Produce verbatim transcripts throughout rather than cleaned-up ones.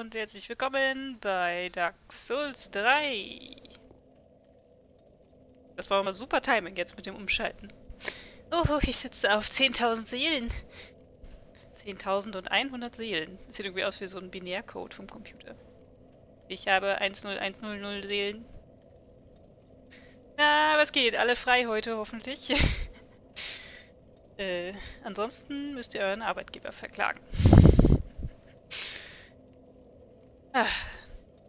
und herzlich willkommen bei Dark Souls drei. Das war immer super Timing jetzt mit dem Umschalten. Oh, ich sitze auf zehntausend Seelen. zehntausendeinhundert Seelen. Das sieht irgendwie aus wie so ein Binärcode vom Computer. Ich habe hunderttausend Seelen. Na, was geht? Alle frei heute, hoffentlich. äh, ansonsten müsst ihr euren Arbeitgeber verklagen. Ah,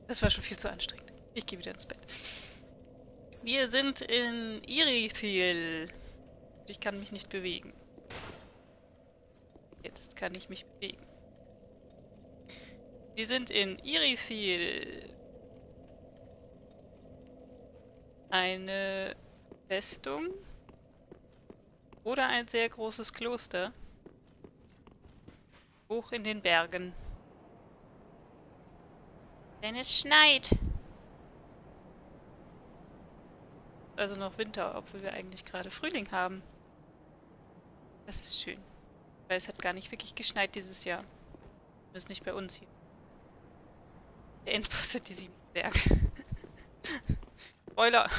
das war schon viel zu anstrengend. Ich gehe wieder ins Bett. Wir sind in Irithyll. Ich kann mich nicht bewegen. Jetzt kann ich mich bewegen. Wir sind in Irithyll. Eine Festung oder ein sehr großes Kloster hoch in den Bergen. Wenn es schneit. Also noch Winter, obwohl wir eigentlich gerade Frühling haben. Das ist schön. Weil es hat gar nicht wirklich geschneit dieses Jahr. Das ist nicht bei uns hier. Der Endboss hat die sieben Berge. Spoiler!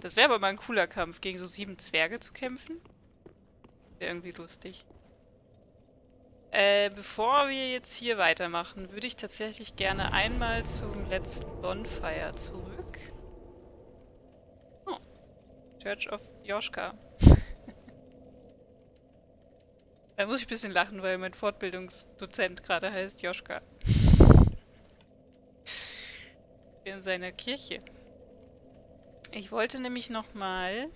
Das wäre aber mal ein cooler Kampf, gegen so sieben Zwerge zu kämpfen. Wäre irgendwie lustig. Äh, bevor wir jetzt hier weitermachen, würde ich tatsächlich gerne einmal zum letzten Bonfire zurück. Oh. Church of Joschka. Da muss ich ein bisschen lachen, weil mein Fortbildungsdozent gerade heißt Joschka. In seiner Kirche. Ich wollte nämlich nochmal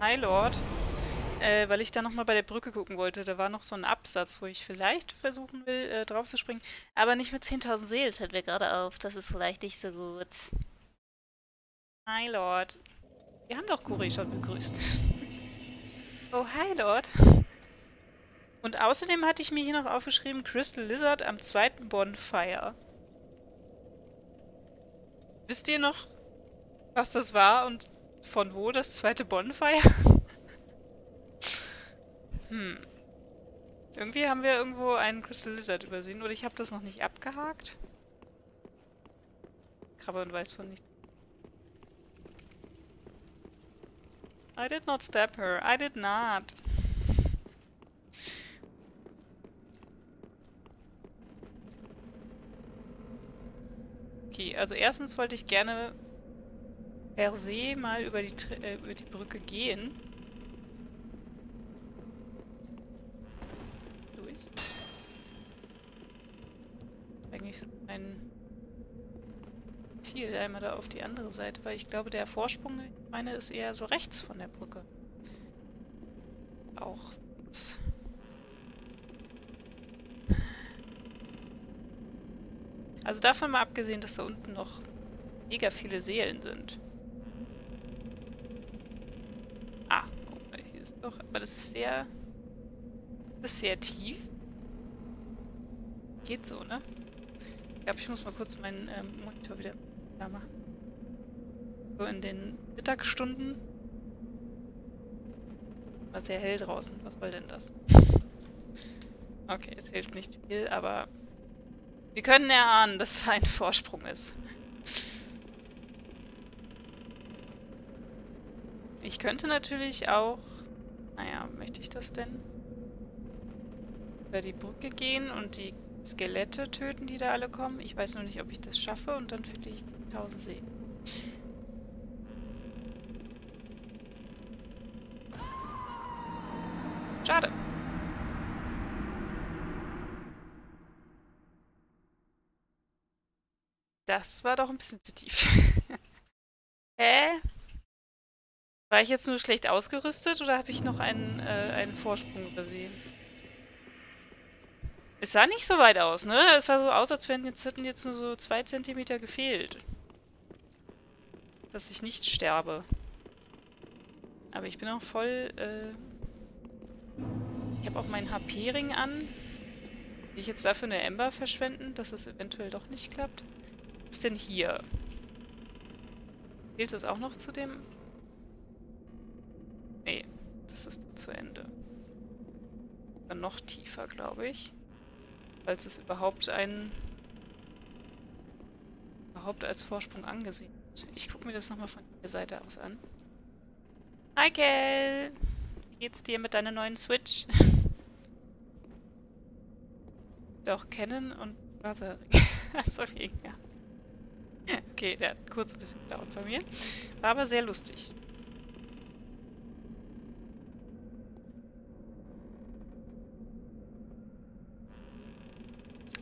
High Lord, äh, weil ich da nochmal bei der Brücke gucken wollte. Da war noch so ein Absatz, wo ich vielleicht versuchen will, äh, drauf zu springen. Aber nicht mit zehntausend Seelen fällt mir gerade auf. Das ist vielleicht nicht so gut. High Lord. Wir haben doch Kuri schon begrüßt. Oh, High Lord. Und außerdem hatte ich mir hier noch aufgeschrieben, Crystal Lizard am zweiten Bonfire. Wisst ihr noch, was das war und von wo das zweite Bonfire? Hm. Irgendwie haben wir irgendwo einen Crystal Lizard übersehen, oder ich habe das noch nicht abgehakt. Krabbe und weiß von nichts. I did not stab her. I did not. Okay, also erstens wollte ich gerne per se mal über die, äh, über die Brücke gehen. Durch. Eigentlich ist mein Ziel einmal da auf die andere Seite, weil ich glaube, der Vorsprung, ich meine, ist eher so rechts von der Brücke. Auch. Also davon mal abgesehen, dass da unten noch mega viele Seelen sind. Ah, guck mal, hier ist doch... Aber das ist sehr... Das ist sehr tief. Geht so, ne? Ich glaube, ich muss mal kurz meinen ähm, Monitor wieder da machen. So in den Mittagsstunden. War sehr hell draußen. Was soll denn das? Okay, es hilft nicht viel, aber... Wir können erahnen, dass ein Vorsprung ist. Ich könnte natürlich auch... Naja, möchte ich das denn? Über die Brücke gehen und die Skelette töten, die da alle kommen. Ich weiß nur nicht, ob ich das schaffe und dann finde ich die tausend Seelen. Schade. Das war doch ein bisschen zu tief. Hä? War ich jetzt nur schlecht ausgerüstet oder habe ich noch einen, äh, einen Vorsprung übersehen? Es sah nicht so weit aus, ne? Es sah so aus, als wären jetzt, hätten jetzt nur so zwei Zentimeter gefehlt. Dass ich nicht sterbe. Aber ich bin auch voll... Äh ich habe auch meinen H P-Ring an. Will ich jetzt dafür eine Ember verschwenden, dass es eventuell doch nicht klappt? Was ist denn hier? Fehlt das auch noch zu dem? Nee, das ist zu Ende. noch tiefer, glaube ich. Falls es überhaupt einen überhaupt als Vorsprung angesehen wird. Ich gucke mir das nochmal von der Seite aus an. Hi Kel! Wie geht's dir mit deiner neuen Switch? Doch, Canon und Lothric. Achso, wegen, ja. Okay, der hat kurz ein bisschen gedauert bei mir. War aber sehr lustig.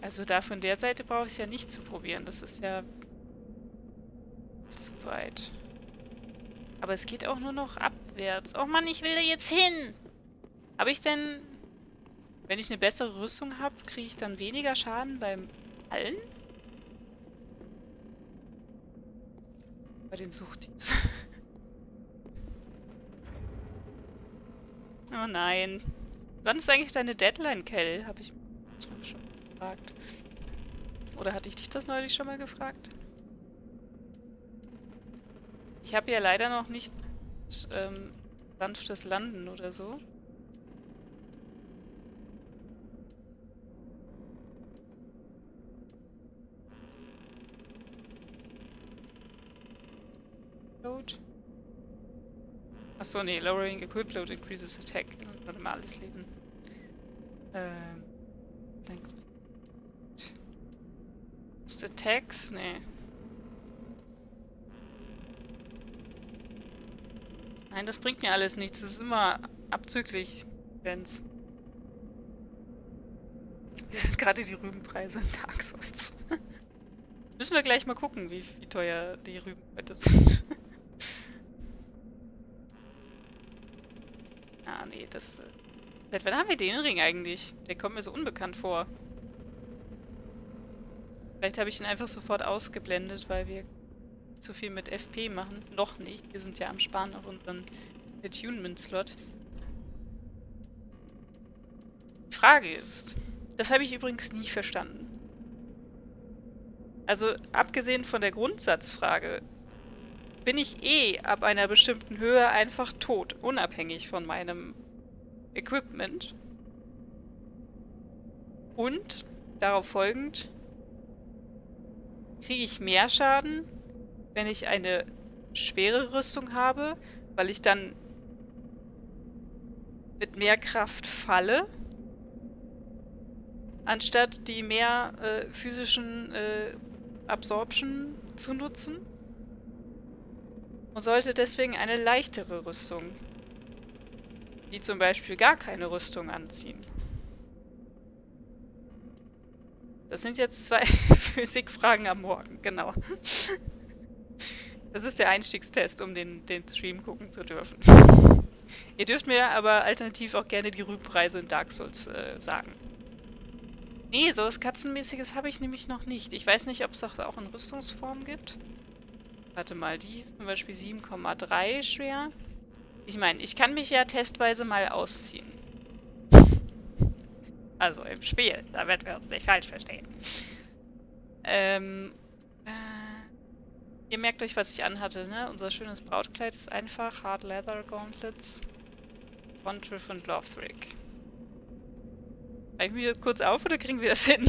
Also da von der Seite brauche ich es ja nicht zu probieren. Das ist ja zu weit. Aber es geht auch nur noch abwärts. Oh Mann, ich will da jetzt hin! Habe ich denn... Wenn ich eine bessere Rüstung habe, kriege ich dann weniger Schaden beim Fallen? Bei den Suchtis. Oh nein. Wann ist eigentlich deine Deadline, Kell? Habe ich mich schon gefragt. Oder hatte ich dich das neulich schon mal gefragt? Ich habe ja leider noch nicht ähm, sanftes Landen oder so. Load. Achso, nee, lowering equip load increases attack. Warte mal, alles lesen. Ähm. Boost attacks? Nee. Nein, das bringt mir alles nichts. Das ist immer abzüglich, wenn's. Das ist gerade die Rübenpreise in Dark Souls. Müssen wir gleich mal gucken, wie, wie teuer die Rüben heute sind. Ah, nee, das... Seit wann haben wir den Ring eigentlich? Der kommt mir so unbekannt vor. Vielleicht habe ich ihn einfach sofort ausgeblendet, weil wir zu viel mit F P machen. Noch nicht. Wir sind ja am Sparen auf unseren Attunement Slot. Die Frage ist... Das habe ich übrigens nie verstanden. Also, abgesehen von der Grundsatzfrage... bin ich eh ab einer bestimmten Höhe einfach tot, unabhängig von meinem Equipment. Und darauf folgend kriege ich mehr Schaden, wenn ich eine schwere Rüstung habe, weil ich dann mit mehr Kraft falle, anstatt die mehr äh, physischen äh, Absorption zu nutzen. Man sollte deswegen eine leichtere Rüstung, wie zum Beispiel gar keine Rüstung, anziehen. Das sind jetzt zwei Physikfragen am Morgen, genau. Das ist der Einstiegstest, um den, den Stream gucken zu dürfen. Ihr dürft mir aber alternativ auch gerne die Rübenpreise in Dark Souls äh, sagen. Nee, sowas Katzenmäßiges habe ich nämlich noch nicht. Ich weiß nicht, ob es auch in Rüstungsform gibt. Warte mal, die ist zum Beispiel sieben Komma drei schwer. Ich meine, ich kann mich ja testweise mal ausziehen. Also im Spiel, da werden wir uns nicht falsch verstehen. Ähm, äh, ihr merkt euch, was ich anhatte, ne? Unser schönes Brautkleid ist einfach Hard Leather Gauntlets, Pontiff und Lothric. Reichen wir das kurz auf oder kriegen wir das hin?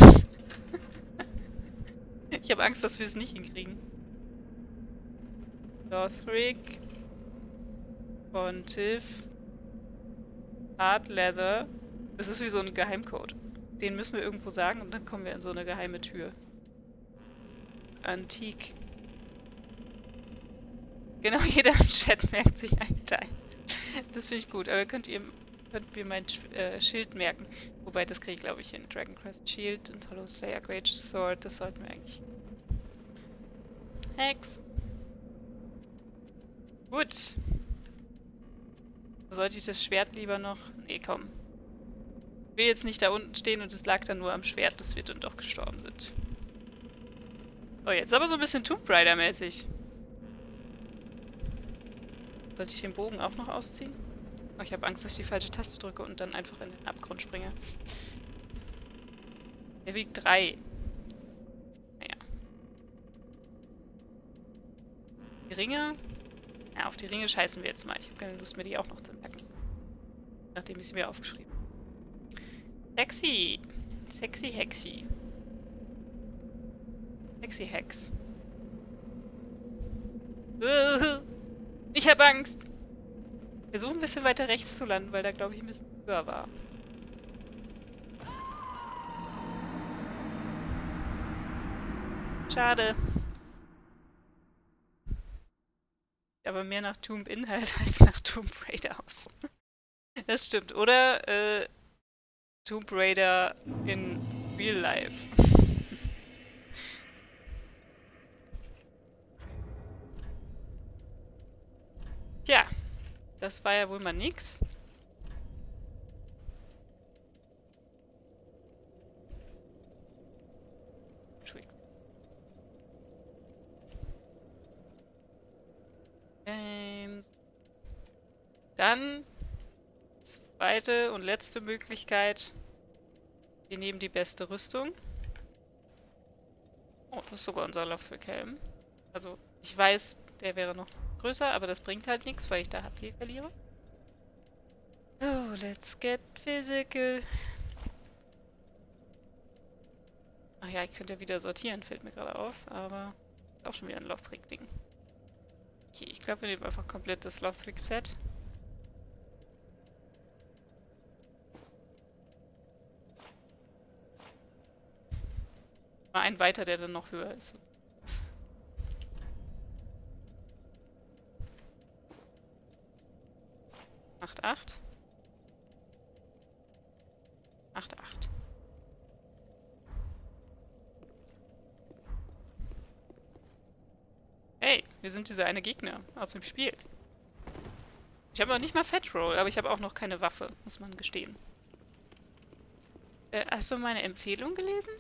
Ich habe Angst, dass wir es nicht hinkriegen. Lothric, Pontiff, Hard Leather. Das ist wie so ein Geheimcode. Den müssen wir irgendwo sagen und dann kommen wir in so eine geheime Tür. Antique. Genau, jeder im Chat merkt sich einen Teil. Das finde ich gut, aber könnt ihr könnt mir mein äh, Schild merken. Wobei, das kriege ich glaube ich in Dragon Quest Shield und Hollow Slayer Greatsword. Das sollten wir eigentlich. Hex. Gut. Sollte ich das Schwert lieber noch? Nee, komm. Ich will jetzt nicht da unten stehen und es lag dann nur am Schwert, dass wir dann doch gestorben sind. Oh, jetzt aber so ein bisschen Tomb Raider-mäßig. Sollte ich den Bogen auch noch ausziehen? Oh, ich habe Angst, dass ich die falsche Taste drücke und dann einfach in den Abgrund springe. Der wiegt drei. Naja. Die Ringe... Ja, auf die Ringe scheißen wir jetzt mal. Ich habe keine Lust mehr, die auch noch zu merken. Nachdem ich sie mir aufgeschrieben habe. Sexy. Sexy Hexy. Sexy Hex. Ich hab Angst. Wir versuchen ein bisschen weiter rechts zu landen, weil da glaube ich ein bisschen höher war. Schade. Aber mehr nach Tomb-Inhalt als nach Tomb Raider aus. Das stimmt, oder? Äh, Tomb Raider in Real Life. Tja, das war ja wohl mal nix. Games. Dann zweite und letzte Möglichkeit. Wir nehmen die beste Rüstung. Oh, das ist sogar unser Lothric-Helm. Also, ich weiß, der wäre noch größer, aber das bringt halt nichts, weil ich da H P verliere. So, let's get physical. Ach ja, ich könnte ja wieder sortieren, fällt mir gerade auf, aber ist auch schon wieder ein Lothric-Ding. Okay, ich glaube, wir nehmen einfach komplett das Lothric-Set. Mal einen weiter, der dann noch höher ist. acht acht. acht acht. Hey, wir sind dieser eine Gegner aus dem Spiel. Ich habe noch nicht mal Fat Roll, aber ich habe auch noch keine Waffe, muss man gestehen. Äh, hast du meine Empfehlung gelesen?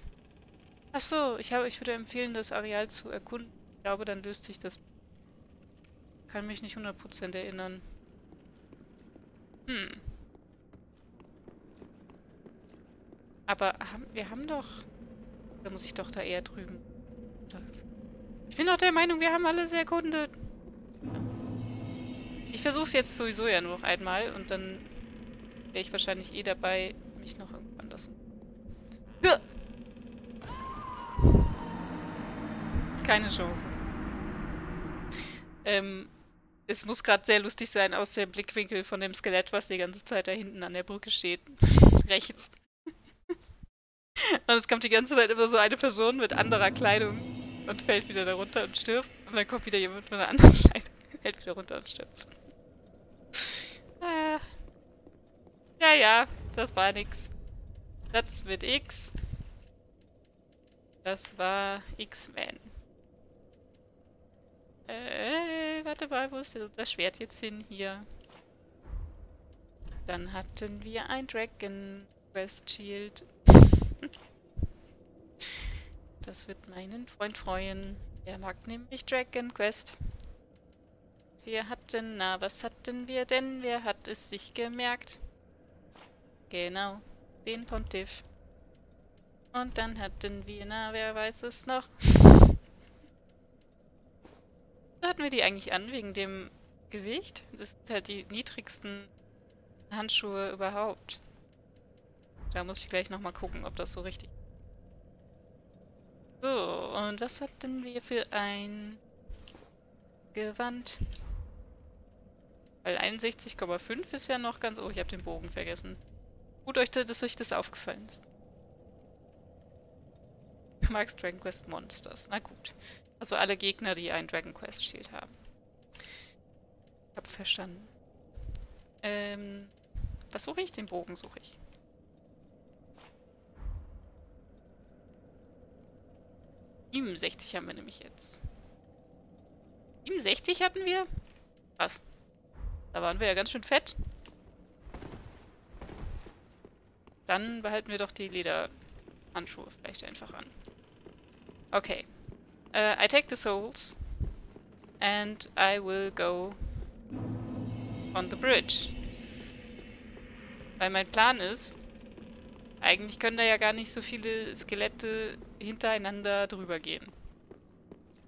Achso, ich, ich würde empfehlen, das Areal zu erkunden. Ich glaube, dann löst sich das. Kann mich nicht hundert Prozent erinnern. Hm. Aber haben, wir haben doch... Da muss ich doch da eher drüben. Ich bin doch der Meinung, wir haben alles erkundet. Ich versuch's jetzt sowieso ja nur noch einmal und dann wäre ich wahrscheinlich eh dabei, mich noch irgendwo anders... Ja. Keine Chance. Ähm, es muss gerade sehr lustig sein aus dem Blickwinkel von dem Skelett, was die ganze Zeit da hinten an der Brücke steht. Rechts. Und es kommt die ganze Zeit immer so eine Person mit anderer Kleidung und fällt wieder da runter und stirbt. Und dann kommt wieder jemand mit einer anderen Kleidung, fällt wieder runter und stirbt. Äh, ja, ja, das war nix. Das mit X. Das war X-Men. Äh, warte mal, wo ist das Schwert jetzt hin? Hier. Dann hatten wir ein Dragon Quest Shield. Das wird meinen Freund freuen. Er mag nämlich Dragon Quest. Wir hatten, na, was hatten wir denn? Wer hat es sich gemerkt? Genau, den Pontiff. Und dann hatten wir, na, wer weiß es noch? Hatten wir die eigentlich an, wegen dem Gewicht? Das sind halt die niedrigsten Handschuhe überhaupt. Da muss ich gleich nochmal gucken, ob das so richtig ist. So, und was hatten wir für ein Gewand? Weil einundsechzig Komma fünf ist ja noch ganz... Oh, ich habe den Bogen vergessen. Gut, dass euch das aufgefallen ist. Du magst Dragon Quest Monsters. Na gut. Also alle Gegner, die einen Dragon Quest Shield haben. Ich hab verstanden. Ähm, was suche ich? Den Bogen suche ich. siebenundsechzig haben wir nämlich jetzt. siebenundsechzig hatten wir? Was? Da waren wir ja ganz schön fett. Dann behalten wir doch die Lederhandschuhe vielleicht einfach an. Okay. Uh, I take the souls, and I will go on the bridge. Weil mein Plan ist, eigentlich können da ja gar nicht so viele Skelette hintereinander drüber gehen.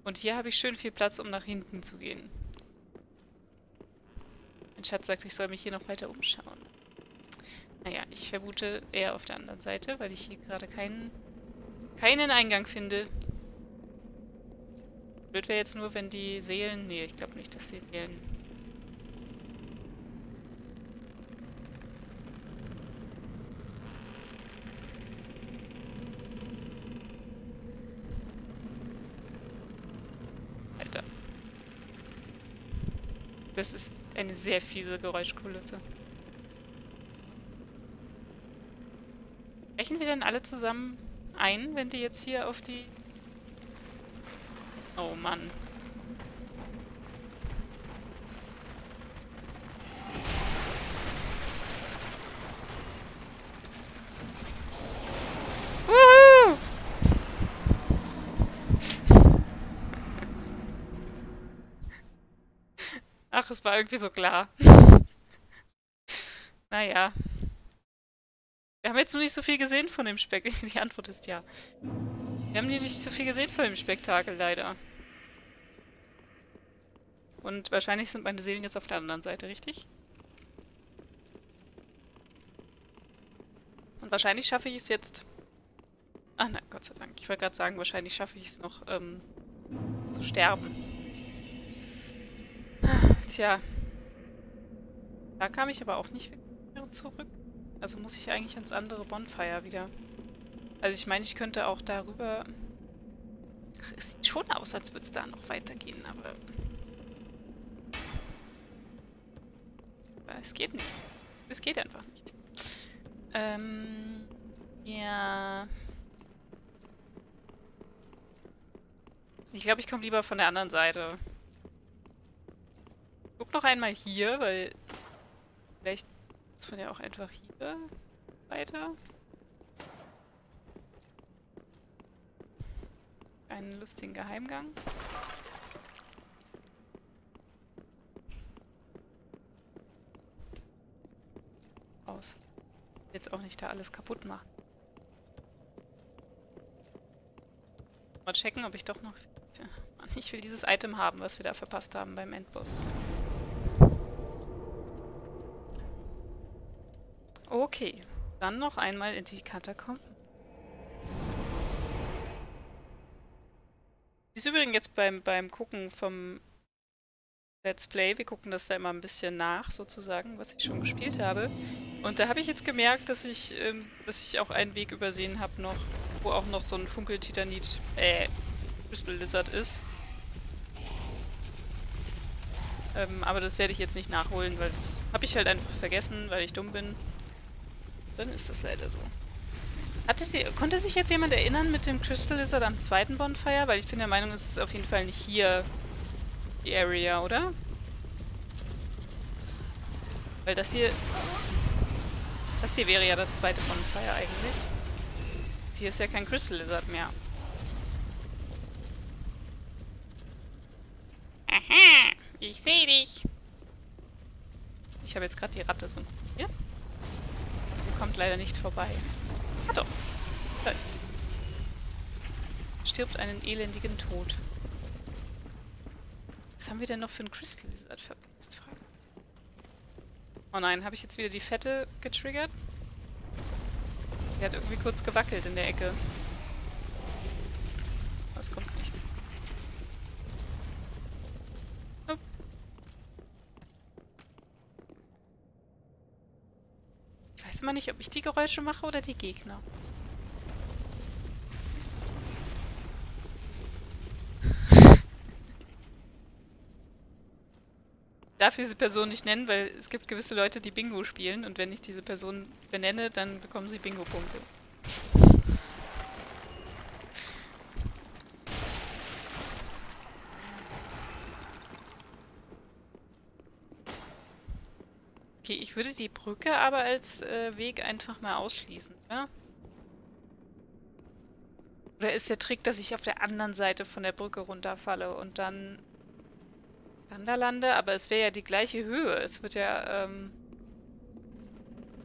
Und hier habe ich schön viel Platz, um nach hinten zu gehen. Mein Schatz sagt, ich soll mich hier noch weiter umschauen. Naja, ich vermute eher auf der anderen Seite, weil ich hier gerade keinen, keinen Eingang finde. Blöd wäre jetzt nur, wenn die Seelen... Nee, ich glaube nicht, dass die Seelen... Alter. Das ist eine sehr fiese Geräuschkulisse. Brechen wir denn alle zusammen ein, wenn die jetzt hier auf die... Oh Mann. Wuhu! Ach, es war irgendwie so klar. Naja. Wir haben jetzt noch nicht so viel gesehen von dem Spektakel. Die Antwort ist ja. Wir haben nicht so viel gesehen von dem Spektakel, leider. Und wahrscheinlich sind meine Seelen jetzt auf der anderen Seite, richtig? Und wahrscheinlich schaffe ich es jetzt... Ah nein, Gott sei Dank. Ich wollte gerade sagen, wahrscheinlich schaffe ich es noch, ähm, zu sterben. Tja. Da kam ich aber auch nicht mehr zurück. Also muss ich eigentlich ans andere Bonfire wieder. Also ich meine, ich könnte auch darüber... Ach, es sieht schon aus, als würde es da noch weitergehen, aber... aber es geht nicht. Es geht einfach nicht. Ähm... Ja... Ich glaube, ich komme lieber von der anderen Seite. Ich guck noch einmal hier, weil... Vielleicht... muss man ja auch einfach hier weiter. Einen lustigen Geheimgang. Aus. Jetzt auch nicht da alles kaputt machen. Mal checken, ob ich doch noch... Mann, ich will dieses Item haben, was wir da verpasst haben beim Endboss. Okay, dann noch einmal in die Katakomben. Ist übrigens jetzt beim, beim Gucken vom Let's Play, wir gucken das ja immer ein bisschen nach, sozusagen, was ich schon gespielt habe. Und da habe ich jetzt gemerkt, dass ich, ähm, dass ich auch einen Weg übersehen habe noch, wo auch noch so ein Funkel-Titanit, äh, Crystal Lizard ist. Ähm, aber das werde ich jetzt nicht nachholen, weil das habe ich halt einfach vergessen, weil ich dumm bin. Dann ist das leider so. Hatte sie, konnte sich jetzt jemand erinnern mit dem Crystal Lizard am zweiten Bonfire? Weil ich bin der Meinung, es ist auf jeden Fall nicht hier die Area, oder? Weil das hier... Das hier wäre ja das zweite Bonfire eigentlich. Hier ist ja kein Crystal Lizard mehr. Aha! Ich sehe dich! Ich habe jetzt gerade die Ratte so... Hier? Sie kommt leider nicht vorbei. Ah doch, da ist sie. Stirbt einen elendigen Tod. Was haben wir denn noch für einen Crystal Lizard verpasst? Oh nein, habe ich jetzt wieder die Fette getriggert? Die hat irgendwie kurz gewackelt in der Ecke. Es kommt nichts. Oh. Ich weiß immer nicht, ob ich die Geräusche mache oder die Gegner. Ich darf diese Person nicht nennen, weil es gibt gewisse Leute, die Bingo spielen und wenn ich diese Person benenne, dann bekommen sie Bingo-Punkte. Okay, ich würde die Brücke aber als äh, Weg einfach mal ausschließen, oder? Oder ist der Trick, dass ich auf der anderen Seite von der Brücke runterfalle und dann... Lande, aber es wäre ja die gleiche Höhe. Es wird ja ähm,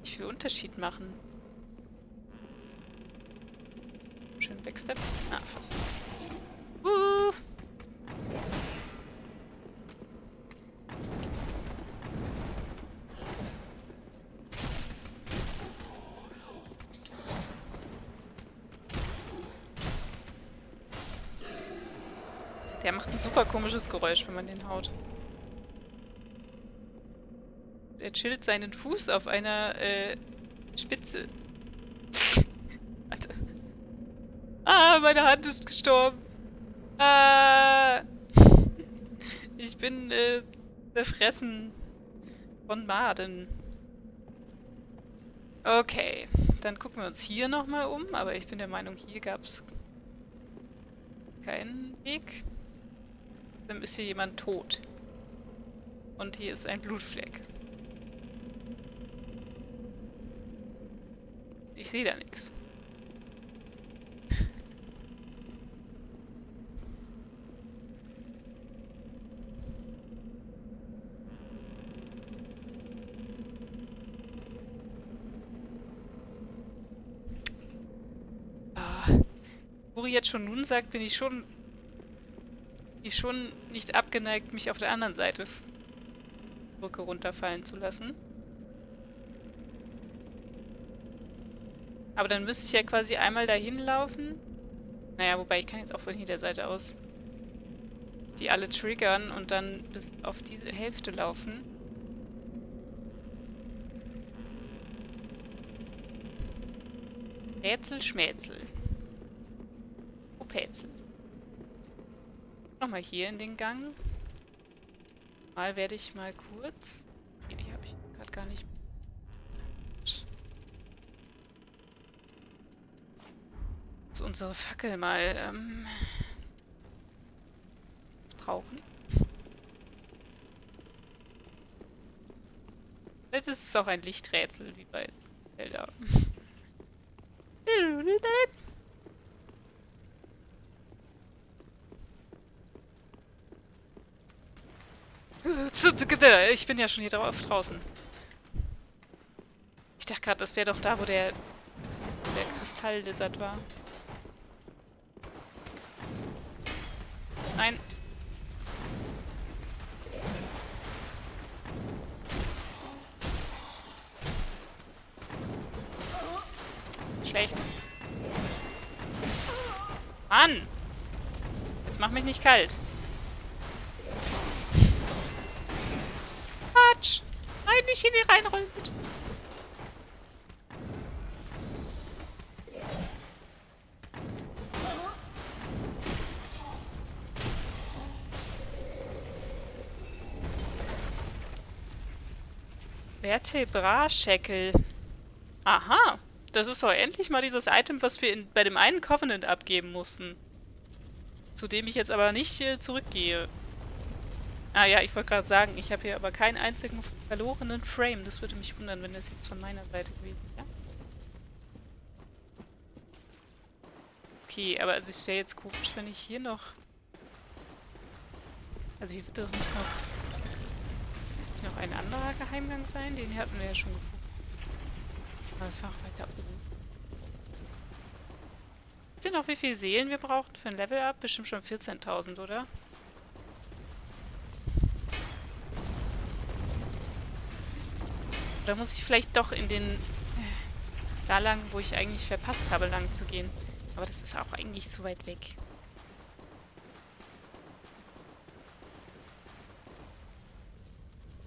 nicht viel Unterschied machen. Schön Backstep. Ah, fast. Uh! Der macht ein super komisches Geräusch, wenn man den haut. Er chillt seinen Fuß auf einer äh, Spitze. Warte. Ah, meine Hand ist gestorben. Ah, ich bin äh, zerfressen von Maden. Okay, dann gucken wir uns hier nochmal um, aber ich bin der Meinung, hier gab es keinen Weg. Dann ist hier jemand tot. Und hier ist ein Blutfleck. Ich sehe da nichts. Jetzt schon nun sagt, bin ich schon, ich schon nicht abgeneigt, mich auf der anderen Seite Brücke runterfallen zu lassen. Aber dann müsste ich ja quasi einmal dahin laufen. Naja, wobei ich kann jetzt auch von jeder Seite aus die alle triggern und dann bis auf diese Hälfte laufen. Rätsel, Schmätsel. Pätzel. Nochmal hier in den Gang. Mal werde ich mal kurz. Okay, die habe ich gerade gar nicht. Muss unsere Fackel mal ähm, brauchen. Jetzt ist es auch ein Lichträtsel wie bei Zelda. Ich bin ja schon hier drauf draußen. Ich dachte gerade, das wäre doch da, wo der, der Crystal Lizard war. Nein. Schlecht. Mann! Jetzt mach mich nicht kalt. Nein, nicht in die reinrollen, bitte. Vertebraschäkel. Aha, das ist doch endlich mal dieses Item, was wir in, bei dem einen Covenant abgeben mussten. Zu dem ich jetzt aber nicht äh, zurückgehe. Ah ja, ich wollte gerade sagen, ich habe hier aber keinen einzigen verlorenen Frame. Das würde mich wundern, wenn das jetzt von meiner Seite gewesen wäre. Okay, aber also es wäre jetzt komisch, wenn ich hier noch... Also hier wird doch nicht noch, nicht noch ein anderer Geheimgang sein. Den hatten wir ja schon gefunden. Aber das war auch weiter oben. Wisst ihr noch, wie viele Seelen wir brauchten für ein Level-Up? Bestimmt schon vierzehntausend, oder? Oder muss ich vielleicht doch in den... da lang, wo ich eigentlich verpasst habe, lang zu gehen. Aber das ist auch eigentlich zu weit weg.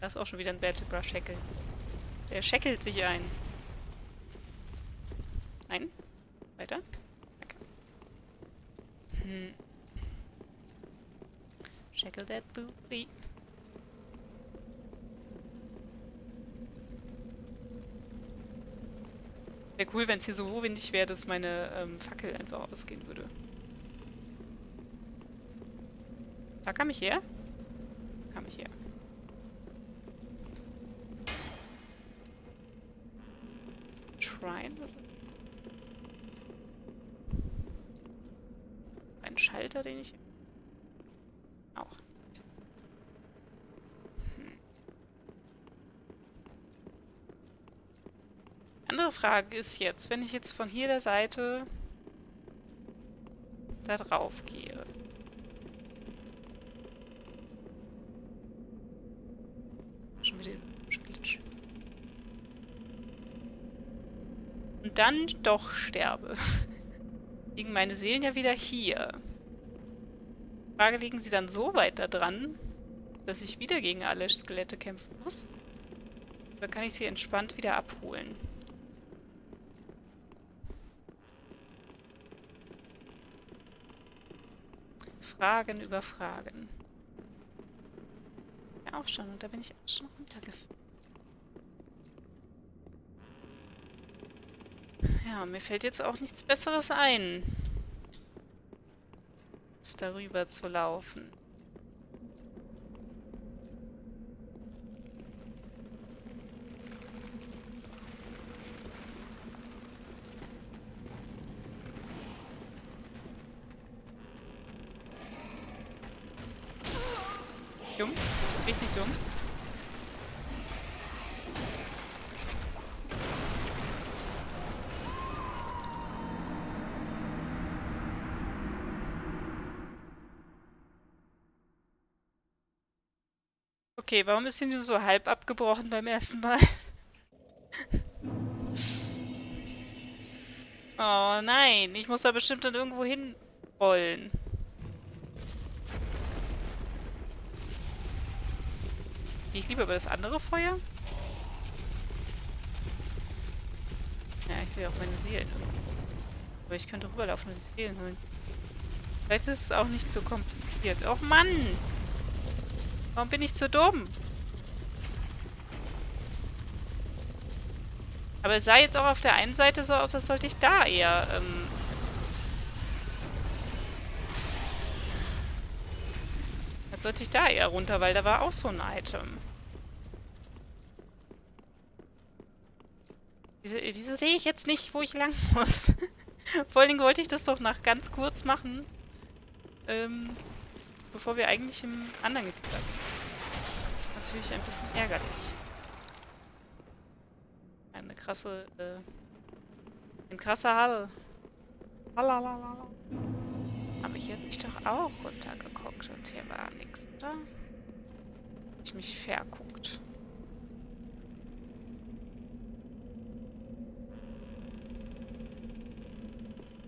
Da ist auch schon wieder ein Vertebraschäkel. Der schäkelt sich ein. Nein? Weiter? Okay. Hm. Shackle that booty. Wäre cool, wenn es hier so windig wäre, dass meine ähm, Fackel einfach ausgehen würde. Da kam ich her? Da kam ich her. Shrine? Ein Schalter, den ich... auch. Andere Frage ist jetzt, wenn ich jetzt von hier der Seite da drauf gehe. Schon wieder Glitch. Und dann doch sterbe. Liegen meine Seelen ja wieder hier. Frage, liegen sie dann so weit da dran, dass ich wieder gegen alle Skelette kämpfen muss? Oder kann ich sie entspannt wieder abholen? Fragen über Fragen. Ja, auch schon. Und da bin ich auch schon runtergefallen. Ja, mir fällt jetzt auch nichts Besseres ein, als darüber zu laufen. Dumm. Richtig dumm. Okay, warum ist sie nur so halb abgebrochen beim ersten Mal? Oh nein, ich muss da bestimmt dann irgendwo hinrollen. Gehe ich lieber über das andere Feuer? Ja, ich will auch meine Seelen holen. Aber ich könnte rüberlaufen und die Seelen holen. Vielleicht ist es auch nicht so kompliziert. Oh Mann! Warum bin ich zu dumm? Aber es sah jetzt auch auf der einen Seite so aus, als sollte ich da eher... Ähm als sollte ich da eher runter, weil da war auch so ein Item. Wieso, wieso sehe ich jetzt nicht, wo ich lang muss? Vor allen Dingen wollte ich das doch nach ganz kurz machen. Ähm... Bevor wir eigentlich im anderen Gebiet waren. Natürlich ein bisschen ärgerlich. Eine krasse, äh, ein krasser Hall. Halalala. Aber hier hätte ich doch auch runtergeguckt und hier war nichts, oder? Hab ich mich verguckt.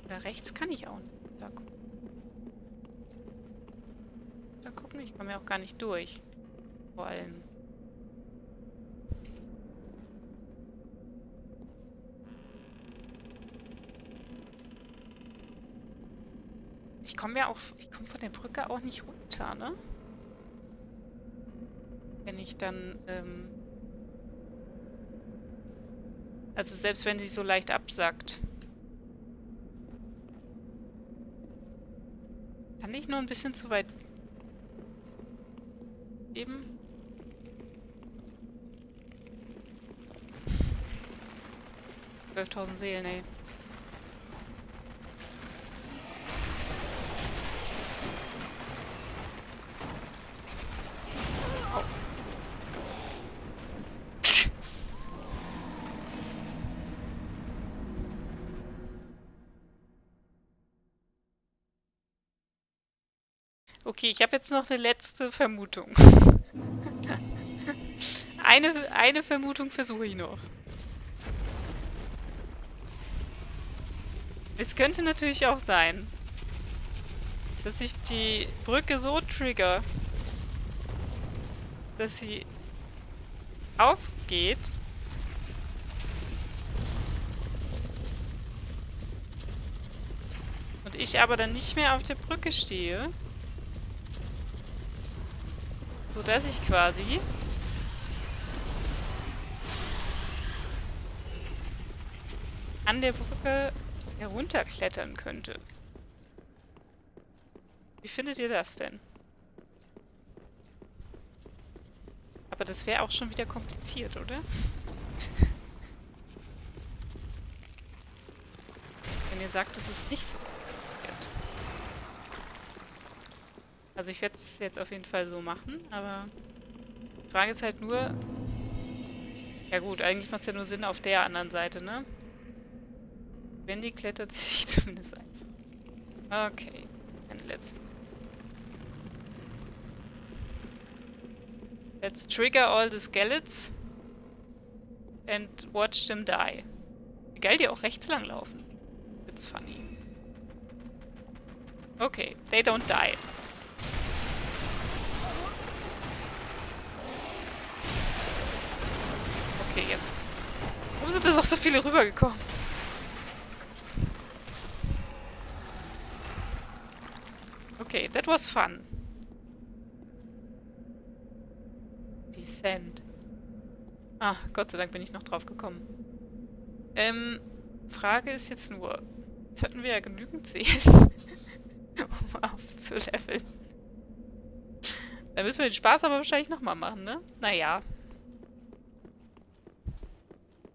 Da rechts kann ich auch nicht runtergucken. Gucken, ich komme ja auch gar nicht durch. Vor allem. Ich komme ja auch, ich komme von der Brücke auch nicht runter, ne? Wenn ich dann, ähm... also selbst wenn sie so leicht absackt. Kann ich nur ein bisschen zu weit... Eben. zwölftausend Seelen, ey. Oh. Okay, ich habe jetzt noch eine letzte Vermutung. Eine, eine Vermutung versuche ich noch. Es könnte natürlich auch sein, dass ich die Brücke so trigger, dass sie aufgeht. Und ich aber dann nicht mehr auf der Brücke stehe. So dass ich quasi an der Brücke herunterklettern könnte. Wie findet ihr das denn? Aber das wäre auch schon wieder kompliziert, oder? Wenn ihr sagt, das ist nicht so kompliziert. Also ich werde es jetzt auf jeden Fall so machen, aber die Frage ist halt nur... Ja gut, eigentlich macht es ja nur Sinn auf der anderen Seite, ne? Wenn die klettert, sich zumindest einfach. Okay, eine letzte. Let's trigger all the skeletons and watch them die. Wie geil die auch rechts lang laufen. It's funny. Okay, they don't die. Okay, jetzt. Warum sind das auch so viele rübergekommen? Okay, that was fun. Descent. Ah, Gott sei Dank bin ich noch drauf gekommen. Ähm, Frage ist jetzt nur, jetzt hatten wir ja genügend C S, um aufzuleveln. Da müssen wir den Spaß aber wahrscheinlich nochmal machen, ne? Naja.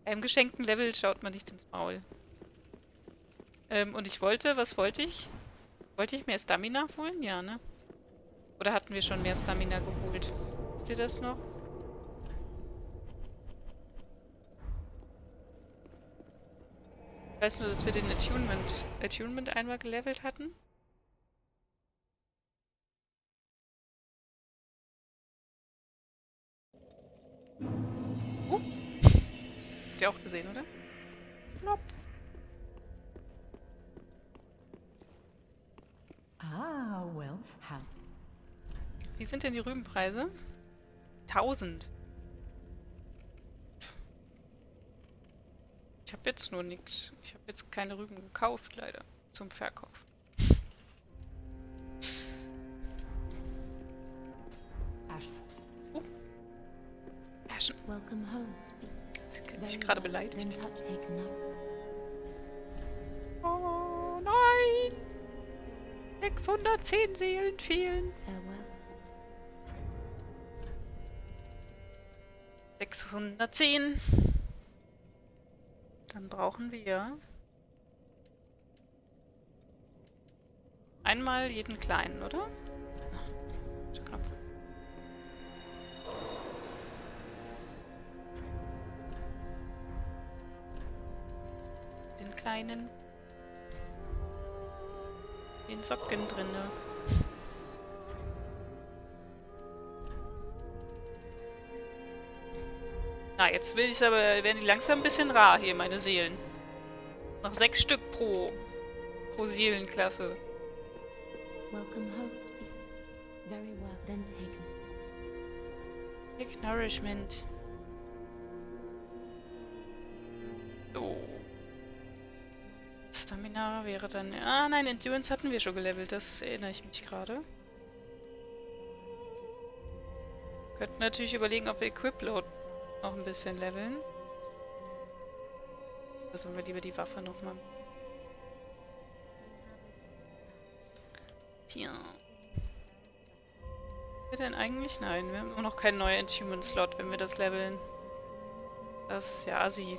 Beim geschenkten Level schaut man nicht ins Maul. Ähm, und ich wollte, was wollte ich? Wollte ich mehr Stamina holen? Ja, ne? Oder hatten wir schon mehr Stamina geholt? Wisst ihr das noch? Ich weiß nur, dass wir den Attunement, Attunement einmal gelevelt hatten. Oh! Habt ihr auch gesehen, oder? Knopf. Ah, well, how? Wie sind denn die Rübenpreise? tausend. Ich habe jetzt nur nichts. Ich habe jetzt keine Rüben gekauft, leider. Zum Verkauf. Aschen. Oh. Aschen. Jetzt bin ich gerade beleidigt. Oh nein! sechshundertzehn Seelen fehlen. sechshundertzehn. Dann brauchen wir einmal jeden kleinen, oder? Ach, Knopf. Den kleinen. Den Socken drinne. Na, jetzt will ich aber, werden die langsam ein bisschen rar hier, meine Seelen. Noch sechs Stück pro, pro Seelenklasse. Welcome home, speak. Very well, then taken. Take nourishment. So. Stamina wäre dann... Ah nein, Endurance hatten wir schon gelevelt, das erinnere ich mich gerade. Könnten natürlich überlegen, ob wir Equip Load noch ein bisschen leveln. Da sollen wir lieber die Waffe nochmal. Tja. Wir denn eigentlich? Nein, wir haben immer noch keinen neuen Attunement Slot, wenn wir das leveln. Das ist ja assi.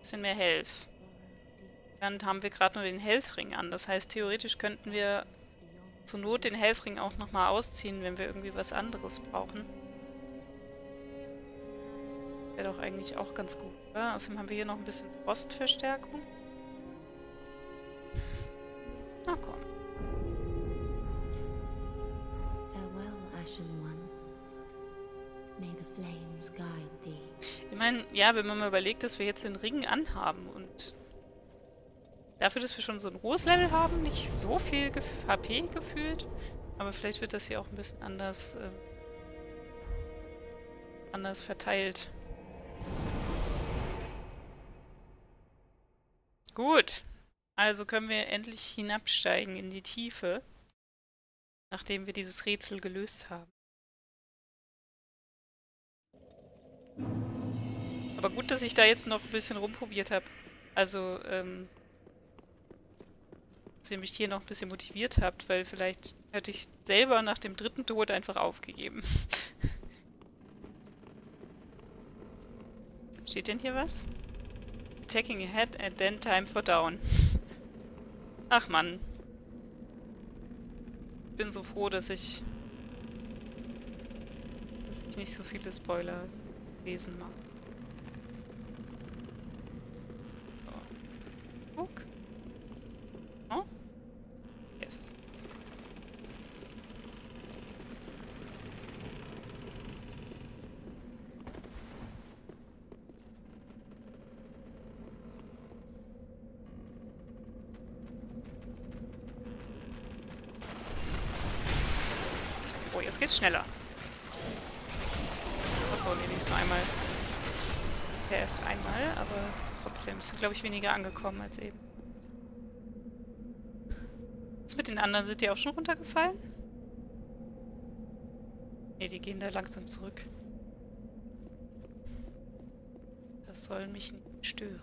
Bisschen mehr Health. Dann haben wir gerade nur den Health Ring an. Das heißt, theoretisch könnten wir zur Not den Helfring auch nochmal ausziehen, wenn wir irgendwie was anderes brauchen. Wäre doch eigentlich auch ganz gut, oder? Außerdem haben wir hier noch ein bisschen Frostverstärkung. Na komm. Ich meine, ja, wenn man mal überlegt, dass wir jetzt den Ring anhaben und dafür, dass wir schon so ein rohes Level haben, nicht so viel Ge H P gefühlt. Aber vielleicht wird das hier auch ein bisschen anders, äh, anders verteilt. Gut. Also können wir endlich hinabsteigen in die Tiefe, nachdem wir dieses Rätsel gelöst haben. Aber gut, dass ich da jetzt noch ein bisschen rumprobiert habe. Also, ähm... dass ihr mich hier noch ein bisschen motiviert habt, weil vielleicht hätte ich selber nach dem dritten Tod einfach aufgegeben. Steht denn hier was? Attacking ahead and then time for down. Ach Mann. Ich bin so froh, dass ich dass ich nicht so viele Spoiler lesen mag. So. Guck. Oh? Yes. Oh, jetzt geht's schneller. Achso, nee, nicht so einmal. Der erst einmal, aber trotzdem sind, glaube ich, weniger angekommen als eben. Was mit den anderen? Sind die auch schon runtergefallen? Ne, die gehen da langsam zurück. Das soll mich nicht stören.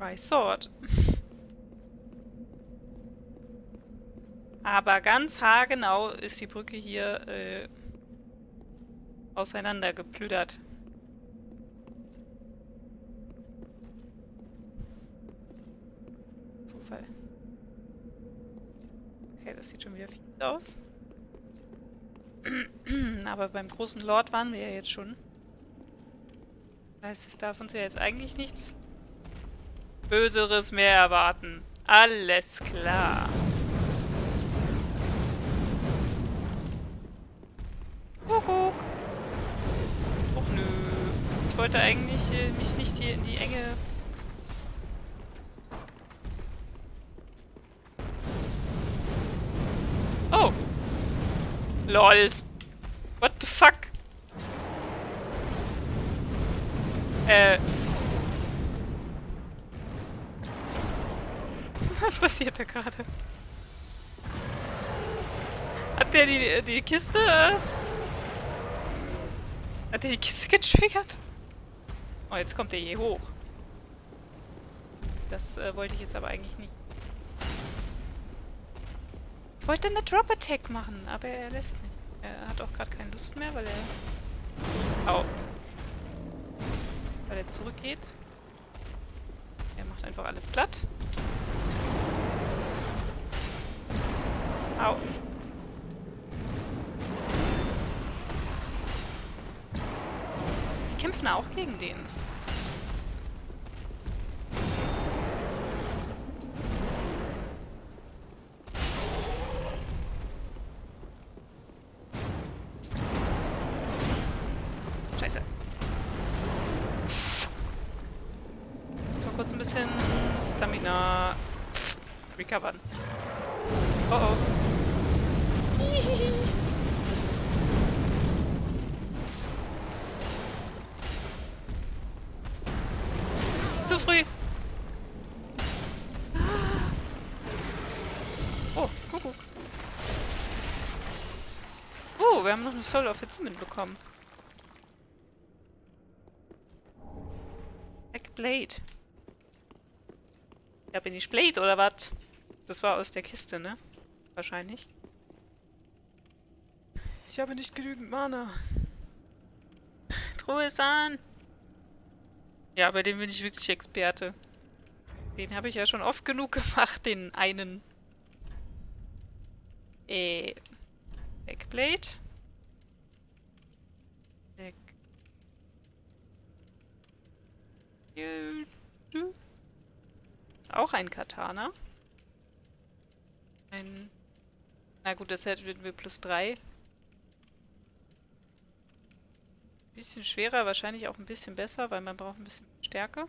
Right Sword. Aber ganz haargenau ist die Brücke hier äh, auseinandergeplüdert. Zufall. Okay, das sieht schon wieder viel aus. Aber beim großen Lord waren wir ja jetzt schon. Das heißt, es darf uns ja jetzt eigentlich nichts Böseres mehr erwarten. Alles klar. Kuckuck. Och nö. Ich wollte eigentlich äh, mich nicht hier in die enge... Oh. Lol. What the fuck? Äh... Was passiert da gerade? Hat der die, die Kiste... Hat der die Kiste getriggert? Oh, jetzt kommt der hier hoch. Das äh, wollte ich jetzt aber eigentlich nicht. Ich wollte eine Drop-Attack machen, aber er lässt nicht. Er hat auch gerade keine Lust mehr, weil er... Au. Weil er zurückgeht. Er macht einfach alles platt. Au. Die kämpfen auch gegen den. Scheiße. Jetzt mal kurz ein bisschen Stamina recovern. Oh oh. Zu früh! Oh, Kuckuck. Oh, wir haben noch eine Soul of Attunement bekommen. Black Blade. Da bin ich Blade, oder was? Das war aus der Kiste, ne? Wahrscheinlich. Ich habe nicht genügend Mana. Truhesan! Ja, bei dem bin ich wirklich Experte. Den habe ich ja schon oft genug gemacht, den einen. Äh. Backblade. Back. Auch ein Katana. Ein. Na gut, das hätten wir plus drei. Bisschen schwerer, wahrscheinlich auch ein bisschen besser, weil man braucht ein bisschen Stärke.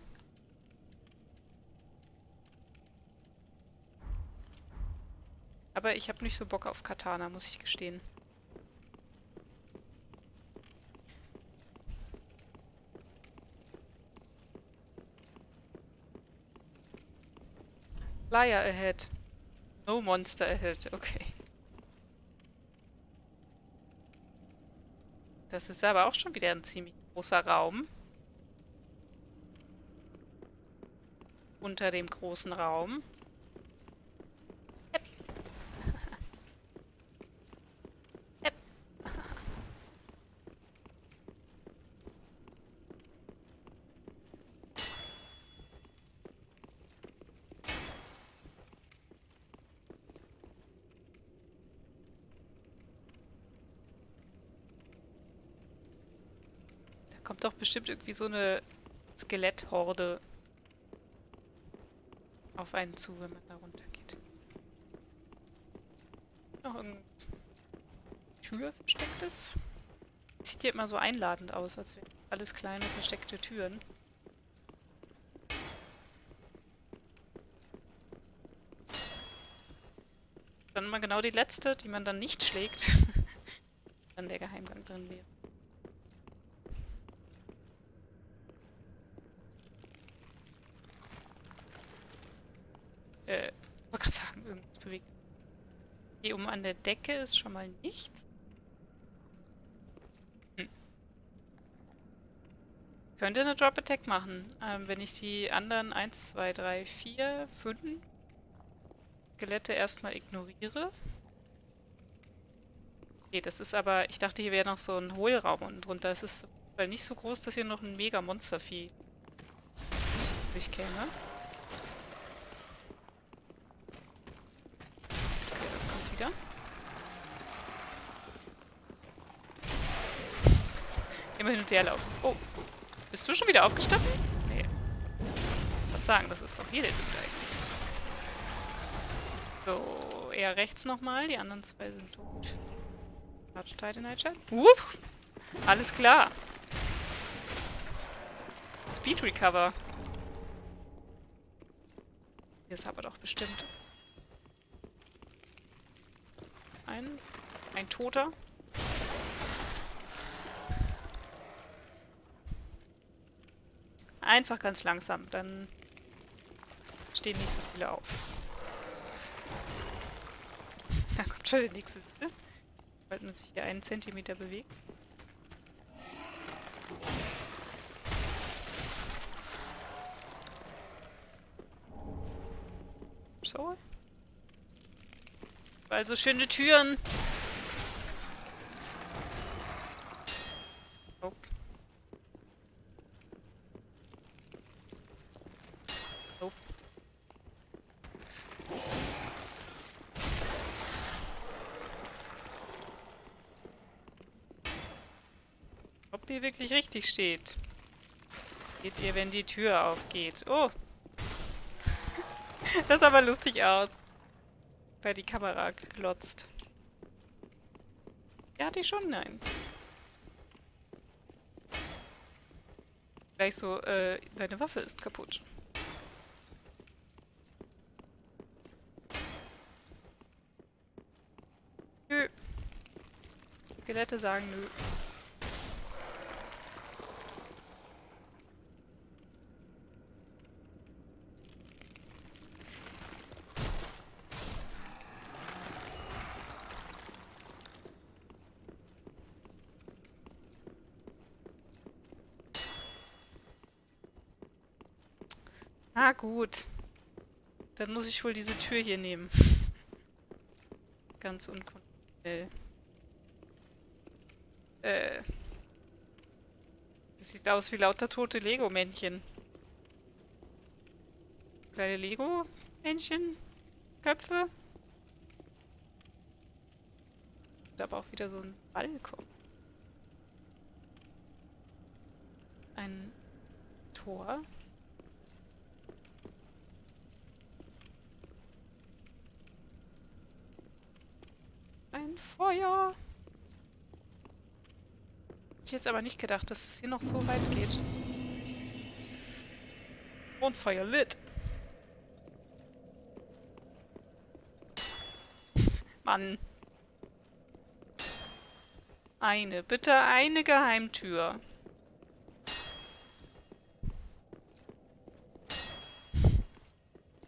Aber ich habe nicht so Bock auf Katana, muss ich gestehen. Flyer ahead. No monster ahead, okay. Das ist aber auch schon wieder ein ziemlich großer Raum. Unter dem großen Raum. Yep. Yep. Kommt doch bestimmt irgendwie so eine Skeletthorde auf einen zu, wenn man da runter geht. Noch irgendeine Tür verstecktes? Sieht hier immer so einladend aus, als wären alles kleine versteckte Türen. Dann mal genau die letzte, die man dann nicht schlägt, wenn der Geheimgang drin wäre. Äh, ich wollte gerade sagen, irgendwas bewegt. Hier oben an der Decke ist schon mal nichts. Hm. Ich könnte eine Drop Attack machen, ähm, wenn ich die anderen eins, zwei, drei, vier, fünf Skelette erstmal ignoriere. Okay, das ist aber, ich dachte, hier wäre noch so ein Hohlraum unten drunter. Es ist weil nicht so groß, dass hier noch ein mega Monstervieh durchkäme. Okay, das kommt wieder. Immer hin und her laufen. Oh, bist du schon wieder aufgestanden? Nee. Ich wollte sagen, das ist doch hier der Typ eigentlich. So, eher rechts nochmal. Die anderen zwei sind tot. Large Titanite Shards. Wupp! Alles klar. Speed Recover. Jetzt aber doch bestimmt. Ein. Ein Toter. Einfach ganz langsam, dann stehen nicht so viele auf. Da kommt schon der nächste wieder. Sobald man sich hier einen Zentimeter bewegt. So. Weil so schöne Türen. Oh. Oh. Ob die wirklich richtig steht. Seht ihr, wenn die Tür aufgeht. Oh! Das sah aber lustig aus. Bei die Kamera geklotzt. Ja, die schon, nein. Gleich so, äh, deine Waffe ist kaputt. Nö. Skelette sagen nö. Ah, gut. Dann muss ich wohl diese Tür hier nehmen. Ganz unkonventionell. Äh. Das sieht aus wie lauter tote Lego-Männchen. Kleine Lego-Männchen? Köpfe? Da aber auch wieder so ein Balkon. Ein Tor. Ein Feuer! Hätte ich jetzt aber nicht gedacht, dass es hier noch so weit geht. Und Feuer lit! Mann! Eine, bitte eine Geheimtür!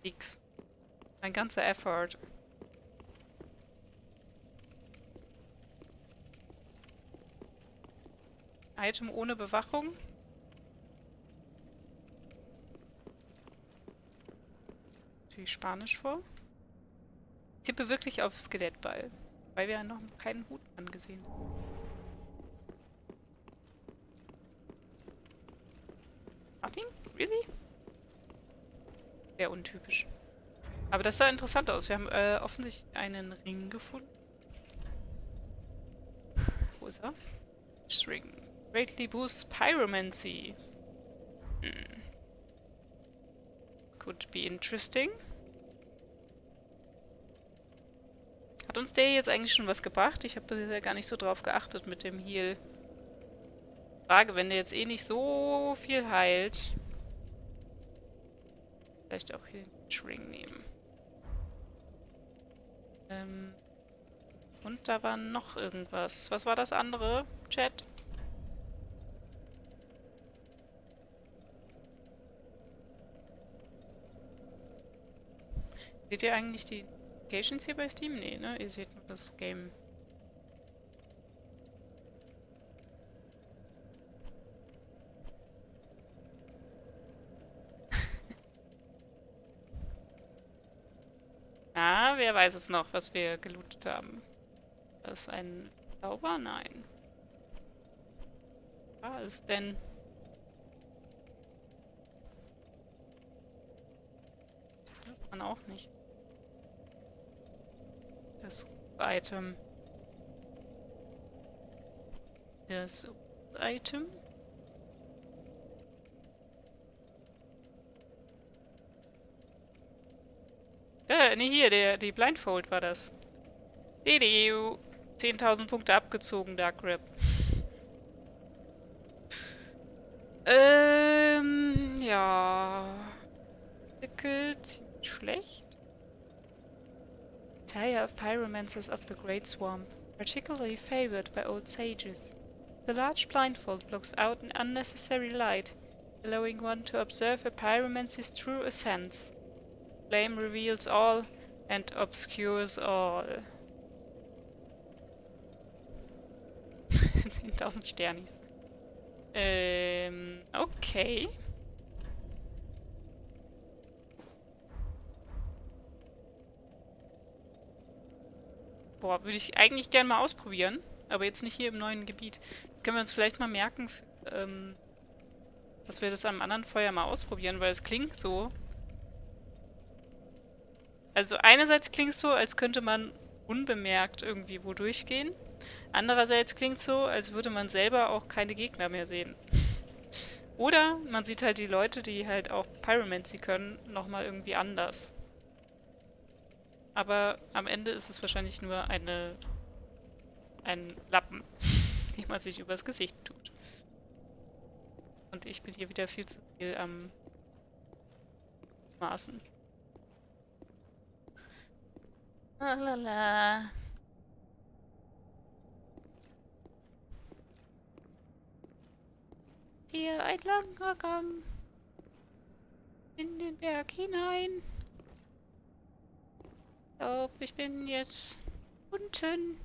Nix. Mein ganzer Effort. Item ohne Bewachung. Natürlich Spanisch vor. Ich tippe wirklich auf Skelettball, weil wir ja noch keinen Hut angesehen haben. Nothing? Really? Sehr untypisch. Aber das sah interessant aus. Wir haben äh, offensichtlich einen Ring gefunden. Wo ist er? Ring. Greatly boosts Pyromancy. Hmm. Could be interesting. Hat uns der jetzt eigentlich schon was gebracht? Ich habe bisher gar nicht so drauf geachtet mit dem Heal. Frage, wenn der jetzt eh nicht so viel heilt. Vielleicht auch hier den Ring nehmen. Ähm. Ähm, und da war noch irgendwas. Was war das andere, Chat? Seht ihr eigentlich die Locations hier bei Steam? Nee, ne? Ihr seht nur das Game. Ah, wer weiß es noch, was wir gelootet haben? War das ein Zauber? Nein. Was war es denn? Das kann auch nicht. Das Item. Das Item. Äh, ne, hier, der, die Blindfold war das. D D U. zehntausend Punkte abgezogen, Dark Rap. ähm, ja. Artikel, ziemlich schlecht. Tale of Pyromancers of the Great Swamp, particularly favored by old sages. The large blindfold blocks out an unnecessary light, allowing one to observe a pyromancy's true essence. Flame reveals all and obscures all. zehntausend Sternis. Ähm, okay. Boah, würde ich eigentlich gerne mal ausprobieren, aber jetzt nicht hier im neuen Gebiet. Das können wir uns vielleicht mal merken, ähm, dass wir das am anderen Feuer mal ausprobieren, weil es klingt so. Also einerseits klingt es so, als könnte man unbemerkt irgendwie wo durchgehen. Andererseits klingt es so, als würde man selber auch keine Gegner mehr sehen. Oder man sieht halt die Leute, die halt auch Pyromancy können, nochmal irgendwie anders. Aber am Ende ist es wahrscheinlich nur eine, ein Lappen, den man sich übers Gesicht tut. Und ich bin hier wieder viel zu viel am Maßen. Lalala. Hier ein langer Gang in den Berg hinein. Ich glaube, ich bin jetzt unten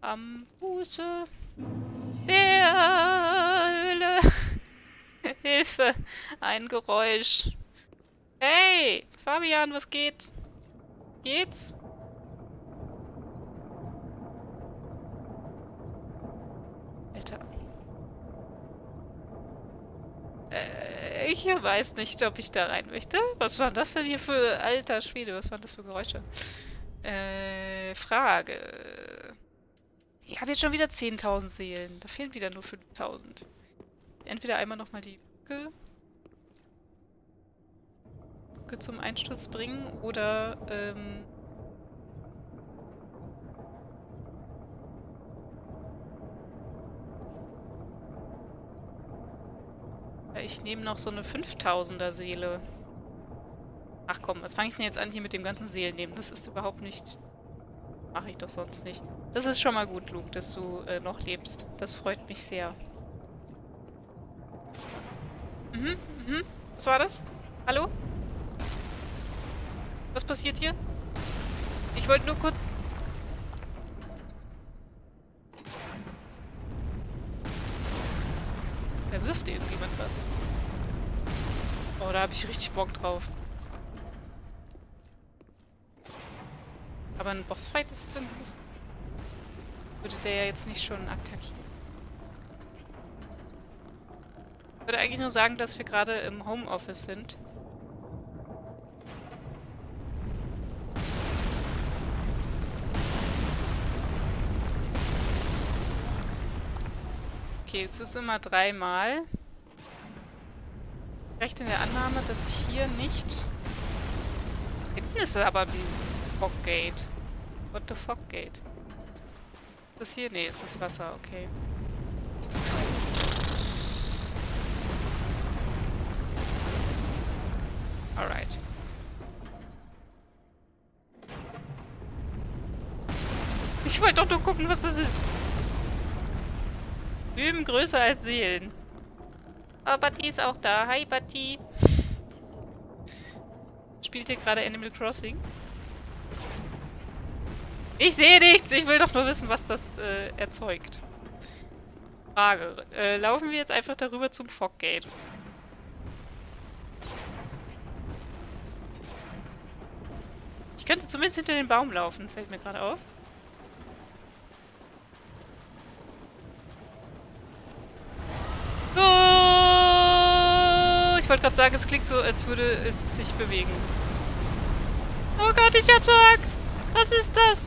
am Fuße der Höhle. Hilfe! Ein Geräusch. Hey! Fabian, was geht? Geht's? Alter. Ich weiß nicht, ob ich da rein möchte. Was war das denn hier für... Alter Schwede, was waren das für Geräusche? Äh, Frage. Ich habe jetzt schon wieder zehntausend Seelen. Da fehlen wieder nur fünftausend. Entweder einmal nochmal die Brücke. Brücke zum Einsturz bringen oder, ähm... ich nehme noch so eine fünftausender Seele. Ach komm, was fange ich denn jetzt an hier mit dem ganzen Seelennehmen? Das ist überhaupt nicht... Mache ich doch sonst nicht. Das ist schon mal gut, Luke, dass du äh, noch lebst. Das freut mich sehr. Mhm, mhm. Was war das? Hallo? Was passiert hier? Ich wollte nur kurz... Da wirft irgendjemand was. Oh, da habe ich richtig Bock drauf. Aber ein Bossfight ist es irgendwie nicht. Würde der ja jetzt nicht schon attackieren. Ich würde eigentlich nur sagen, dass wir gerade im Homeoffice sind. Okay, es ist immer dreimal. Recht in der Annahme, dass ich hier nicht... Hinten ist aber ein Foggate. What the Foggate? Ist das hier? Nee, ist das Wasser, okay. Alright. Ich wollte doch nur gucken, was das ist. Üben größer als Seelen. Oh, Batti ist auch da. Hi, Batti. Spielt hier gerade Animal Crossing? Ich sehe nichts. Ich will doch nur wissen, was das äh, erzeugt. Frage. Äh, laufen wir jetzt einfach darüber zum Foggate? Ich könnte zumindest hinter den Baum laufen, fällt mir gerade auf. Oh, ich wollte gerade sagen, es klingt so, als würde es sich bewegen. Oh Gott, ich hab so Angst! Was ist das?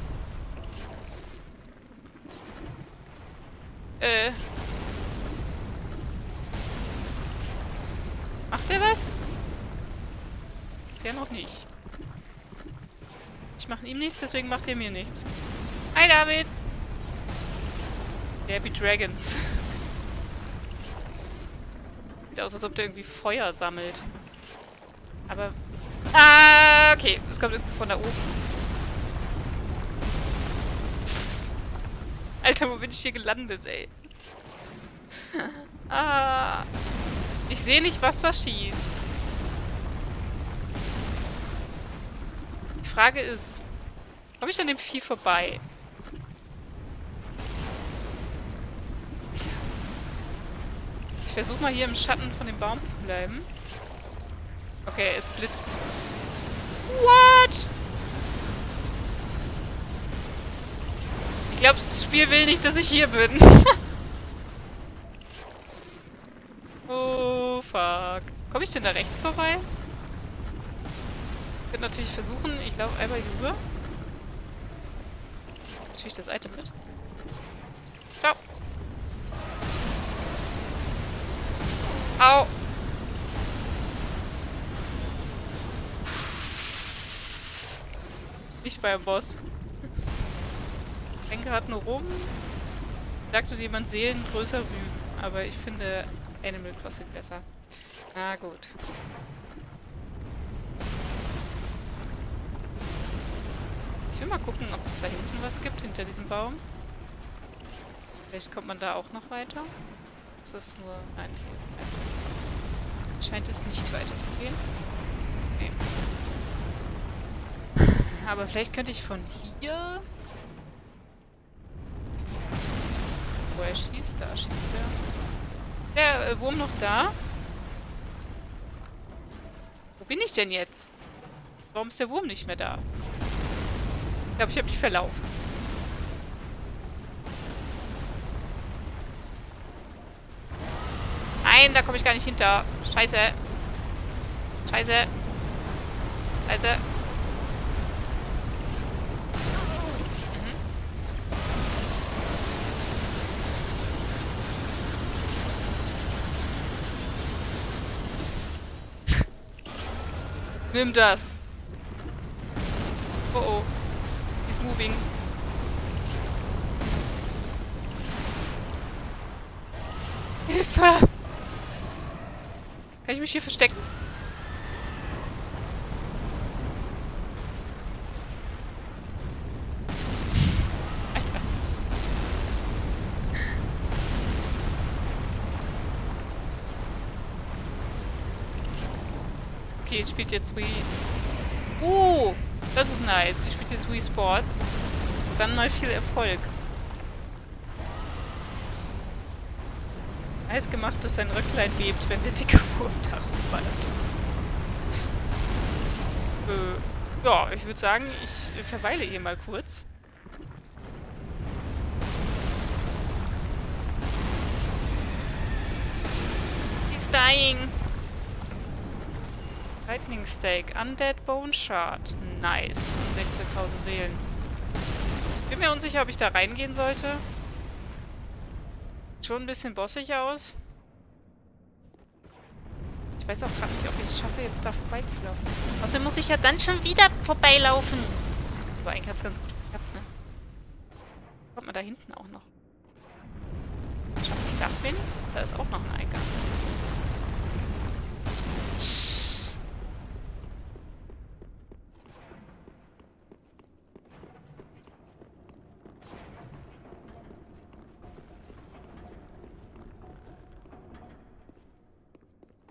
Äh. Macht der was? Der noch nicht. Ich mache ihm nichts, deswegen macht er mir nichts. Hi David! Happy Dragons. Sieht aus, als ob der irgendwie Feuer sammelt. Aber... Ah, okay. Es kommt irgendwie von da oben. Alter, wo bin ich hier gelandet, ey? Ah. Ich sehe nicht, was da schießt. Die Frage ist, komme ich an dem Vieh vorbei? Ich versuche mal hier im Schatten von dem Baum zu bleiben. Okay, es blitzt. What? Ich glaube, das Spiel will nicht, dass ich hier bin. Oh, fuck. Komme ich denn da rechts vorbei? Ich könnte natürlich versuchen, ich laufe einmal hier rüber. Natürlich das Item mit. Ciao. Au! Nicht beim Boss. Ich renn gerade nur rum. Sagt uns jemand Seelen größer Rüben. Aber ich finde Animal Crossing besser. Na gut. Ich will mal gucken, ob es da hinten was gibt, hinter diesem Baum. Vielleicht kommt man da auch noch weiter. Ist das nur... Nein, jetzt scheint es nicht weiterzugehen. Nee. Aber vielleicht könnte ich von hier... Wo er schießt, da schießt er. Der äh, Wurm noch da? Wo bin ich denn jetzt? Warum ist der Wurm nicht mehr da? Ich glaube, ich habe mich verlaufen. Nein, da komme ich gar nicht hinter. Scheiße. Scheiße. Scheiße. Mhm. Nimm das. Oh oh. He's moving. Hilfe! Kann ich mich hier verstecken? Alter. Okay, ich spiele jetzt Wii... Oh, das ist nice. Ich spiele jetzt Wii Sports. Dann mal viel Erfolg. Heiß gemacht, dass sein Röcklein bebt, wenn der dicke Wurm darauf ballert. äh, ja, ich würde sagen, ich verweile hier mal kurz. He's dying! Lightning Stake, Undead Bone Shard. Nice. Und sechzehntausend Seelen. Bin mir unsicher, ob ich da reingehen sollte. Schon ein bisschen bossig aus. Ich weiß auch gerade nicht, ob ich es schaffe, jetzt da vorbeizulaufen. Außerdem muss ich ja dann schon wieder vorbeilaufen. Aber eigentlich hat es ganz gut geklappt, ne? Kommt man da hinten auch noch. Schaffe ich das wenigstens? Da ist auch noch ein Eingang.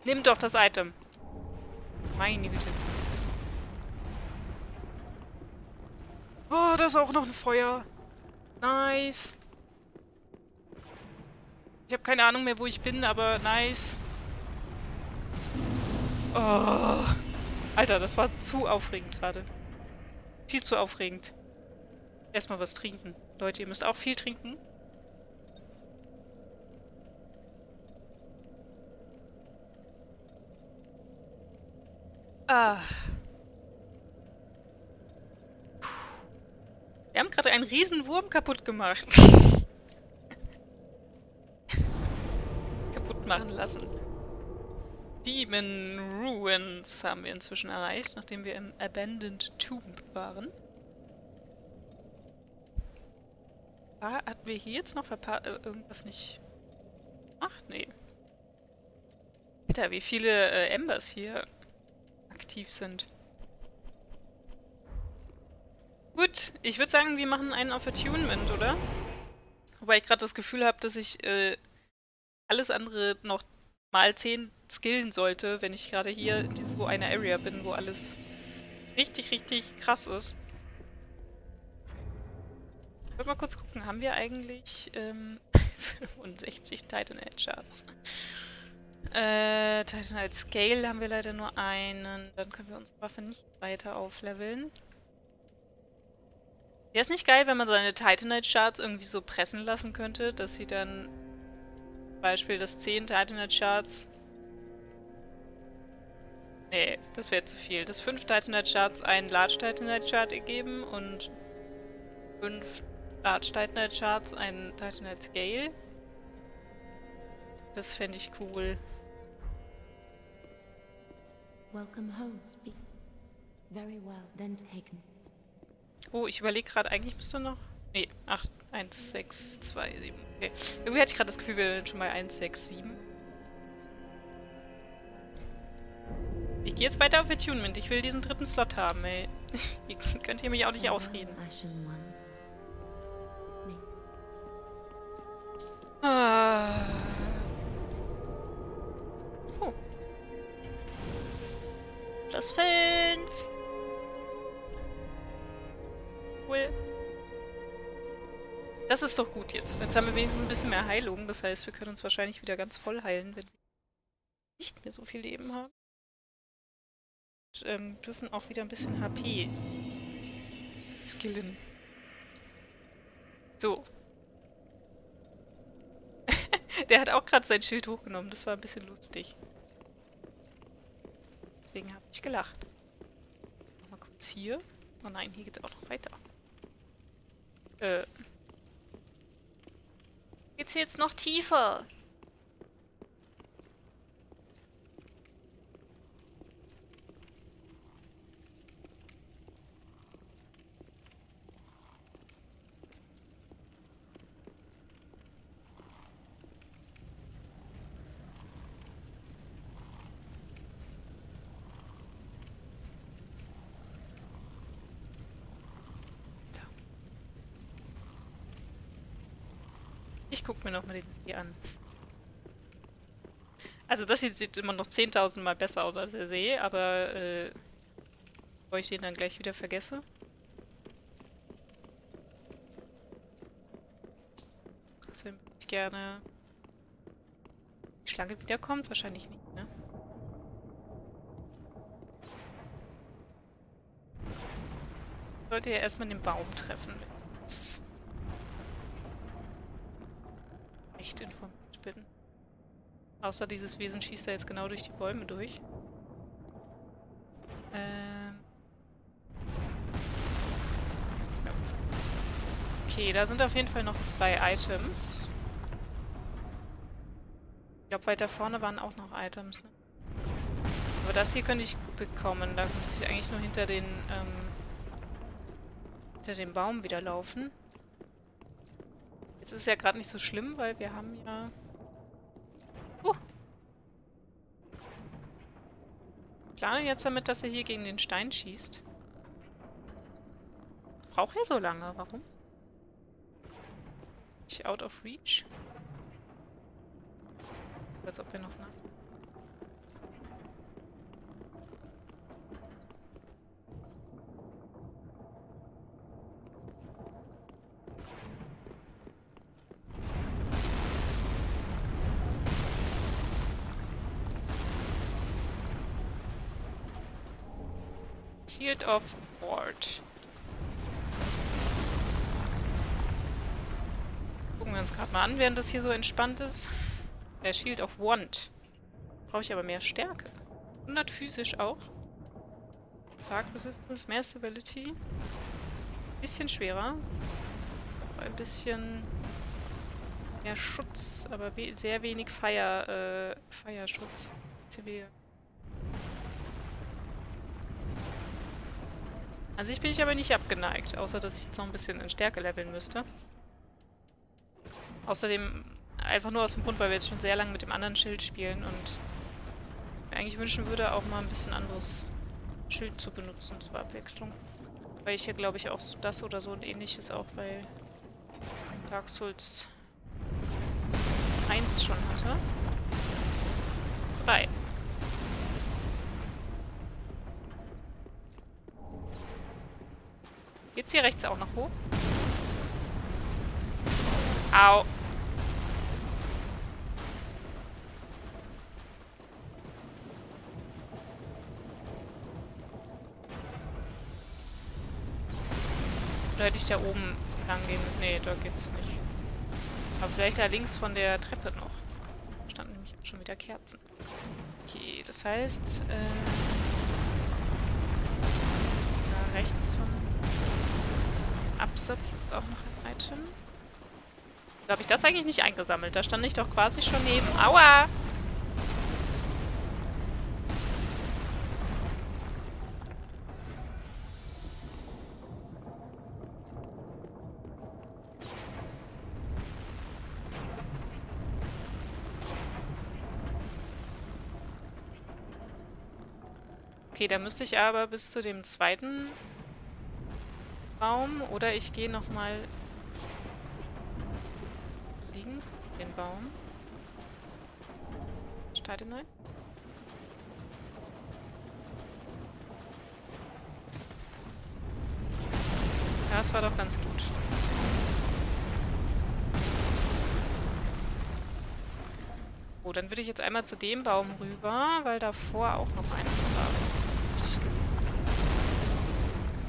Nimm doch das Item. Meine Güte. Oh, da ist auch noch ein Feuer. Nice. Ich habe keine Ahnung mehr, wo ich bin, aber nice. Oh. Alter, das war zu aufregend gerade. Viel zu aufregend. Erstmal was trinken. Leute, ihr müsst auch viel trinken. Ah. Puh. Wir haben gerade einen riesen Wurm kaputt gemacht. Kaputt machen lassen. Demon Ruins haben wir inzwischen erreicht, nachdem wir im Abandoned Tomb waren. Ah, hatten wir hier jetzt noch verpa- äh, irgendwas nicht... Ach, nee. Alter, wie viele äh, Embers hier aktiv sind. Gut, ich würde sagen, wir machen einen auf Attunement, oder? Wobei ich gerade das Gefühl habe, dass ich äh, alles andere noch mal zehn skillen sollte, wenn ich gerade hier in so einer Area bin, wo alles richtig, richtig krass ist. Ich wollte mal kurz gucken, haben wir eigentlich ähm, fünfundsechzig Titanite Shards? Äh, Titanite Scale haben wir leider nur einen. Dann können wir unsere Waffe nicht weiter aufleveln. Wäre es nicht geil, wenn man seine Titanite Shards irgendwie so pressen lassen könnte, dass sie dann zum Beispiel das zehn Titanite Shards. Nee, das wäre zu viel. Das fünf Titanite Shards einen Large Titanite Shard ergeben und fünf Large Titanite Shards, ein Titanite Scale. Das fände ich cool. Welcome home, speak. Very well, then taken. Oh, ich überlege gerade, eigentlich bist du noch. Nee, acht, eins, sechs, zwei, sieben. Okay. Irgendwie hatte ich gerade das Gefühl, wir sind schon bei eins, sechs, sieben. Ich gehe jetzt weiter auf Attunement. Ich will diesen dritten Slot haben, ey. Ihr könnt hier mich auch nicht ausreden. Ah. Oh. Plus fünf. Cool. Das ist doch gut jetzt. Jetzt haben wir wenigstens ein bisschen mehr Heilung. Das heißt, wir können uns wahrscheinlich wieder ganz voll heilen, wenn wir nicht mehr so viel Leben haben. Und ähm, dürfen auch wieder ein bisschen H P skillen. So. Der hat auch gerade sein Schild hochgenommen. Das war ein bisschen lustig. Deswegen habe ich gelacht. Nochmal kurz hier. Oh nein, hier geht's auch noch weiter. Äh. Geht's jetzt noch tiefer? Ich guck mir nochmal den hier an. Also das hier sieht immer noch zehntausend Mal besser aus als der See, aber äh, bevor ich den dann gleich wieder vergesse. Deswegen würde ich gerne... Die Schlange wiederkommt? Wahrscheinlich nicht, ne? Ich sollte ja erstmal den Baum treffen. Informiert bin. Außer dieses Wesen schießt da jetzt genau durch die Bäume durch. Ähm. Ja. Okay, da sind auf jeden Fall noch zwei Items. Ich glaube, weiter vorne waren auch noch Items. Ne? Aber das hier könnte ich bekommen. Da müsste ich eigentlich nur hinter den, ähm, hinter den Baum wieder laufen. Jetzt ist ja gerade nicht so schlimm, weil wir haben ja... Uh. Ich plane jetzt damit, dass er hier gegen den Stein schießt. Braucht er so lange? Warum? Ich out of reach? Als ob wir noch... Shield of Ward. Gucken wir uns gerade mal an, während das hier so entspannt ist. Der Shield of Wand. Brauche ich aber mehr Stärke. hundert physisch auch. Dark Resistance, mehr Stability. Bisschen schwerer. Auch ein bisschen mehr Schutz, aber we sehr wenig Fire, äh, Fire-Schutz. C B. An sich bin ich aber nicht abgeneigt, außer dass ich jetzt noch ein bisschen in Stärke leveln müsste. Außerdem einfach nur aus dem Grund, weil wir jetzt schon sehr lange mit dem anderen Schild spielen und mir eigentlich wünschen würde, auch mal ein bisschen anderes Schild zu benutzen zur Abwechslung. Weil ich hier glaube ich auch das oder so und ähnliches auch bei Dark Souls eins schon hatte. drei. Geht's hier rechts auch noch hoch? Au. Oder hätte ich da oben lang gehen? Nee, da geht's nicht. Aber vielleicht da links von der Treppe noch. Da standen nämlich auch schon wieder Kerzen. Okay, das heißt, äh, da rechts vom Absatz ist auch noch ein Item. Da habe ich das eigentlich nicht eingesammelt. Da stand ich doch quasi schon neben. Aua! Okay, da müsste ich aber bis zu dem zweiten Raum oder ich gehe nochmal links in den Baum. Starte neu. Ja, das war doch ganz gut. Oh, dann würde ich jetzt einmal zu dem Baum rüber, weil davor auch noch eins war.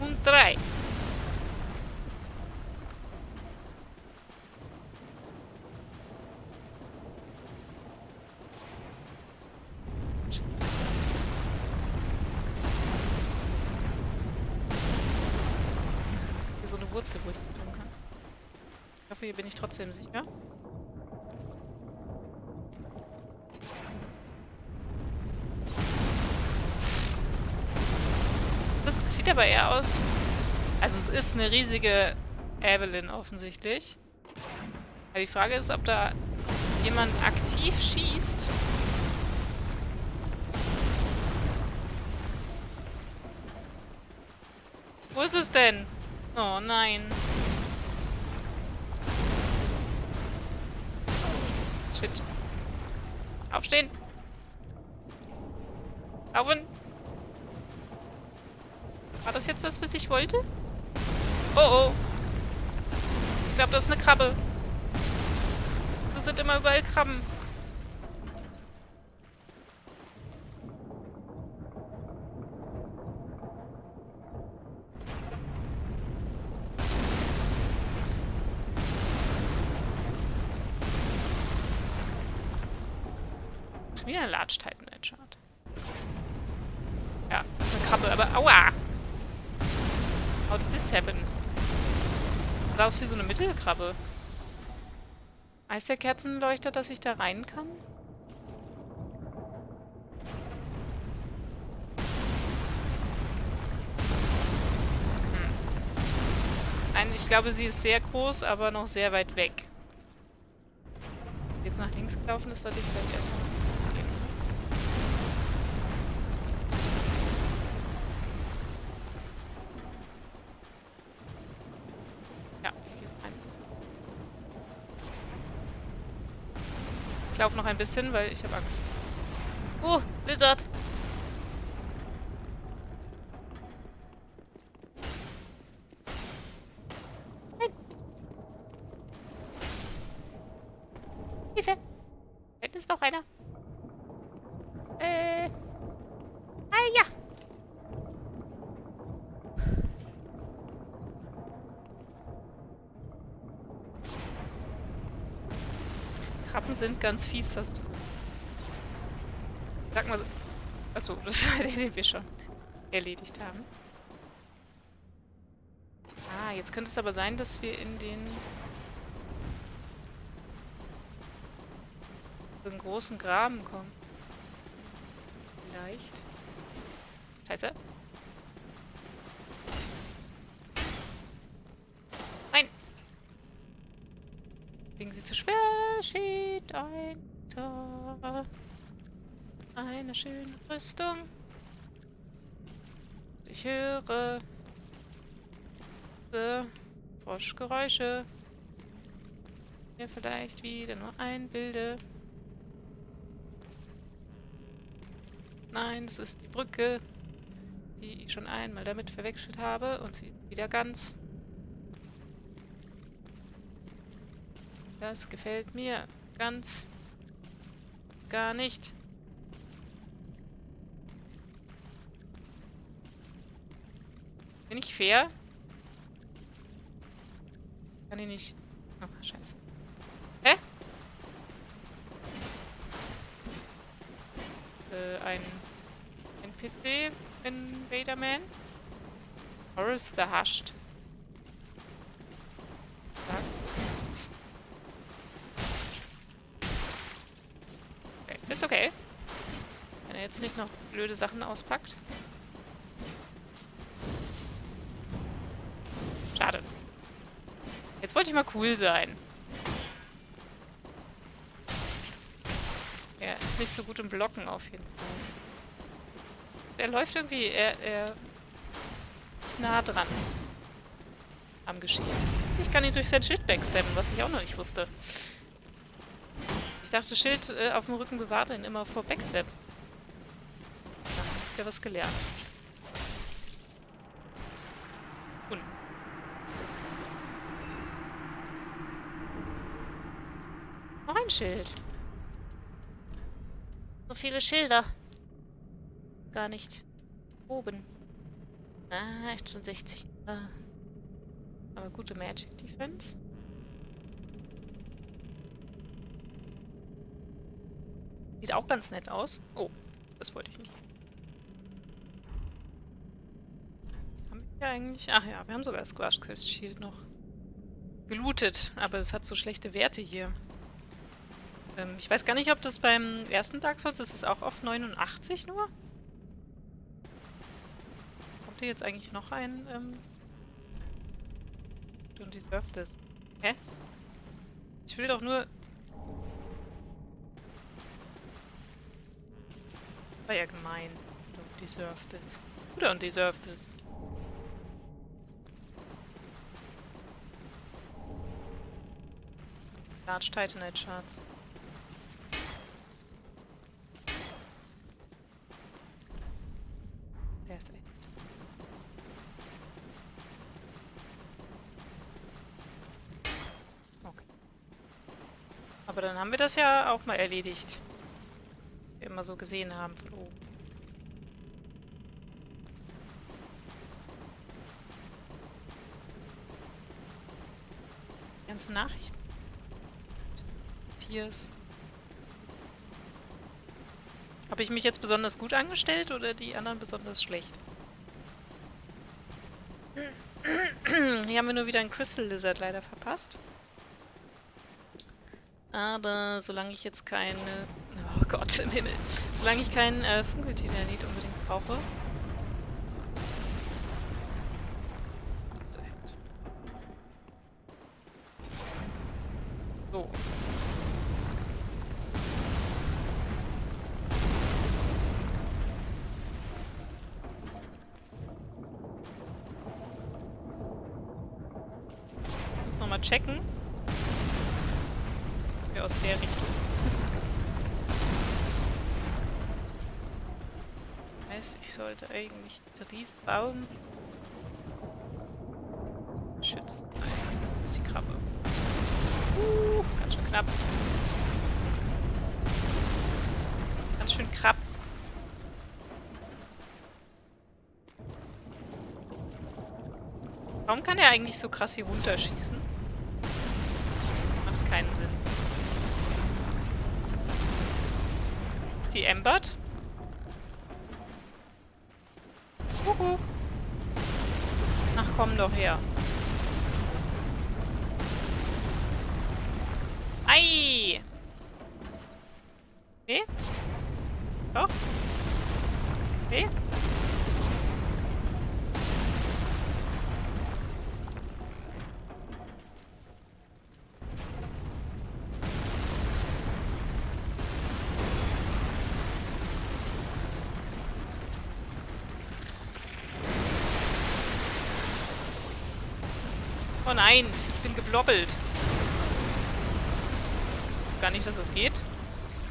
Und drei. Hier so eine Wurzel, wo ich tun kann. Ich hoffe, hier bin ich trotzdem sicher. Sieht aber eher aus. Also es ist eine riesige Evelyn offensichtlich. Aber die Frage ist, ob da jemand aktiv schießt. Wo ist es denn? Oh nein. Shit. Aufstehen. Laufen. War das jetzt das, was ich wollte? Oh oh. Ich glaube, das ist eine Krabbe. Das sind immer überall Krabben. Schon wieder ein Large Titanite Shard. Ja, das ist eine Krabbe, aber aua! How did this happen? Sah aus wie so eine Mittelkrabbe. Heißt der Kerzenleuchter, dass ich da rein kann? Hm. Nein, ich glaube, sie ist sehr groß, aber noch sehr weit weg. Jetzt nach links gelaufen ist, sollte ich vielleicht erstmal gehen. Ich laufe noch ein bisschen, weil ich habe Angst. Uh, Lizard! Nein! Hilfe! Da ist doch einer! Äh... Ah ja! Trappen sind ganz fies, hast du. Sag mal so. Achso, das war der, den wir schon erledigt haben. Ah, jetzt könnte es aber sein, dass wir in den... in den großen Graben kommen. Vielleicht. Scheiße. Nein! Wegen sie zu schwer steht ein Tor. Eine schöne Rüstung. Ich höre... Froschgeräusche. Hier vielleicht wieder nur ein Bilde. Nein, das ist die Brücke, die ich schon einmal damit verwechselt habe und sie ist wieder ganz. Das gefällt mir ganz gar nicht. Bin ich fair? Kann ich nicht... Ach, oh, scheiße. Hä? Äh, ein N P C in Vaderman. Horace the Hushed. Okay, ist okay. Wenn er jetzt nicht noch blöde Sachen auspackt. Schade. Jetzt wollte ich mal cool sein. Er ist nicht so gut im Blocken auf jeden Fall. Er läuft irgendwie, er, er ist nah dran am Geschehen. Ich kann ihn durch sein Schild backstabben, was ich auch noch nicht wusste. Ich dachte, Schild äh, auf dem Rücken bewahrt ihn immer vor Backstab. Da habe ich ja was gelernt. Ein Schild. So viele Schilder. Gar nicht. Oben. Ah, echt schon sechzig. Ah. Aber gute Magic Defense. Sieht auch ganz nett aus. Oh, das wollte ich nicht. Haben wir hier eigentlich... Ach ja, wir haben sogar das Dragon Quest Shield noch gelootet. Aber es hat so schlechte Werte hier. Ich weiß gar nicht, ob das beim ersten Dark Souls ist, es auch auf neunundachtzig nur? Kommt hier jetzt eigentlich noch ein? Ähm Don't deserve this. Hä? Ich will doch nur... War ja gemein. Don't deserve this. Oder don't deserve this. Large Titanite Shards. Aber dann haben wir das ja auch mal erledigt. Was wir immer so gesehen haben von oben. Die ganzen Nachrichten. Tiers. Habe ich mich jetzt besonders gut angestellt oder die anderen besonders schlecht? Hier haben wir nur wieder einen Crystal Lizard leider verpasst. Aber solange ich jetzt keine... Oh Gott, im Himmel. Solange ich keinen äh, Funkeltitanit unbedingt brauche. So. Ich muss nochmal checken. Aus der Richtung. Das heißt, ich sollte eigentlich diesen Baum schützen. Das ist die Krabbe. Uh, ganz schön knapp. Ganz schön krabb. Warum kann er eigentlich so krass hier runterschießen? Macht keinen Sinn. ist die Embert. Kuckuck. Ach, komm doch her. Ei! Nee? Doch? Nee? Oh nein, ich bin geblobbelt. Ich weiß gar nicht, dass das geht.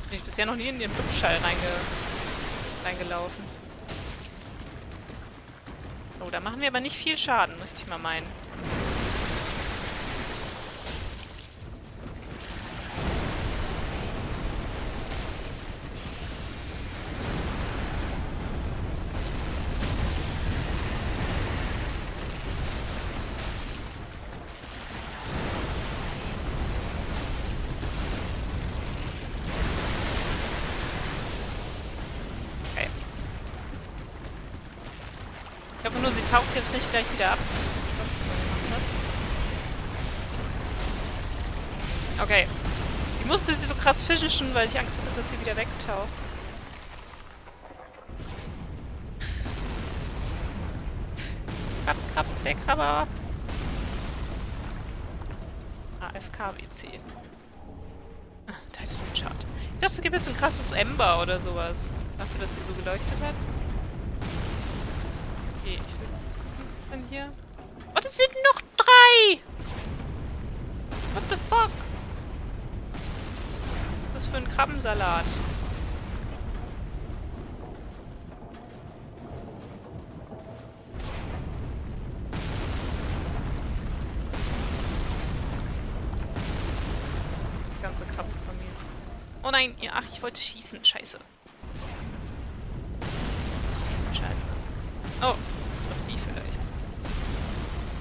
Bin ich bisher noch nie in den Blubschall reinge reingelaufen. Oh, da machen wir aber nicht viel Schaden, müsste ich mal meinen. Ich hoffe nur, sie taucht jetzt nicht gleich wieder ab. Okay. Ich musste sie so krass fischen, weil ich Angst hatte, dass sie wieder wegtaucht. Krab, krab, weg, aber. A F K W C. Ah, Titanite Shard. Ich dachte, es gibt jetzt ein krasses Ember oder sowas. Dafür, dass sie so geleuchtet hat. Okay, ich will jetzt gucken, was denn hier... Oh, das sind noch drei! What the fuck? Was ist das für ein Krabbensalat? Die ganze Krabbenfamilie. Oh nein, ja, ach, ich wollte schießen, scheiße. Schießen, scheiße. Oh, doch die vielleicht.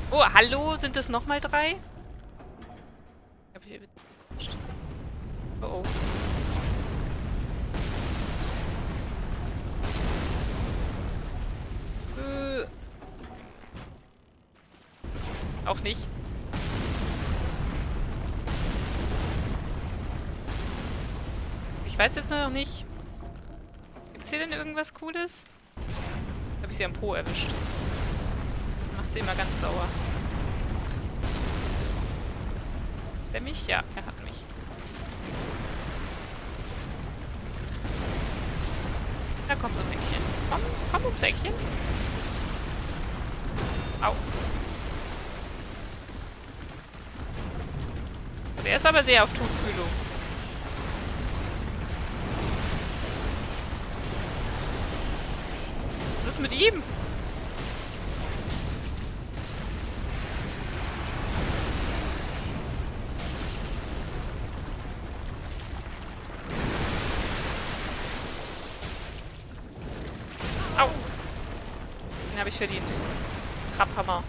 Oh, hallo, sind das nochmal drei? Hab ich überrascht. Oh oh. Äh. Auch nicht. Ich weiß jetzt noch nicht. Gibt's hier denn irgendwas Cooles? Ich sie am Po erwischt. Macht sie immer ganz sauer. Der mich? Ja, er hat mich. Da kommt so ein Eckchen. Komm, komm ums Eckchen. Au. Und er ist aber sehr auf Tuchfühlung. Mit ihm. Au. Den habe ich verdient. Krabhammer.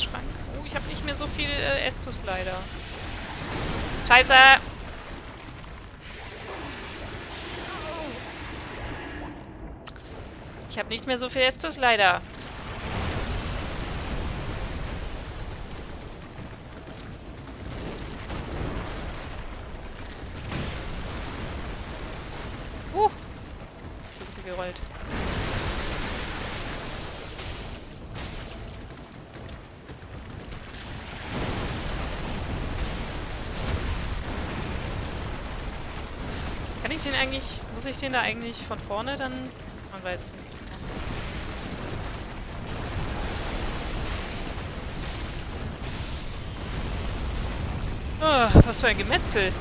Schrank. Oh, ich habe nicht mehr so viel äh, Estus leider. Scheiße. Ich habe nicht mehr so viel Estus, leider. Huh. So viel gerollt. Kann ich den eigentlich... Muss ich den da eigentlich von vorne dann... Man weiß es nicht. Oh, was für ein Gemetzel.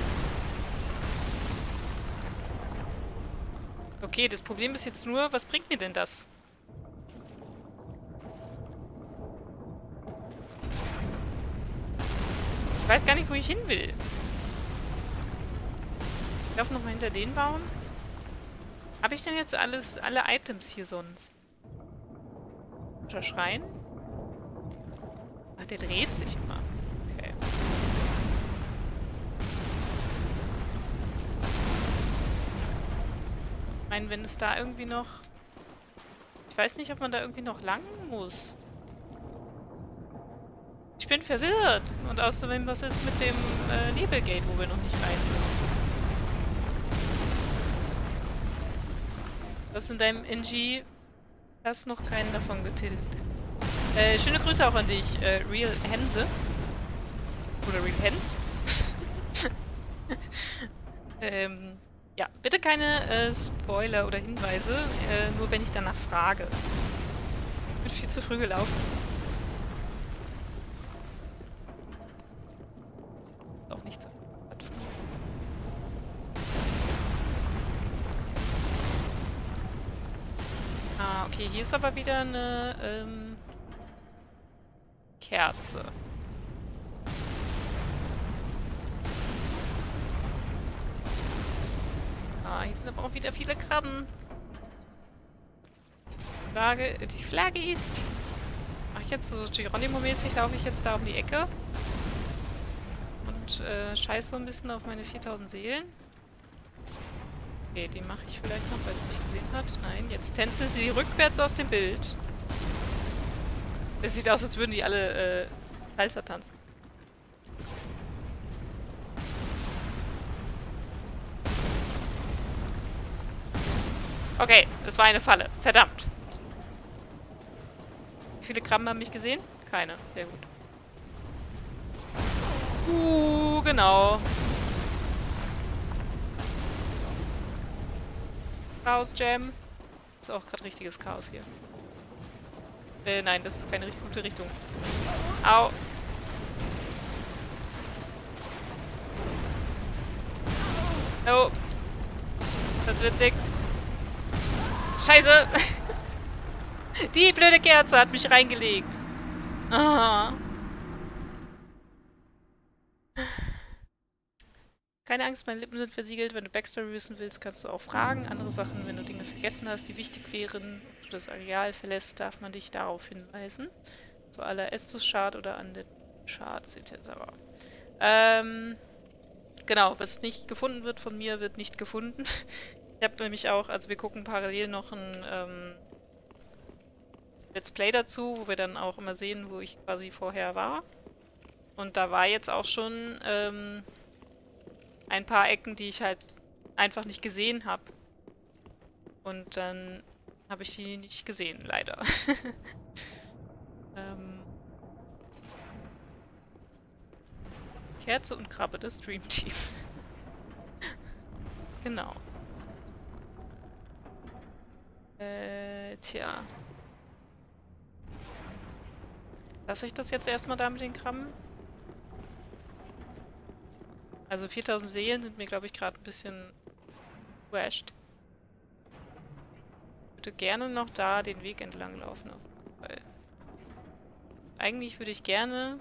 Okay, das Problem ist jetzt nur, was bringt mir denn das? Ich weiß gar nicht, wo ich hin will. Ich laufe nochmal hinter den Baum. Habe ich denn jetzt alles, alle Items hier sonst? Oder Schrein? Ach, der dreht sich immer. Okay. meine, wenn es da irgendwie noch... Ich weiß nicht, ob man da irgendwie noch lang muss. Ich bin verwirrt. Und außerdem, was ist mit dem äh, Nebelgate, wo wir noch nicht rein müssen? Du hast in deinem N G hast noch keinen davon getilgt. Äh, schöne Grüße auch an dich, äh, Real Hense. Oder Real Hens. ähm, ja, bitte keine äh, Spoiler oder Hinweise, äh, nur wenn ich danach frage. Ich bin viel zu früh gelaufen. Auch nicht so. Ah, okay, hier ist aber wieder eine ähm, Kerze. Ah, hier sind aber auch wieder viele Krabben. Die Flagge, die Flagge ist... Mach ich jetzt so Geronimo-mäßig, laufe ich jetzt da um die Ecke. Und äh, scheiße so ein bisschen auf meine viertausend Seelen. Okay, die mache ich vielleicht noch, weil sie mich gesehen hat. Nein, jetzt tänzeln sie rückwärts aus dem Bild. Es sieht aus, als würden die alle äh, Salsa tanzen. Okay, das war eine Falle. Verdammt. Wie viele Krabben haben mich gesehen? Keine. Sehr gut. Uh, genau. Chaos Jam. Ist auch gerade richtiges Chaos hier. Äh, nein, das ist keine gute Richtung. Au. No. Das wird nix. Scheiße! Die blöde Kerze hat mich reingelegt. Oh. Keine Angst, meine Lippen sind versiegelt. Wenn du Backstory wissen willst, kannst du auch fragen. Andere Sachen, wenn du Dinge vergessen hast, die wichtig wären, wenn du das Areal verlässt, darf man dich darauf hinweisen. So à la Estus Shard oder Undead Bone Shard et cetera. Ähm, genau, was nicht gefunden wird von mir, wird nicht gefunden. Ich habe nämlich auch, also wir gucken parallel noch ein ähm, Let's Play dazu, wo wir dann auch immer sehen, wo ich quasi vorher war. Und da war jetzt auch schon ähm, ein paar Ecken, die ich halt einfach nicht gesehen habe. Und dann habe ich die nicht gesehen, leider. ähm, Kerze und Krabbe, das Dream Team. Genau. Äh, tja. Lasse ich das jetzt erstmal da mit den Krabben? Also viertausend Seelen sind mir, glaube ich, gerade ein bisschen crashed. Ich würde gerne noch da den Weg entlang laufen. Auf jeden Fall. Eigentlich würde ich gerne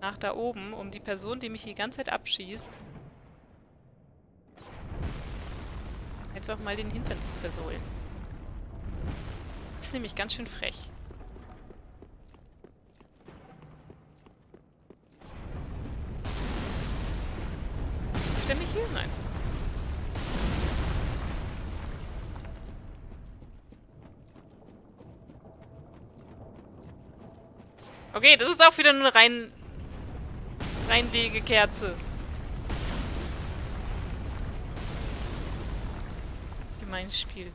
nach da oben, um die Person, die mich die ganze Zeit abschießt, einfach mal den Hintern zu versohlen. Das ist nämlich ganz schön frech. Ist der nicht hier? Nein. Okay, das ist auch wieder nur eine rein... reinwege Kerze. Mein Spiel.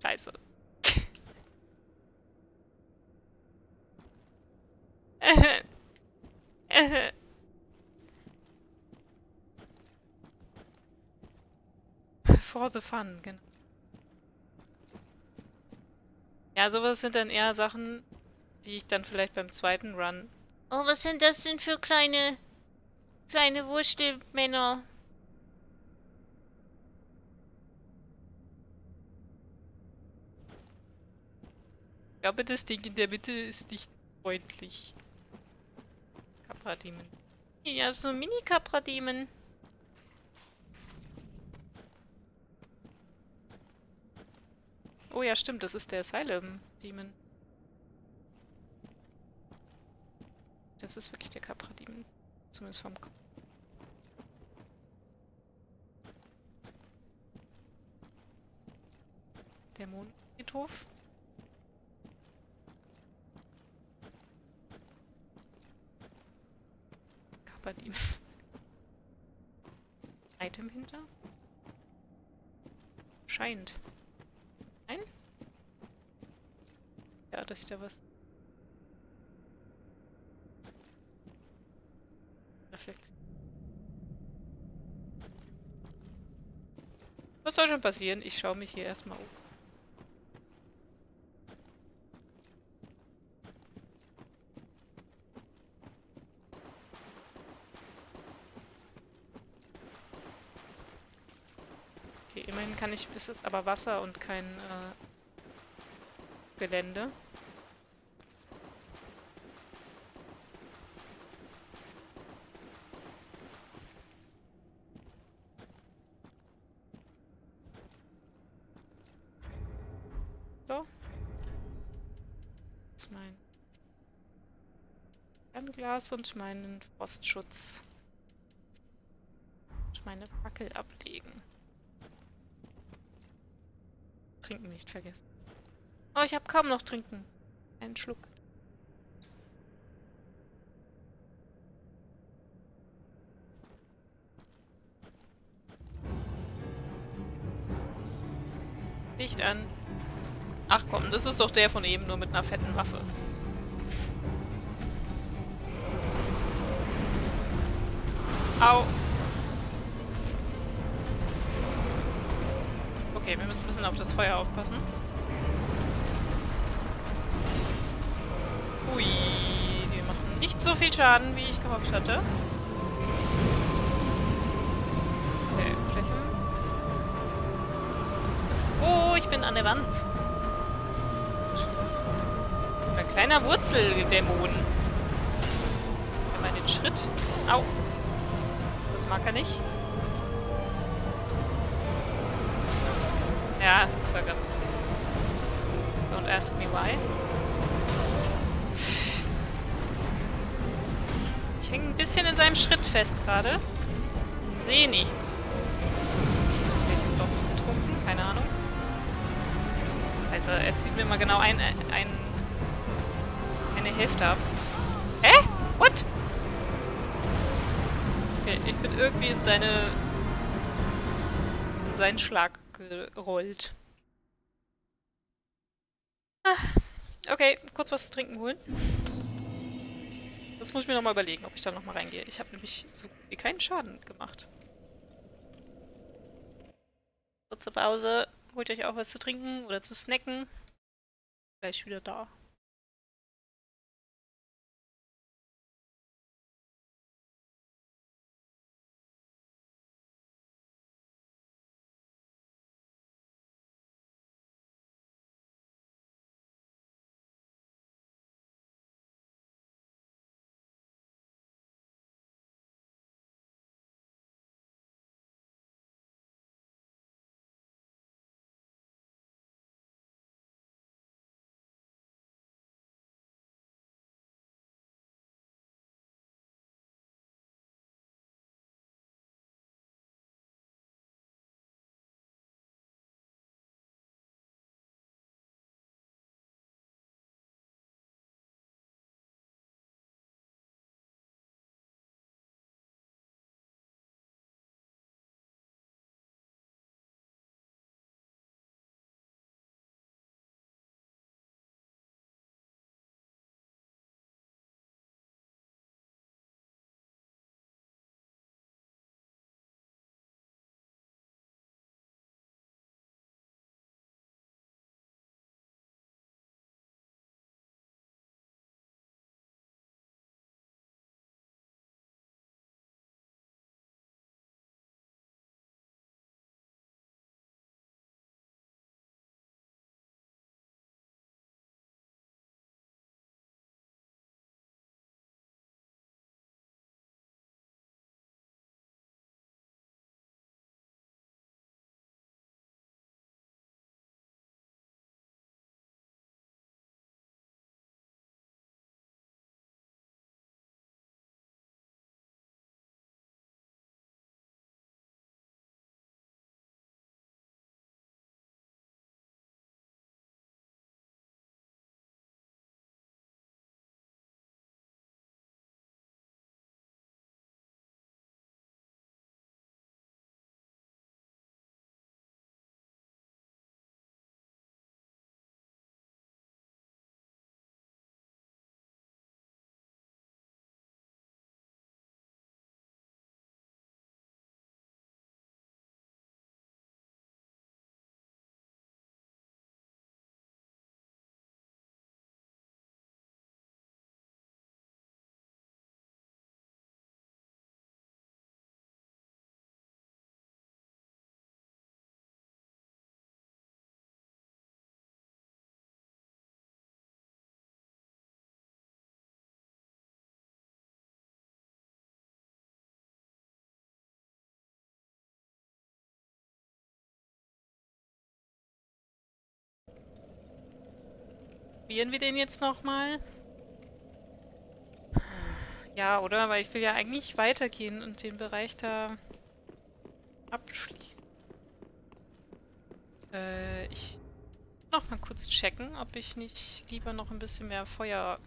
Scheiße. For the fun, genau. Ja, sowas sind dann eher Sachen, die ich dann vielleicht beim zweiten Run... Oh, was sind das denn für kleine... kleine Wurstelmänner? Ich glaube, das Ding in der Mitte ist nicht freundlich. Capra Demon. Ja, so ein Mini-Capra Demon. Oh ja, stimmt, das ist der Asylum Demon. Das ist wirklich der Capra Demon. Zumindest vom Kopf. Der Mondhof. Capra Demon. Item hinter. Scheint. Nein? Ja, dass ich da was. Reflexion. Was soll schon passieren? Ich schaue mich hier erstmal um. Okay, immerhin kann ich, ist es aber Wasser und kein äh, Gelände. So. Das ist mein Fernglas und meinen Frostschutz. Und meine Fackel ablegen. Trinken nicht vergessen. Oh, ich habe kaum noch trinken. Einen Schluck. Licht an. Ach komm, das ist doch der von eben, nur mit einer fetten Waffe. Au. Okay, wir müssen ein bisschen auf das Feuer aufpassen. Ui, die machen nicht so viel Schaden, wie ich gehofft hatte. Okay, Fläche. Oh, ich bin an der Wand. Ein kleiner Wurzeldämon. Wenn man den Schritt... Au. Das mag er nicht. Ja, das war gerade ein bisschen. Don't ask me why. Ich hänge ein bisschen in seinem Schritt fest gerade. Sehe nichts. Ich hab doch getrunken, keine Ahnung. Also, er zieht mir mal genau ein, ein, eine Hälfte ab. Hä? What? Okay, ich bin irgendwie in seine. in seinen Schlag gerollt. Ah, okay, kurz was zu trinken holen. Das muss ich mir nochmal überlegen, ob ich da nochmal reingehe. Ich habe nämlich so gut wie keinen Schaden gemacht. Kurze Pause. Holt euch auch was zu trinken oder zu snacken. Gleich wieder da. Probieren wir den jetzt nochmal? Ja, oder? Weil ich will ja eigentlich weitergehen und den Bereich da abschließen. Äh, ich muss nochmal kurz checken, ob ich nicht lieber noch ein bisschen mehr Feuer...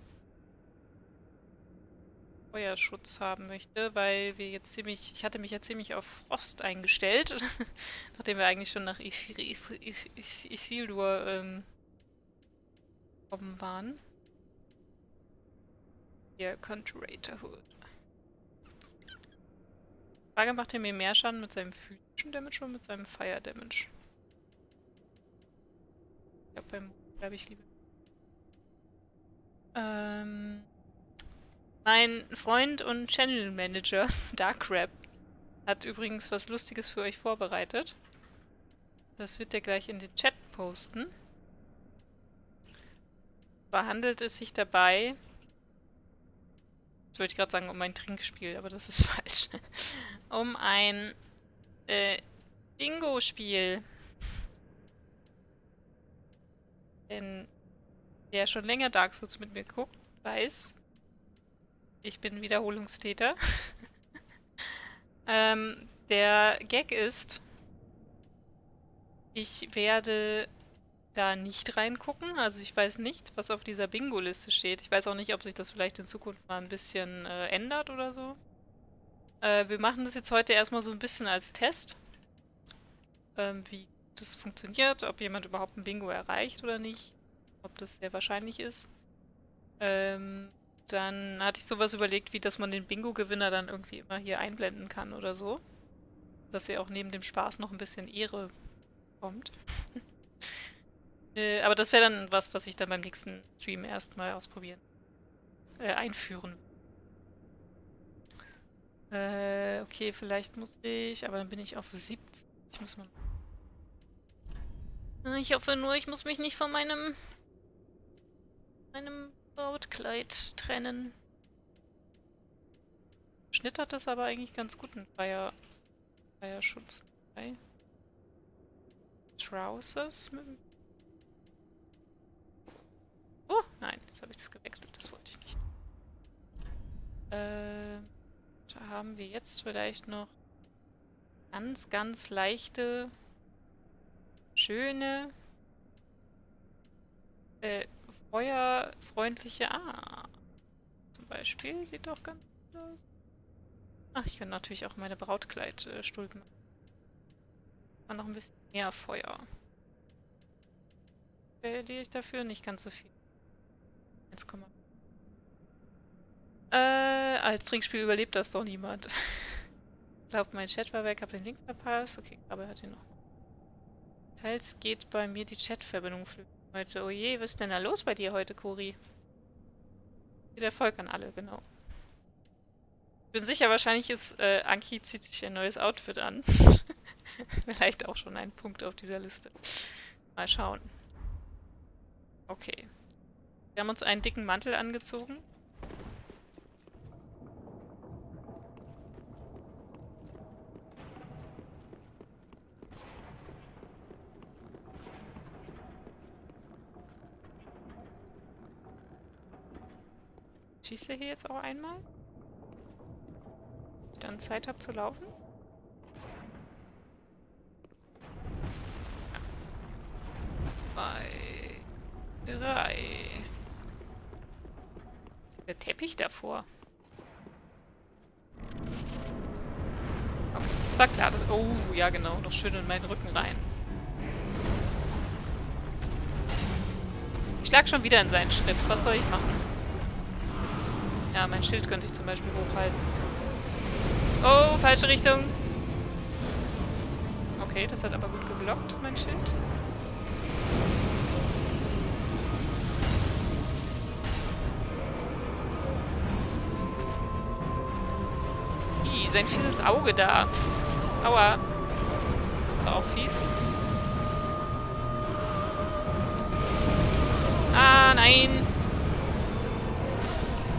Feuerschutz haben möchte, weil wir jetzt ziemlich, ich hatte mich ja ziemlich auf Frost eingestellt, nachdem wir eigentlich schon nach Isildur ähm, gekommen waren. Hier, Conturator Hood. Frage, macht er mir mehr Schaden mit seinem physischen Damage oder mit seinem Fire Damage? Ich glaube, beim glaube ich lieber. Ähm... Mein Freund und Channel Manager, Darkrap, hat übrigens was Lustiges für euch vorbereitet. Das wird er gleich in den Chat posten. Handelt es sich dabei, das wollte ich gerade sagen, um ein Trinkspiel, aber das ist falsch, um ein äh, Bingo-Spiel. Denn wer schon länger Dark Souls mit mir guckt, weiß, ich bin Wiederholungstäter. ähm, der Gag ist, ich werde da nicht reingucken. Also ich weiß nicht, was auf dieser Bingo-Liste steht. Ich weiß auch nicht, ob sich das vielleicht in Zukunft mal ein bisschen äh, ändert oder so. Äh, wir machen das jetzt heute erstmal so ein bisschen als Test. Ähm, wie das funktioniert, ob jemand überhaupt ein Bingo erreicht oder nicht. Ob das sehr wahrscheinlich ist. Ähm... Dann hatte ich sowas überlegt, wie dass man den Bingo-Gewinner dann irgendwie immer hier einblenden kann oder so. Dass ihr auch neben dem Spaß noch ein bisschen Ehre bekommt. äh, aber das wäre dann was, was ich dann beim nächsten Stream erstmal ausprobieren. Äh, einführen. Äh, okay, vielleicht muss ich, aber dann bin ich auf siebzehn. Ich muss mal... Ich hoffe nur, ich muss mich nicht von meinem... meinem... Brautkleid trennen. Schnitt hat das aber eigentlich ganz guten Feier Feierschutz dabei. Trousers mit dem... Oh, nein, jetzt habe ich das gewechselt, das wollte ich nicht. Äh, da haben wir jetzt vielleicht noch ganz, ganz leichte, schöne, äh, feuerfreundliche. Ah, zum Beispiel. Sieht doch ganz gut aus. Ach, ich kann natürlich auch meine Brautkleid äh, stulpen. Noch ein bisschen mehr Feuer. Verliere ich dafür nicht ganz so viel. Jetzt kommen wir. Äh, als Trinkspiel überlebt das doch niemand. Ich glaube, mein Chat war weg, habe den Link verpasst. Okay, aber hat ihn noch. Teils geht bei mir die Chatverbindung flöten. Heute, oh je, was ist denn da los bei dir heute, Cori? Viel Erfolg an alle, genau. Ich bin sicher, wahrscheinlich ist äh, Anki zieht sich ein neues Outfit an. Vielleicht auch schon ein Punkt auf dieser Liste. Mal schauen. Okay. Wir haben uns einen dicken Mantel angezogen. Schießt ihr hier jetzt auch einmal? Wenn ich dann Zeit habe zu laufen? Zwei, drei. Der Teppich davor. Okay, das war klar. Dass, oh, ja genau. Noch schön in meinen Rücken rein. Ich schlag schon wieder in seinen Schritt. Was soll ich machen? Ja, mein Schild könnte ich zum Beispiel hochhalten. Oh, falsche Richtung! Okay, das hat aber gut geblockt, mein Schild. Ih, sein fieses Auge da. Aua. War auch fies. Ah, nein!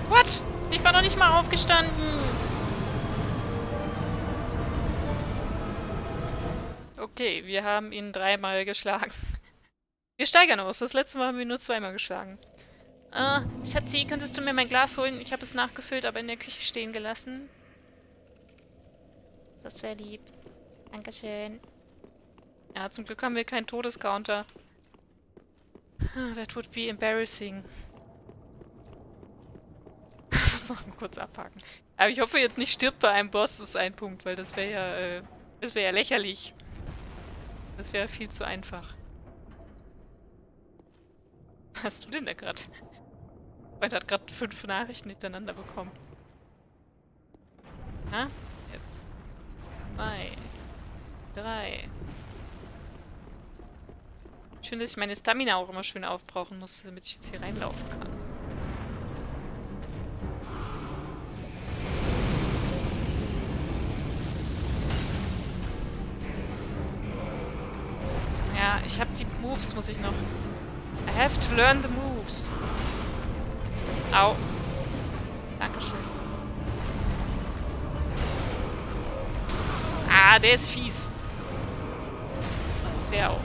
What? Ich war noch nicht mal aufgestanden. Okay, wir haben ihn dreimal geschlagen. Wir steigern uns. Das letzte Mal haben wir nur zweimal geschlagen. Ah, Schatzi, könntest du mir mein Glas holen? Ich habe es nachgefüllt, aber in der Küche stehen gelassen. Das wäre lieb. Dankeschön. Ja, zum Glück haben wir keinen Todescounter. That would be embarrassing. Ich muss noch mal kurz abhaken. Aber ich hoffe, jetzt nicht stirbt bei einem Boss, das ist ein Punkt, weil das wäre ja, äh, das wäre ja lächerlich. Das wäre viel zu einfach. Was hast du denn da gerade? Mein hat gerade fünf Nachrichten hintereinander bekommen. Na, jetzt. Zwei. Drei. Schön, dass ich meine Stamina auch immer schön aufbrauchen muss, damit ich jetzt hier reinlaufen kann. Ja, ich habe die Moves, muss ich noch... I have to learn the moves. Au. Dankeschön. Ah, der ist fies. Der auch.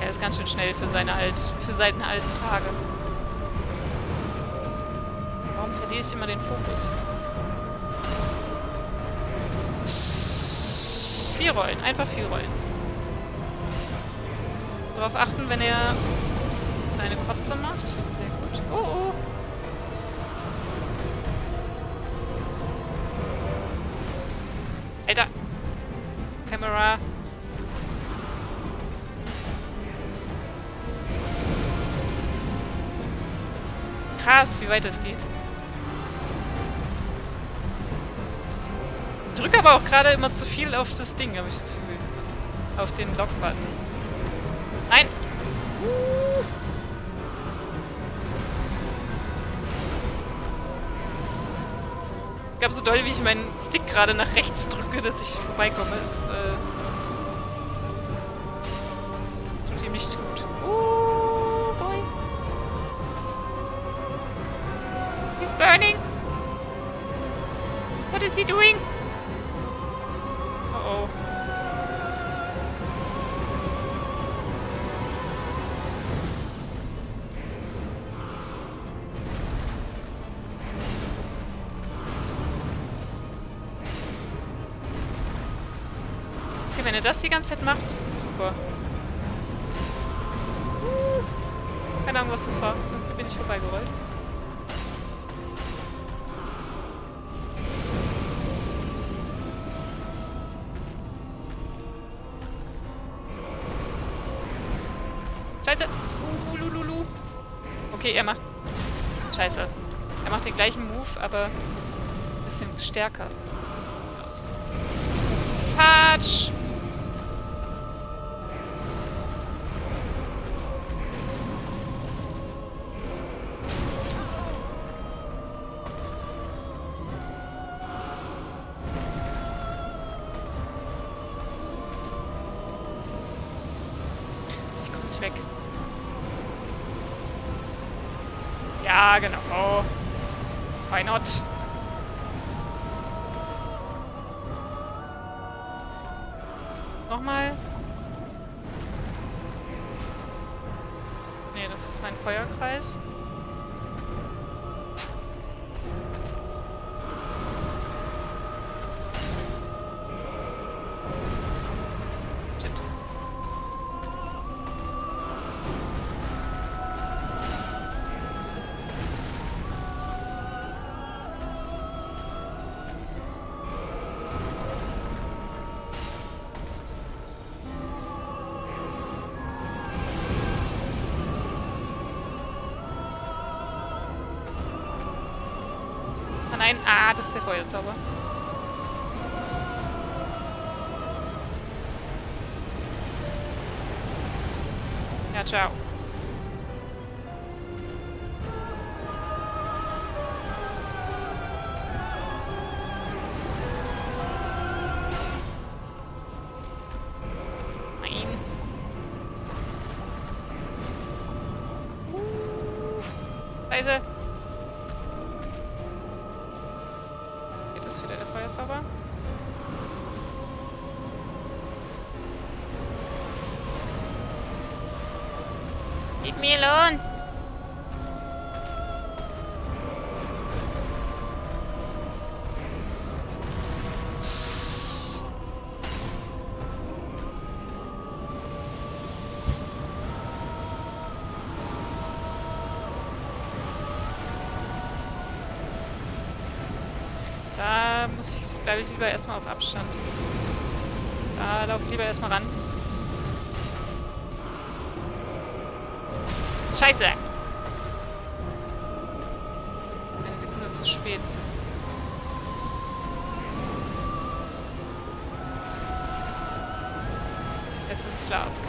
Er ist ganz schön schnell für seine alt, für seine alten Tage. Warum verliere ich immer den Fokus? Viel rollen, einfach viel rollen. Darauf achten, wenn er seine Kotze macht. Sehr gut. Oh, oh. Alter. Kamera. Krass, wie weit das geht. Ich drücke aber auch gerade immer zu viel auf das Ding, habe ich das Gefühl. Auf den Lock-Button. Nein! Uh. Ich glaube, so doll, wie ich meinen Stick gerade nach rechts drücke, dass ich vorbeikomme, ist... Äh, tut ihm nicht gut. Uh, boy! He's burning! What is he doing? Oh oh. Wenn er das die ganze Zeit macht, ist super. Keine Ahnung, was das war. Irgendwie bin ich vorbeigerollt. Scheiße! Uh, lululu. Okay, er macht... Scheiße. Er macht den gleichen Move, aber... ein bisschen stärker. Fatsch! Genau. Why not? Nochmal. Nee, das ist ein Feuerkreis. Nein, ah, das ist der Feuerzauber. Ja, ciao. Wieder der Feuerzauber. Gib mir Lohn! Da muss ich, glaube ich, lieber erstmal auf Abstand. Da laufe ich lieber erstmal ran. Scheiße! Eine Sekunde zu spät. Letztes Flask.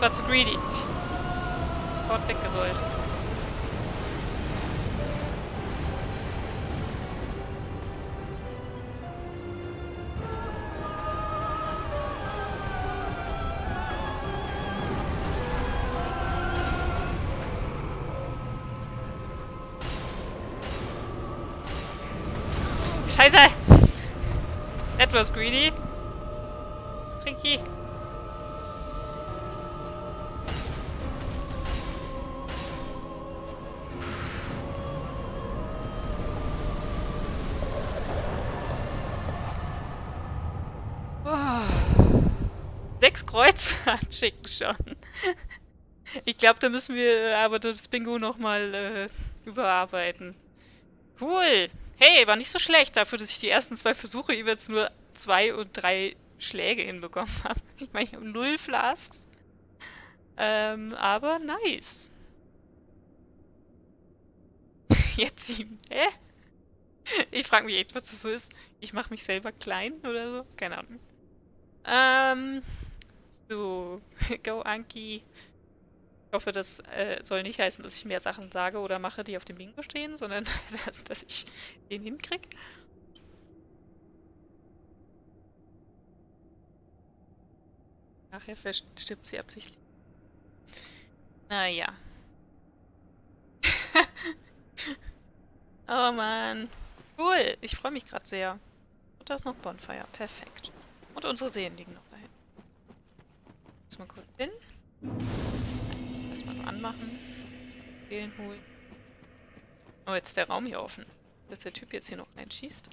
War zu greedy. Sofort weggerollt. Scheiße! That was greedy. Tricky. Kreuz anschicken schon. Ich glaube, da müssen wir aber das Bingo nochmal äh, überarbeiten. Cool. Hey, war nicht so schlecht dafür, dass ich die ersten zwei Versuche jeweils nur zwei und drei Schläge hinbekommen habe. Ich meine, ich habe null Flasks. Ähm, aber nice. Jetzt sieben. Hä? Ich frage mich echt, was das so ist. Ich mache mich selber klein oder so? Keine Ahnung. Ähm... So, go Anki. Ich hoffe, das äh, soll nicht heißen, dass ich mehr Sachen sage oder mache, die auf dem Bingo stehen, sondern dass, dass ich den hinkriege. Nachher verstirbt sie absichtlich. Naja. Oh man. Cool, ich freue mich gerade sehr. Und da ist noch Bonfire, perfekt. Und unsere Seen liegen noch dahin. Mal kurz hin. Erstmal nur anmachen. Seelen holen. Oh, jetzt ist der Raum hier offen. Dass der Typ jetzt hier noch reinschießt.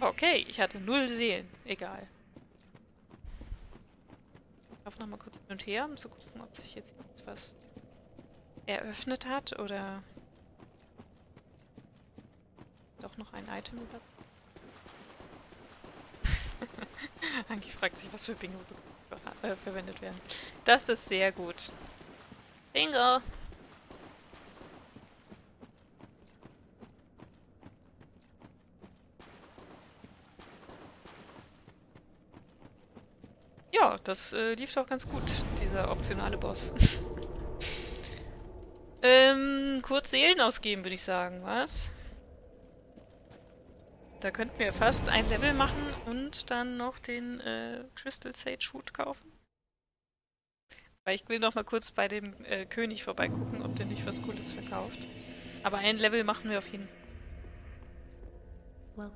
Okay, ich hatte null Seelen. Egal. Ich laufe nochmal kurz hin und her, um zu gucken, ob sich jetzt etwas eröffnet hat oder doch noch ein Item über. Anki fragt sich, was für Bingo äh, verwendet werden. Das ist sehr gut. Bingo! Ja, das äh, lief doch ganz gut, dieser optionale Boss. ähm, kurz Seelen ausgeben, würde ich sagen, was? Da könnten wir fast ein Level machen und dann noch den äh, Crystal Sage Hut kaufen. Weil ich will noch mal kurz bei dem äh, König vorbeigucken, ob der nicht was Cooles verkauft. Aber ein Level machen wir auf jeden Fall.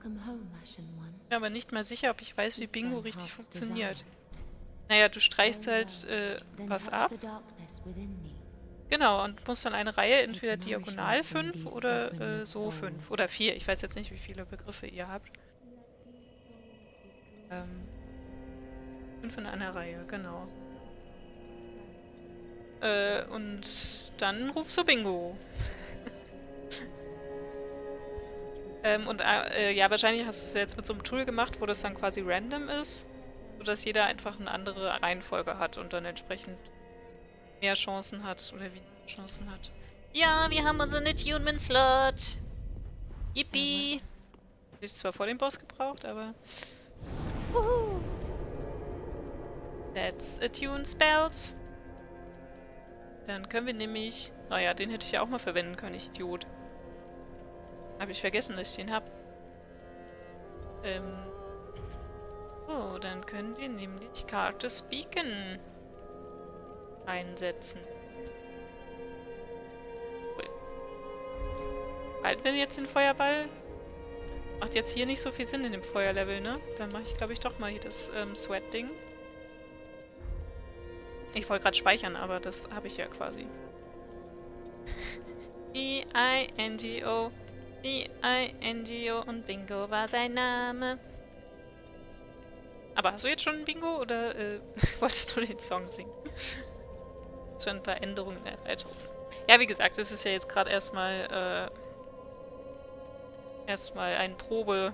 Ich bin aber nicht mal sicher, ob ich weiß, wie Bingo richtig funktioniert. Naja, du streichst halt äh, was ab. Genau, und muss dann eine Reihe, entweder diagonal fünf oder äh, so fünf oder vier. Ich weiß jetzt nicht, wie viele Begriffe ihr habt. Ähm, fünf in einer Reihe, genau. Äh, und dann rufst du Bingo. ähm, und äh, ja, wahrscheinlich hast du es jetzt mit so einem Tool gemacht, wo das dann quasi random ist, sodass jeder einfach eine andere Reihenfolge hat und dann entsprechend mehr Chancen hat oder weniger Chancen hat. Ja, wir haben unseren Attunement Slot. Yippie! Hätte ich zwar vor dem Boss gebraucht, aber. Woohoo! Let's attune spells. Dann können wir nämlich. Naja, den hätte ich ja auch mal verwenden können, ich Idiot. Habe ich vergessen, dass ich den habe. Ähm. So, dann können wir nämlich Karte Speaken einsetzen. Cool. Halten wir jetzt den Feuerball? Macht jetzt hier nicht so viel Sinn in dem Feuerlevel, ne? Dann mache ich, glaube ich, doch mal hier das ähm, Sweat-Ding. Ich wollte gerade speichern, aber das habe ich ja quasi. B I N G O. B I N G O und Bingo war sein Name. Aber hast du jetzt schon Bingo oder äh, wolltest du den Song singen? Schon ein paar Änderungen in der Erweiterung. Ja, wie gesagt, es ist ja jetzt gerade erstmal äh, erstmal ein Probe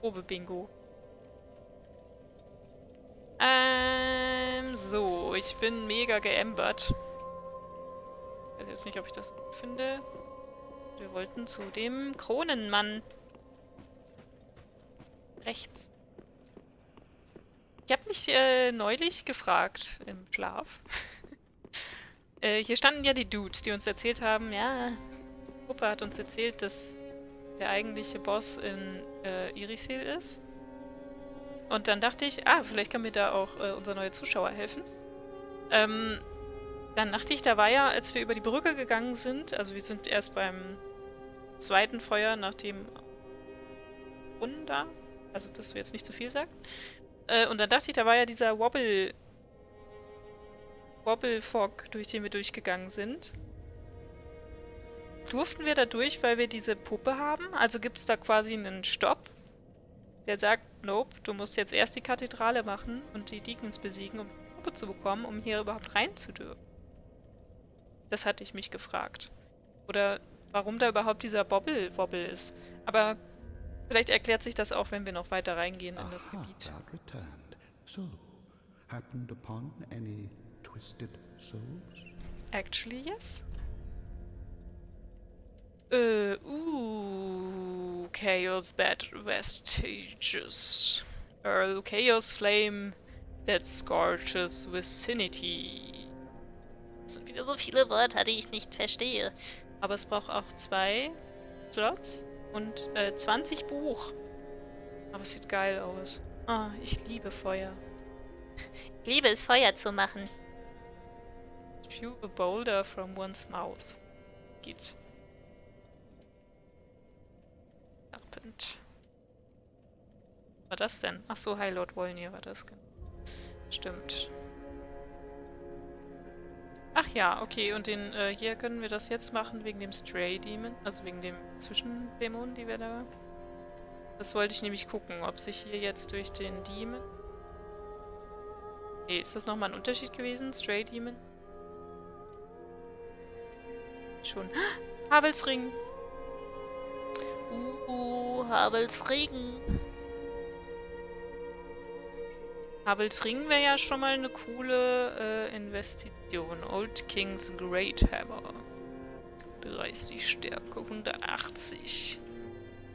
Probe-Bingo. Ähm, so, ich bin mega geämbert. Ich weiß jetzt nicht, ob ich das gut finde. Wir wollten zu dem Kronenmann. Rechts. Ich habe mich äh, neulich gefragt, im Schlaf. äh, hier standen ja die Dudes, die uns erzählt haben, ja, Opa hat uns erzählt, dass der eigentliche Boss in äh, Irithyll ist. Und dann dachte ich, ah, vielleicht kann mir da auch äh, unser neuer Zuschauer helfen. Ähm, dann dachte ich, da war ja, als wir über die Brücke gegangen sind, also wir sind erst beim zweiten Feuer, nachdem Wunder, also dass du jetzt nicht zu viel sagst. Äh, und dann dachte ich, da war ja dieser Wobble Wobble Fog, durch den wir durchgegangen sind. Durften wir da durch, weil wir diese Puppe haben? Also gibt es da quasi einen Stopp, der sagt, nope, du musst jetzt erst die Kathedrale machen und die Deacons besiegen, um die Puppe zu bekommen, um hier überhaupt rein zu dürfen. Das hatte ich mich gefragt. Oder warum da überhaupt dieser Wobble Wobble ist. Aber vielleicht erklärt sich das auch, wenn wir noch weiter reingehen in das Gebiet. So, happened upon any twisted souls? Actually, yes. Äh, uh, Chaos Bed Vestiges. Earl Chaos Flame that scorches vicinity. Das sind wieder so viele Wörter, die ich nicht verstehe. Aber es braucht auch zwei Slots. Und äh, zwanzig Buch. Aber es sieht geil aus. Ah, oh, ich liebe Feuer. Ich liebe es, Feuer zu machen. Spew a boulder from one's mouth. Geht. Serpent. Was war das denn? Achso, High Lord Wolnir war das, genau. Stimmt. Ach ja, okay, und den äh, hier können wir das jetzt machen wegen dem Stray Demon, also wegen dem Zwischendämon, die wir da... Das wollte ich nämlich gucken, ob sich hier jetzt durch den Demon... Nee, ist das nochmal ein Unterschied gewesen? Stray Demon? Schon. Havel's Ring! Uh, uh, Havel's Ring! Havel's Ring wäre ja schon mal eine coole äh, Investition. Old King's Great Hammer. dreißig Stärke, hundertachtzig.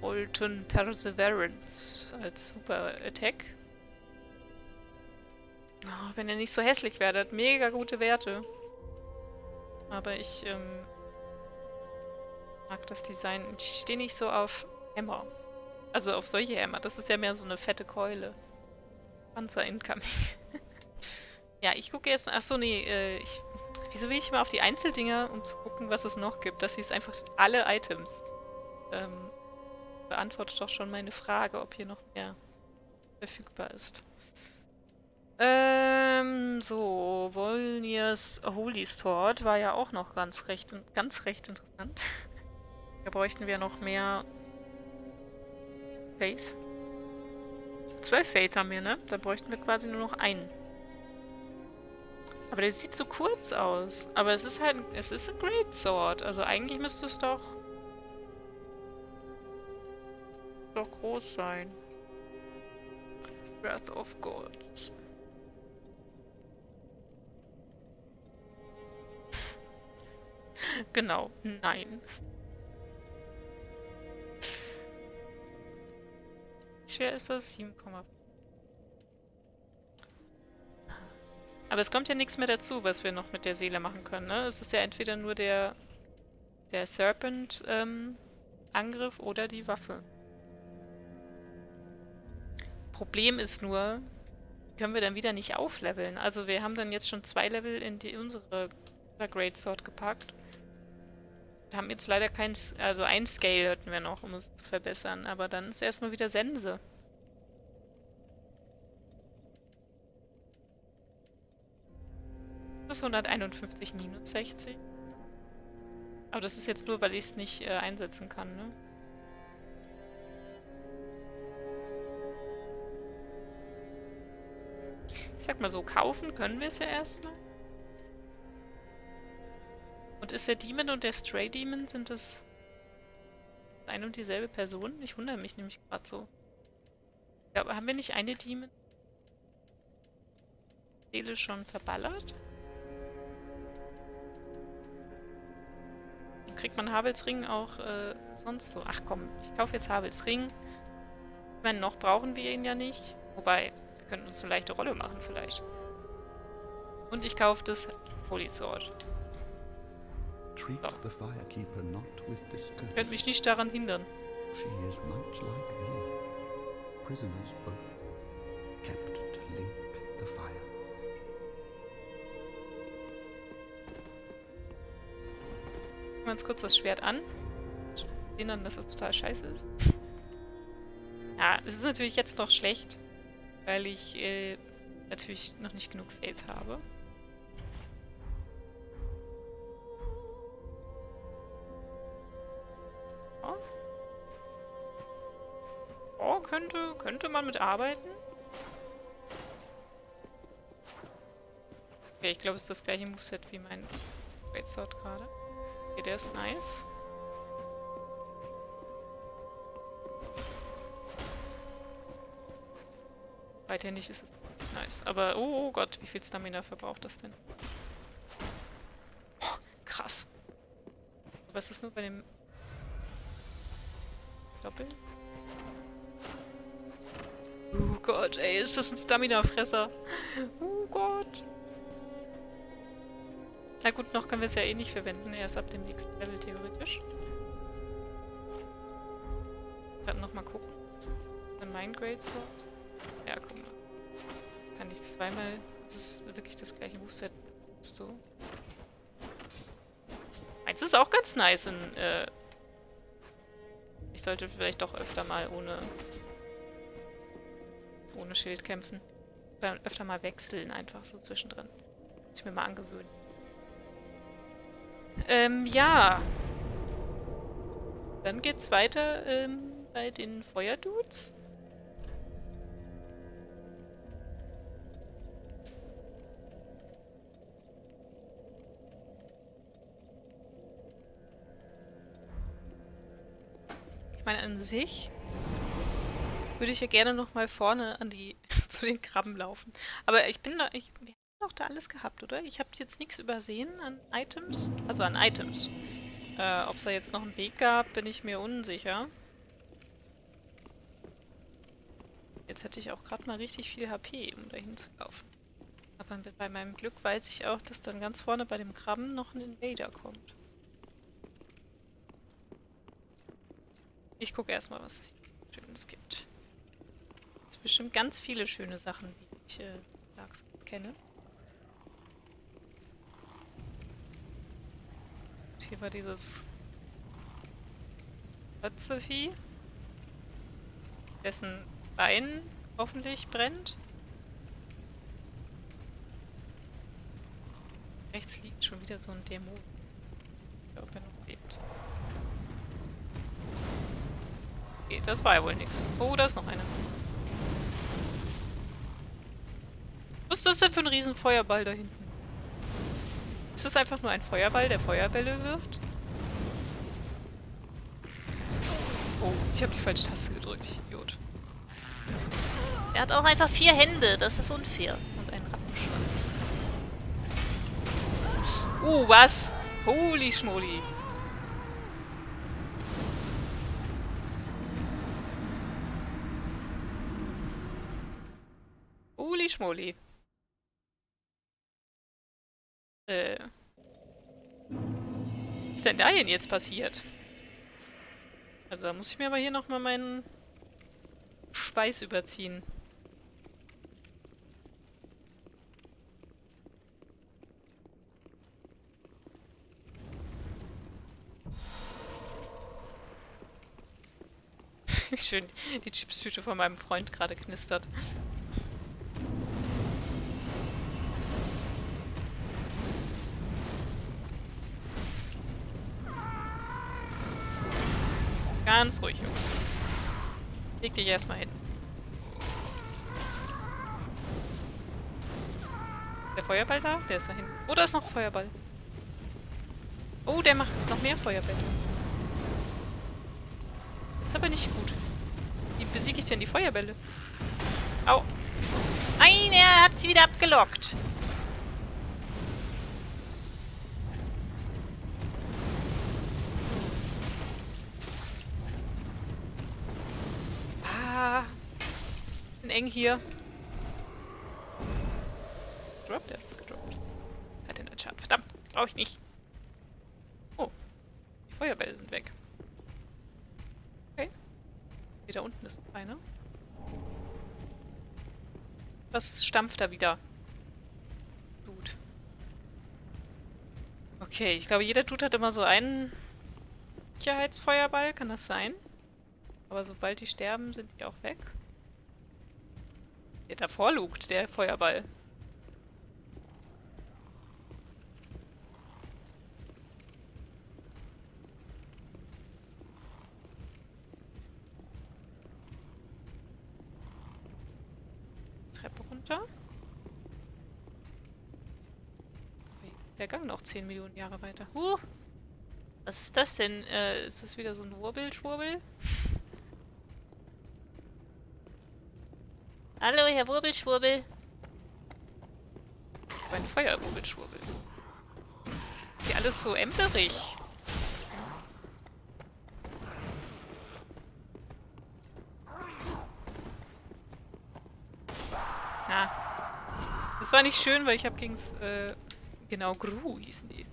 Molten Perseverance als Super Attack. Oh, wenn er nicht so hässlich wäre, hat mega gute Werte. Aber ich ähm, mag das Design. Ich stehe nicht so auf Hammer. Also auf solche Hammer. Das ist ja mehr so eine fette Keule. Panzer incoming. Ja, ich gucke jetzt... Achso, nee, äh, ich... Wieso will ich mal auf die Einzeldinger, um zu gucken, was es noch gibt? Das hier ist einfach alle Items. Ähm, beantwortet doch schon meine Frage, ob hier noch mehr verfügbar ist. Ähm, so, Wolnir's Holy Sword war ja auch noch ganz recht, ganz recht interessant. Da bräuchten wir noch mehr... Faith. zwölf Faith haben wir, ne? Da bräuchten wir quasi nur noch einen. Aber der sieht so kurz aus. Aber es ist halt, es ist ein Greatsword. Also eigentlich müsste es doch... doch groß sein. Breath of God. Genau. Nein. Schwer ist das sieben Komma fünf. Aber es kommt ja nichts mehr dazu, was wir noch mit der Seele machen können, ne? Es ist ja entweder nur der, der Serpent ähm, Angriff oder die Waffe. Problem ist nur, können wir dann wieder nicht aufleveln. Also wir haben dann jetzt schon zwei Level in die unsere Greatsword gepackt. Wir haben jetzt leider kein, also ein Scale hatten wir noch, um es zu verbessern, aber dann ist erstmal wieder Sense. Das ist hunderteinundfünfzig minus sechzig. Aber das ist jetzt nur, weil ich es nicht äh, einsetzen kann, ne? Ich sag mal so, kaufen können wir es ja erstmal. Und ist der Demon und der Stray Demon, sind das eine und dieselbe Person? Ich wundere mich nämlich gerade so. Ich glaube, haben wir nicht eine Demon? Seele schon verballert? Und kriegt man Havel's Ring auch äh, sonst so? Ach komm, ich kaufe jetzt Havel's Ring. Ich meine, noch brauchen wir ihn ja nicht. Wobei, wir könnten uns eine leichte Rolle machen vielleicht. Und ich kaufe das Holy Sword. So. Ich könnte mich nicht daran hindern. Gucken wir uns kurz das Schwert an. Wir sehen dann, dass das total scheiße ist. Ja, es ist natürlich jetzt noch schlecht, weil ich äh, natürlich noch nicht genug Faith habe. Oh, könnte, könnte man mitarbeiten. Okay, ich glaube, es ist das gleiche Moveset wie mein Greatsword gerade. Okay, der ist nice. Weiter nicht ist es nice. Aber, oh, oh Gott, wie viel Stamina verbraucht das denn? Oh, krass. Aber es ist nur bei dem Doppel? Oh Gott, ey, ist das ein Stamina-Fresser? Oh Gott. Na gut, noch können wir es ja eh nicht verwenden, erst ab dem nächsten Level theoretisch. Dann nochmal gucken. Dann mein Greatsword. Ja, guck mal. Kann ich zweimal. Das ist wirklich das gleiche Moveset. So. Eins ist auch ganz nice in. Äh ich sollte vielleicht doch öfter mal ohne. ohne Schild kämpfen. Oder öfter mal wechseln, einfach so zwischendrin. Muss ich mir mal angewöhnen. Ähm, ja. Dann geht's weiter ähm, bei den Feuerdudes. Ich meine, an sich würde ich ja gerne noch mal vorne an die zu den Krabben laufen. Aber ich bin da, ich, wir haben doch da alles gehabt, oder? Ich habe jetzt nichts übersehen an Items, also an Items. Äh, ob es da jetzt noch einen Weg gab, bin ich mir unsicher. Jetzt hätte ich auch gerade mal richtig viel H P, um dahin zu laufen. Aber bei meinem Glück weiß ich auch, dass dann ganz vorne bei dem Krabben noch ein Invader kommt. Ich gucke erstmal, was es Schönes gibt. Bestimmt ganz viele schöne Sachen, die ich äh, Dark Souls kenne. Und hier war dieses Rötzevieh, dessen Bein hoffentlich brennt. Rechts liegt schon wieder so ein Dämon. Ich glaube, er noch lebt. Okay, das war ja wohl nichts. Oh, da ist noch einer. Was ist das denn für ein riesen Feuerball da hinten? Ist das einfach nur ein Feuerball, der Feuerbälle wirft? Oh, ich habe die falsche Taste gedrückt, ich Idiot. Er hat auch einfach vier Hände, das ist unfair. Und einen Rattenschwanz. Oh, was? Holy Schmoli. Holy Schmoli. Äh. Was ist denn da denn jetzt passiert? Also da muss ich mir aber hier nochmal meinen Schweiß überziehen. Wie schön die Chipstüte von meinem Freund gerade knistert. Ganz ruhig, Junge. Leg dich erstmal hin. Der Feuerball da? Der ist da hinten. Oh, da ist noch ein Feuerball. Oh, der macht noch mehr Feuerbälle. Das ist aber nicht gut. Wie besiege ich denn die Feuerbälle? Au. Nein, er hat sie wieder abgelockt. Ah. Bin eng hier. Droppt, er hat was gedroppt. Hat den Schaden. Verdammt, brauche ich nicht. Feuerbälle sind weg. Okay. Hier da unten ist einer. Was stampft da wieder? Dude. Okay, ich glaube, jeder Dude hat immer so einen Sicherheitsfeuerball. Kann das sein? Aber sobald die sterben, sind die auch weg. Der davor lugt, der Feuerball. Der Gang noch zehn Millionen Jahre weiter. Huh! Was ist das denn? Äh, ist das wieder so ein Wurbelschwurbel? Hallo, Herr Wurbelschwurbel! Ein Feuerwurbelschwurbel. Hier alles so emberig. Na. Das war nicht schön, weil ich habe gegen's... Äh, Genau, Gru hießen die.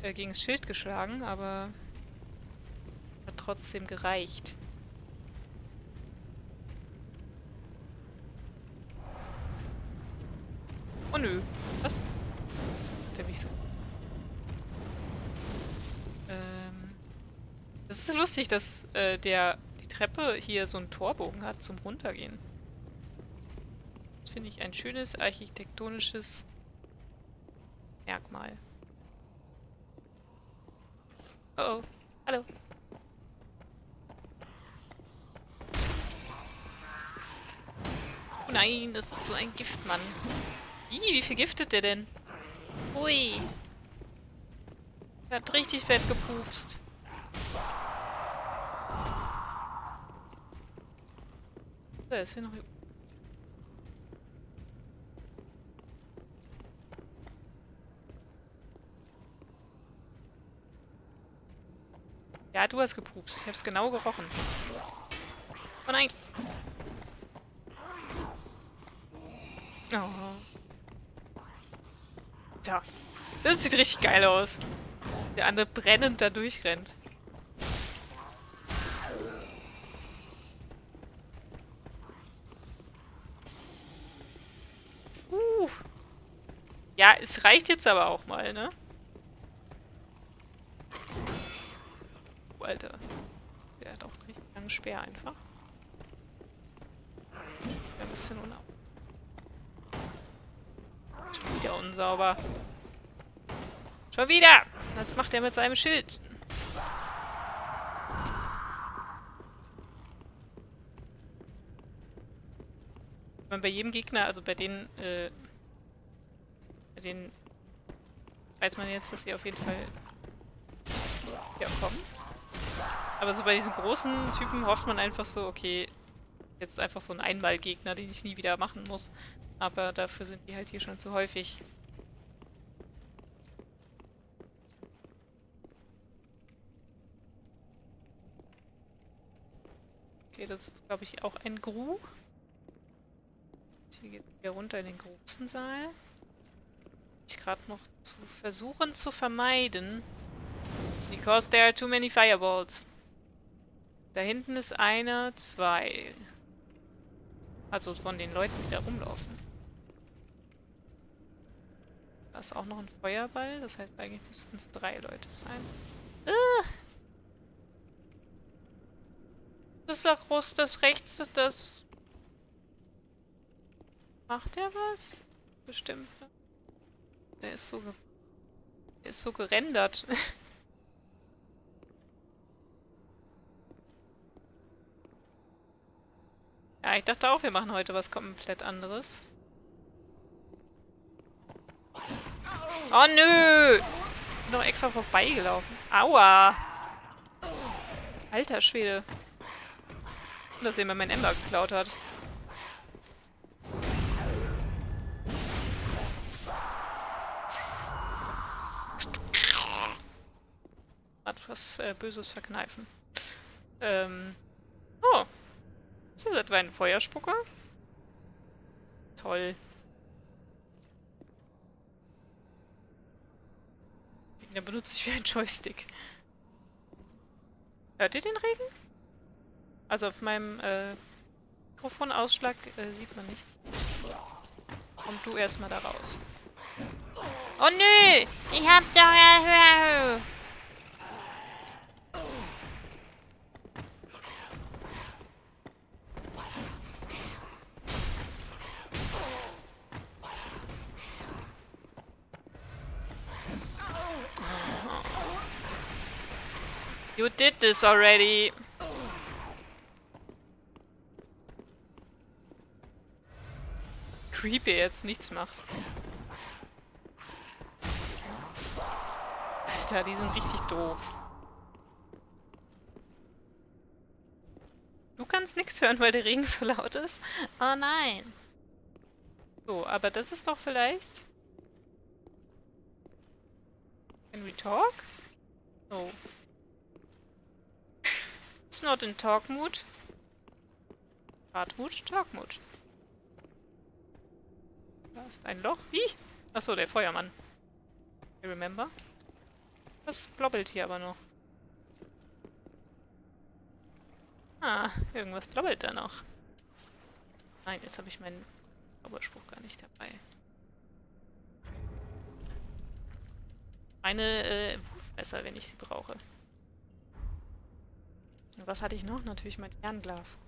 Äh, gegen das Schild geschlagen, aber hat trotzdem gereicht. Oh nö. Was? Ist der mich so? Ähm. Das ist lustig, dass äh, der die Treppe hier so einen Torbogen hat zum Runtergehen. Das finde ich ein schönes architektonisches Merkmal. Oh oh. Hallo. Oh nein, das ist so ein Giftmann. Ih, wie viel giftet der denn? Ui. Der hat richtig fett gepupst. Da ist hier noch... Ja, du hast gepupst. Ich hab's genau gerochen. Oh nein! Oh. Da. Das sieht richtig geil aus. Der andere brennend da durchrennt. Uh. Ja, es reicht jetzt aber auch mal, ne? Alter. Der hat auch einen richtig langen Speer einfach. Ein bisschen unauber. Schon wieder unsauber. Schon wieder! Was macht er mit seinem Schild? Wenn man bei jedem Gegner, also bei denen, äh, bei denen weiß man jetzt, dass sie auf jeden Fall hier kommen. Aber so bei diesen großen Typen hofft man einfach so, okay, jetzt einfach so ein Einmalgegner, den ich nie wieder machen muss. Aber dafür sind die halt hier schon zu häufig. Okay, das ist, glaube ich, auch ein Gru. Hier geht es wieder runter in den großen Saal. Ich gerade noch zu versuchen zu vermeiden. Because there are too many fireballs. Da hinten ist einer, zwei. Also von den Leuten, die da rumlaufen. Da ist auch noch ein Feuerball, das heißt eigentlich müssten es drei Leute sein. Ah! Das ist da groß, das rechts, das, das... Macht der was? Bestimmt. Der ist so, ge der ist so gerendert. Ja, ich dachte auch, wir machen heute was komplett anderes. Oh nö! Ich bin doch extra vorbeigelaufen. Aua! Alter Schwede. Dass jemand mein Ember geklaut hat. Hat was äh, Böses verkneifen. Ähm. Oh. Ist das etwa ein Feuerspucker? Toll. Den benutze ich wie ein Joystick. Hört ihr den Regen? Also auf meinem äh, Mikrofonausschlag äh, sieht man nichts. Komm du erstmal da raus. Oh nö! Ich hab doch... You did this already! Creepy jetzt nichts macht. Alter, die sind richtig doof. Du kannst nichts hören, weil der Regen so laut ist. Oh nein! So, aber das ist doch vielleicht... Can we talk? No. It's not in talk mood. Hartmut, talk mood. Da ist ein Loch. Wie? Achso, der Feuermann. I remember. Das blobbelt hier aber noch. Ah, irgendwas blobbelt da noch. Nein, jetzt habe ich meinen Zauberspruch gar nicht dabei. Eine äh, Wurfmesser, wenn ich sie brauche. Und was hatte ich noch? Natürlich mein Fernglas.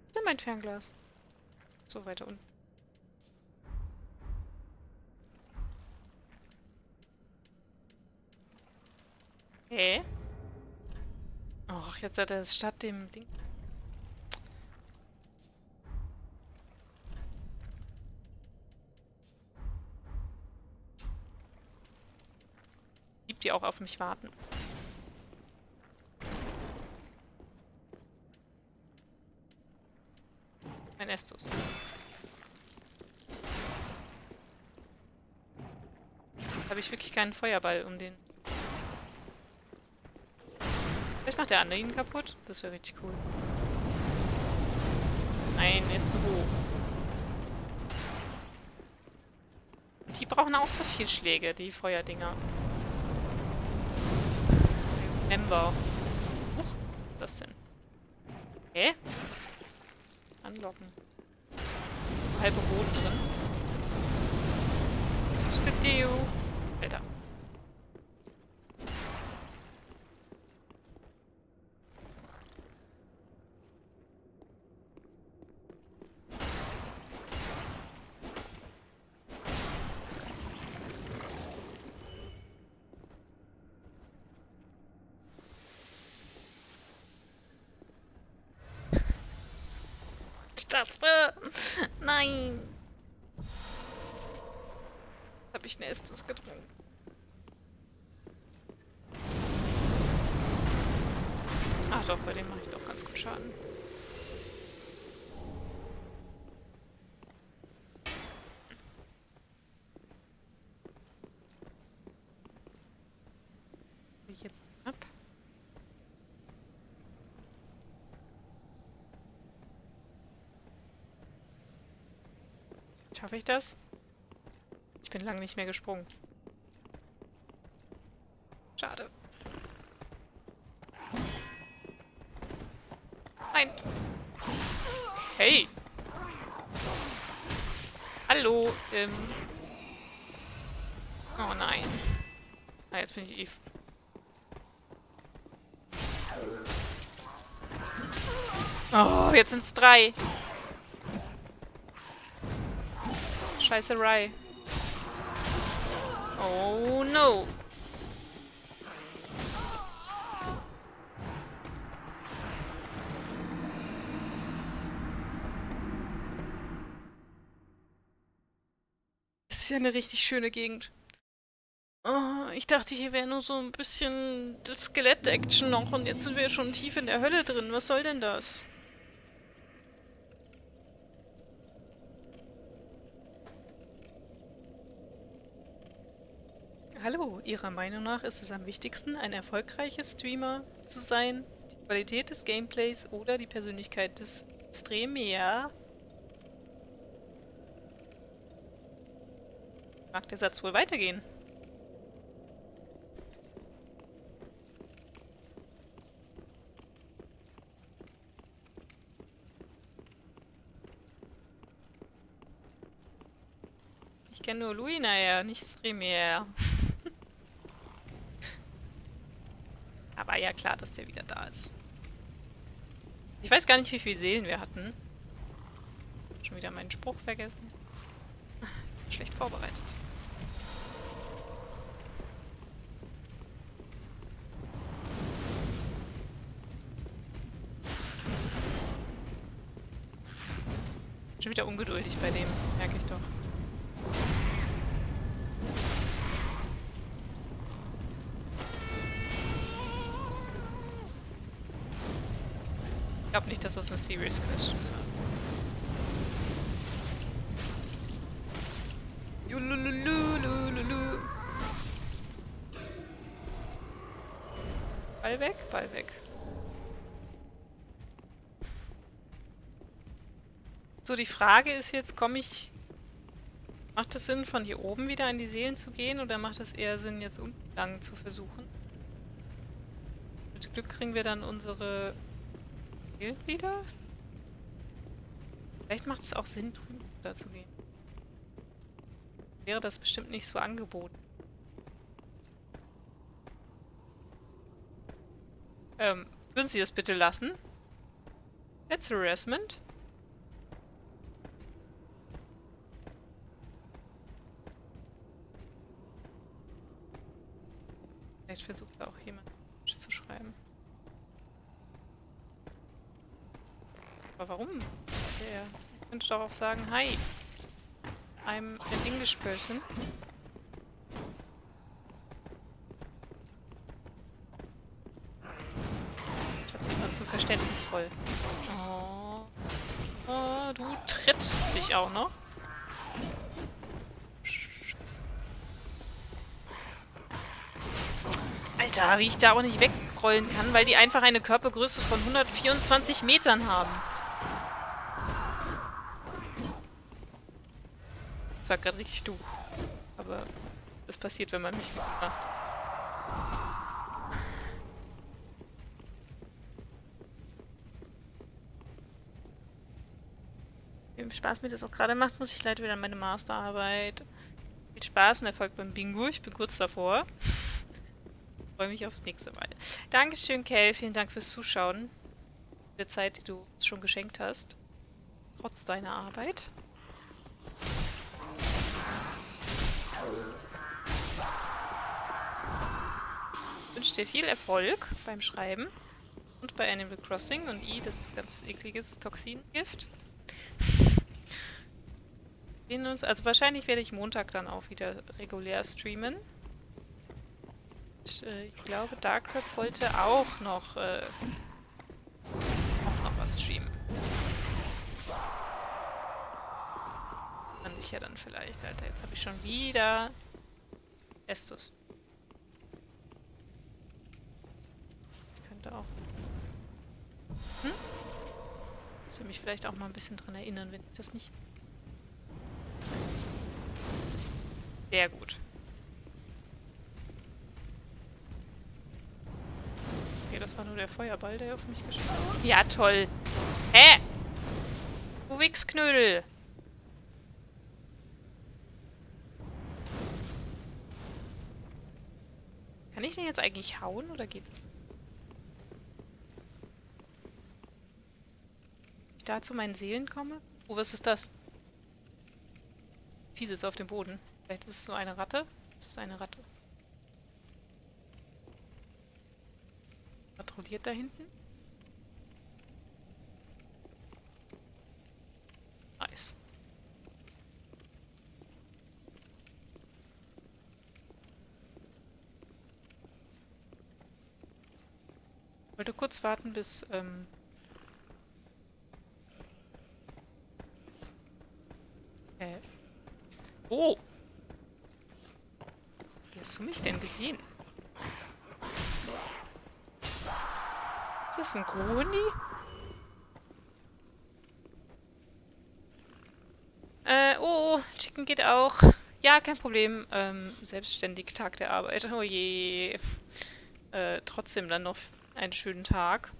Was ist denn mein Fernglas? So, weiter unten. Hä? Okay. Och, jetzt hat er es statt dem Ding. Liebt die auch auf mich warten. Ein Estus. Habe ich wirklich keinen Feuerball um den. Vielleicht macht der andere ihn kaputt. Das wäre richtig cool. Nein, er ist zu hoch. Die brauchen auch so viel Schläge, die Feuerdinger. Ember. Huch, was ist das denn? Hä? Okay. Anlocken. Halbe Boden drin. Das ist mit Deo. Alter. Nein! Jetzt habe ich eine Estus getrunken. Ach doch, bei dem mache ich doch ganz gut Schaden. Ich jetzt ab. Schaffe ich das? Ich bin lange nicht mehr gesprungen. Schade. Nein! Hey! Hallo! Ähm. Oh nein. Ah, jetzt bin ich Eve. Oh, jetzt sind's drei. Scheiße, Rai. Oh no. Das ist ja eine richtig schöne Gegend. Oh, ich dachte, hier wäre nur so ein bisschen Skelett-Action noch und jetzt sind wir schon tief in der Hölle drin. Was soll denn das? Hallo, Ihrer Meinung nach ist es am wichtigsten, ein erfolgreicher Streamer zu sein, die Qualität des Gameplays oder die Persönlichkeit des Streamer? Mag der Satz wohl weitergehen? Ich kenne nur Luina, ja, nicht Streamer. Aber ja klar, dass der wieder da ist. Ich weiß gar nicht, wie viele Seelen wir hatten. Schon wieder meinen Spruch vergessen. Schlecht vorbereitet. Schon wieder ungeduldig bei dem, merke ich doch. Ich glaube nicht, dass das eine serious question war. Jululululululu. Ball weg, Ball weg. So, die Frage ist jetzt, komme ich... Macht es Sinn, von hier oben wieder an die Seelen zu gehen, oder macht es eher Sinn, jetzt umlang zu versuchen? Mit Glück kriegen wir dann unsere... wieder? Vielleicht macht es auch Sinn, drüben zu gehen. Wäre das bestimmt nicht so angeboten. Ähm, würden Sie das bitte lassen? That's harassment. Vielleicht versucht da auch jemand zu schreiben. Aber warum? Yeah. Ich könnte doch auch sagen, hi, I'm an English person. Das ist immer zu verständnisvoll. Oh. Oh, du trittst dich auch noch. Alter, wie ich da auch nicht wegrollen kann, weil die einfach eine Körpergröße von hundertvierundzwanzig Metern haben. Das war gerade richtig dumm, aber das passiert, wenn man mich macht. Wie viel Spaß mir das auch gerade macht, muss ich leider wieder an meine Masterarbeit. Viel Spaß und Erfolg beim Bingo, ich bin kurz davor. Ich freue mich aufs nächste Mal. Dankeschön, Kel, vielen Dank fürs Zuschauen. Für die Zeit, die du uns schon geschenkt hast. Trotz deiner Arbeit. Ich wünsche dir viel Erfolg beim Schreiben und bei Animal Crossing und I, das ist ganz ekliges Toxingift. Wir sehen uns, also wahrscheinlich werde ich Montag dann auch wieder regulär streamen. Und, äh, ich glaube, Darkrap wollte auch noch, äh, auch noch was streamen. Kann ich ja dann vielleicht, Alter, jetzt habe ich schon wieder Estus. Ich könnte auch... Hm? Muss ich mich vielleicht auch mal ein bisschen dran erinnern, wenn ich das nicht... Sehr gut. Okay, das war nur der Feuerball, der auf mich geschossen hat. Ja, toll. Hä? Du Wichsknödel! Kann ich den jetzt eigentlich hauen, oder geht das? ich da zu meinen Seelen komme? Oh, was ist das? Fieses auf dem Boden. Vielleicht ist es nur eine Ratte? Es ist eine Ratte. Patrouilliert da hinten? Nice. Ich wollte kurz warten, bis ähm, äh, oh! Wie hast du mich denn gesehen? Ist das ein Grundi? Äh, oh, Chicken geht auch. Ja, kein Problem. Ähm, selbstständig, Tag der Arbeit. Oh je. Äh, trotzdem dann noch einen schönen Tag.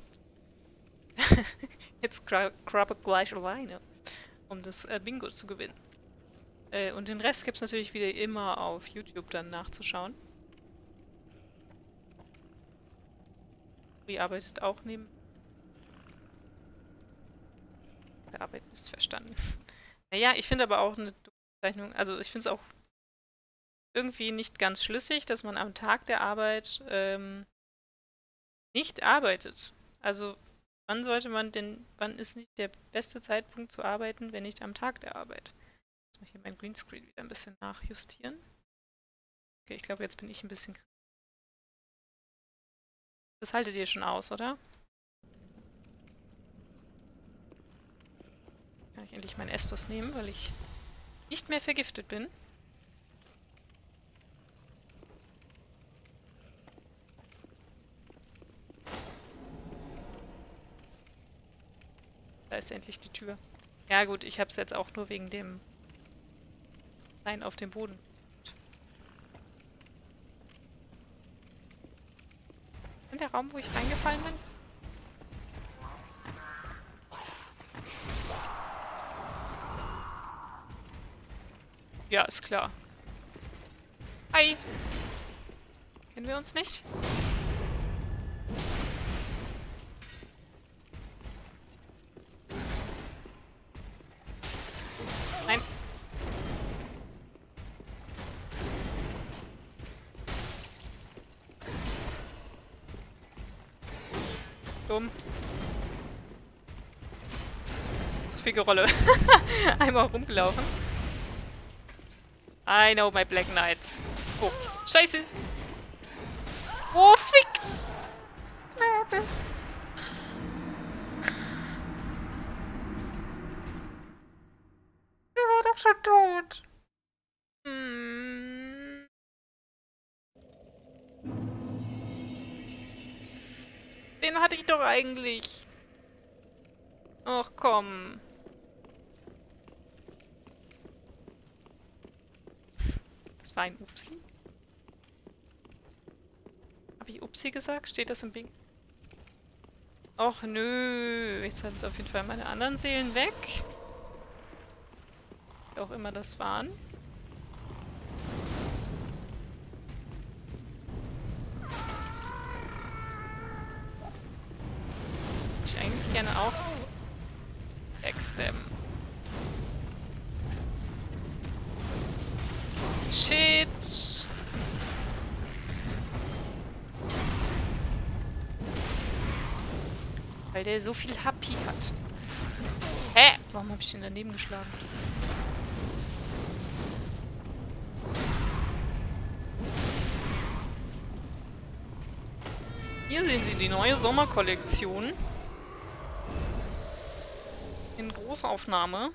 Jetzt krabbe gleich alleine, um das äh, Bingo zu gewinnen. Äh, und den Rest gibt es natürlich wieder immer auf YouTube dann nachzuschauen. Die arbeitet auch neben. Der Arbeit ist verstanden. Naja, ich finde aber auch eine Zeichnung, also ich finde es auch irgendwie nicht ganz schlüssig, dass man am Tag der Arbeit ähm, nicht arbeitet. Also wann sollte man denn, wann ist nicht der beste Zeitpunkt zu arbeiten, wenn nicht am Tag der Arbeit? Ich muss hier mein Greenscreen wieder ein bisschen nachjustieren. Okay, ich glaube, jetzt bin ich ein bisschen... Das haltet ihr schon aus, oder? Kann ich endlich meinen Estus nehmen, weil ich nicht mehr vergiftet bin. Da ist endlich die Tür. Ja gut, ich habe es jetzt auch nur wegen dem Stein auf dem Boden. In der Raum, wo ich reingefallen bin? Ja, ist klar. Hi! Kennen wir uns nicht? Nein. Dumm. Zu viel Gerolle. Einmal rumgelaufen. I know my Black Knights. Oh, scheiße. Oh, fick. Knabe. Die war doch schon tot. Hm. Den hatte ich doch eigentlich. Ach komm. Das war ein Upsi. Habe ich Upsi gesagt? Steht das im Bing? Och nö. Jetzt hat es auf jeden Fall meine anderen Seelen weg. Wie auch immer das waren. Ich eigentlich gerne auch backstabben. Shit! Weil der so viel H P hat. Hä? Warum habe ich den daneben geschlagen? Hier sehen Sie die neue Sommerkollektion. In Großaufnahme.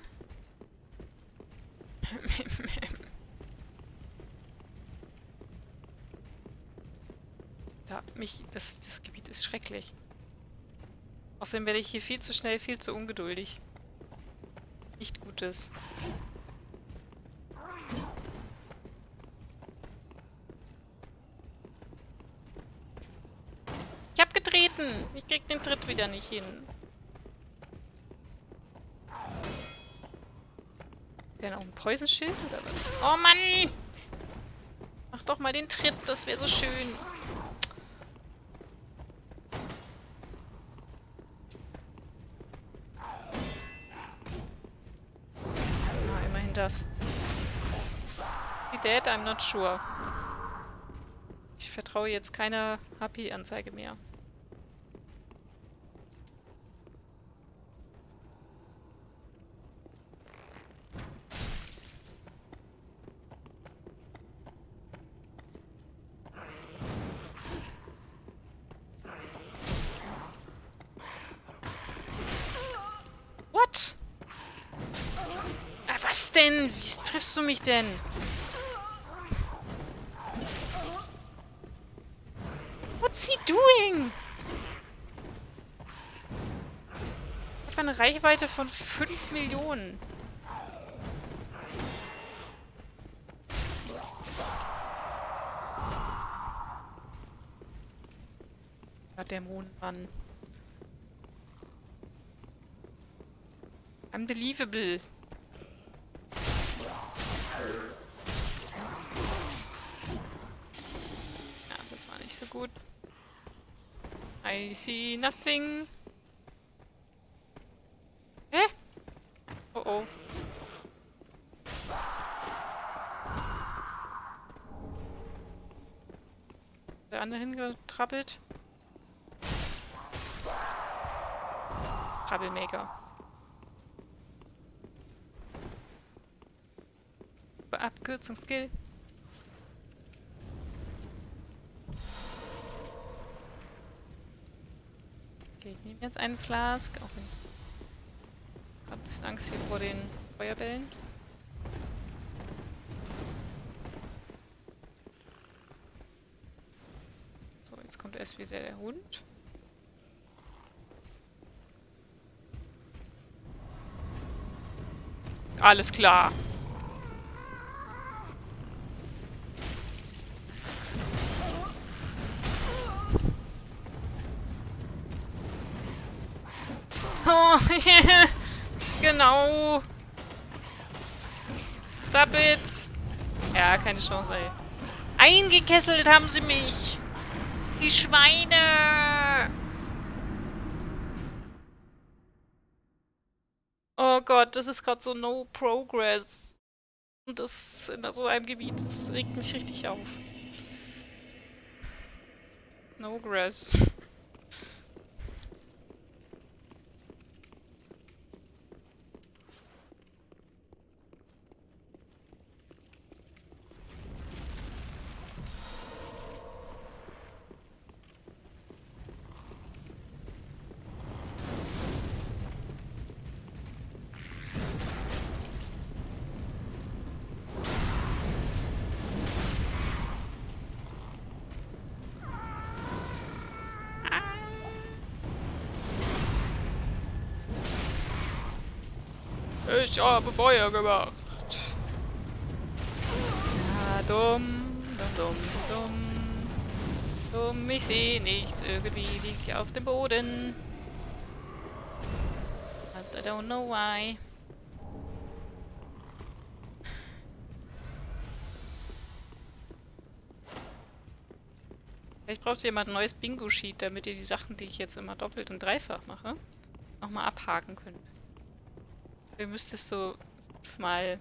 Da mich, das, das Gebiet ist schrecklich. Außerdem werde ich hier viel zu schnell, viel zu ungeduldig. Nicht Gutes. Ich hab getreten! Ich krieg den Tritt wieder nicht hin. Denn auch ein Poison-Schild oder was? Oh Mann! Mach doch mal den Tritt, das wäre so schön. das? He dead? I'm not sure. Ich vertraue jetzt keiner H P-Anzeige mehr. What? Ah, was denn? Wie triffst du mich denn? What's he doing? Ich habe eine Reichweite von fünf Millionen. Hat der Mondmann. Unbelievable. Ja, das war nicht so gut. I see nothing. Hä? Oh oh. Der andere hingetrappelt. Troublemaker. Abkürzungsskill. Okay, ich nehme jetzt einen Flask. Auch wenn ich habe ein bisschen Angst hier vor den Feuerbällen. So, jetzt kommt erst wieder der Hund. Alles klar. Genau. Stop it. Ja, keine Chance, ey. Eingekesselt haben sie mich. Die Schweine. Oh Gott, das ist gerade so No Progress. Und das in so einem Gebiet, das regt mich richtig auf. No Grass. Ich habe Feuer gemacht. Ja, dumm, dumm, dumm, dumm. Dumm, ich sehe nichts. Irgendwie liege ich auf dem Boden. I don't know why. Vielleicht braucht ihr jemand ein neues Bingo-Sheet, damit ihr die Sachen, die ich jetzt immer doppelt und dreifach mache, nochmal abhaken könnt. Ihr müsst es so mal,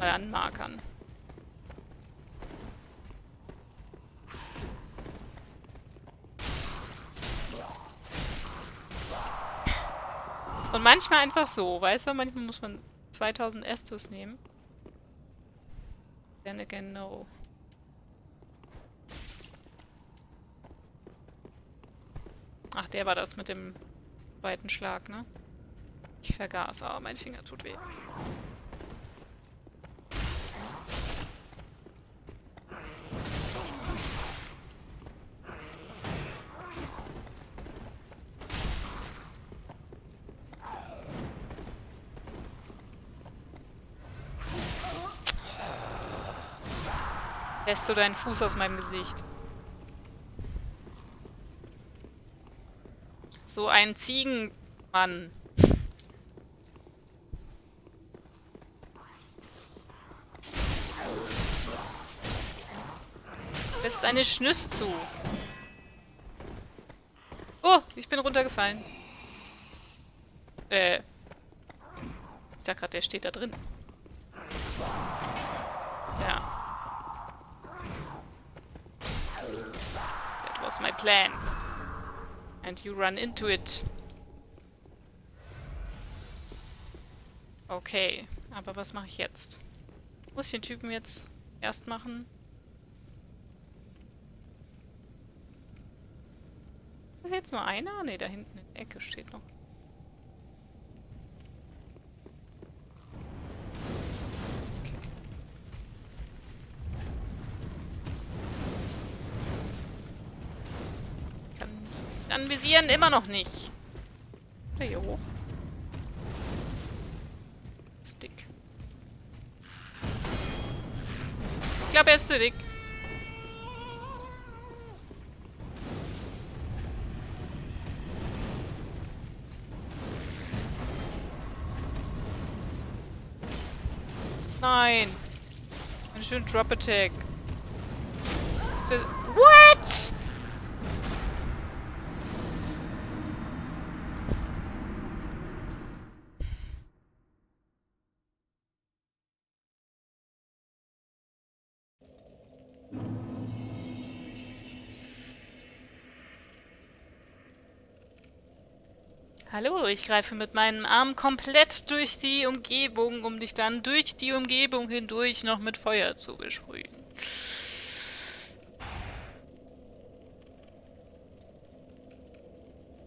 mal anmarkern. Und manchmal einfach so, weißt du? Manchmal muss man zweitausend Estus nehmen. Then again, no. Ach, der war das mit dem zweiten Schlag, ne? Ich vergaß, aber mein Finger tut weh. Lässt du deinen Fuß aus meinem Gesicht? So ein Ziegenmann. Lässt eine Schnüss zu. Oh, ich bin runtergefallen. Äh. dachte gerade, der steht da drin. Ja. That was my plan. And you run into it. Okay, aber was mache ich jetzt? Muss ich den Typen jetzt erst machen? Ist jetzt nur einer? Ne, da hinten in der Ecke steht noch. Okay. Kann dann visieren immer noch nicht. Da hier hoch. Zu dick. Ich glaube, er ist zu dick. Nein! Eine schöne Drop Attack. What? Hallo, ich greife mit meinem Arm komplett durch die Umgebung, um dich dann durch die Umgebung hindurch noch mit Feuer zu besprühen.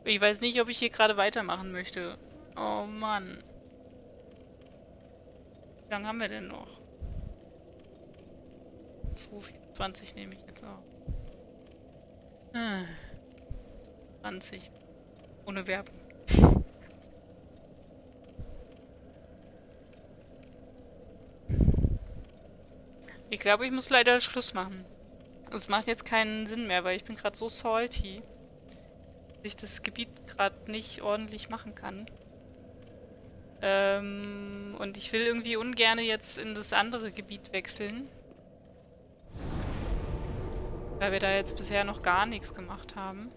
Ich weiß nicht, ob ich hier gerade weitermachen möchte. Oh Mann. Wie lange haben wir denn noch? zwei vierundzwanzig nehme ich jetzt auch. Hm. zwanzig. Ohne Werbung. Ich glaube, ich muss leider Schluss machen. Das macht jetzt keinen Sinn mehr, weil ich bin gerade so salty, dass ich das Gebiet gerade nicht ordentlich machen kann. Ähm, und ich will irgendwie ungern jetzt in das andere Gebiet wechseln. Weil wir da jetzt bisher noch gar nichts gemacht haben.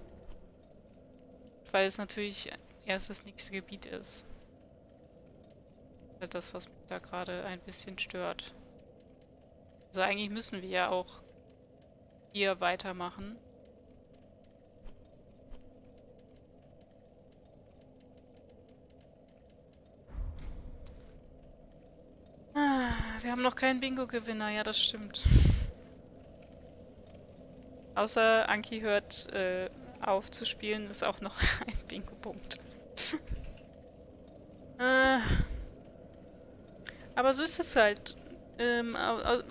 Weil es natürlich erst das nächste Gebiet ist. Das, was mich da gerade ein bisschen stört. Also eigentlich müssen wir ja auch hier weitermachen. Ah, wir haben noch keinen Bingo-Gewinner, ja das stimmt. Außer Anki hört äh, auf zu spielen, ist auch noch ein Bingo-Punkt. äh, aber so ist es halt. Ähm, au au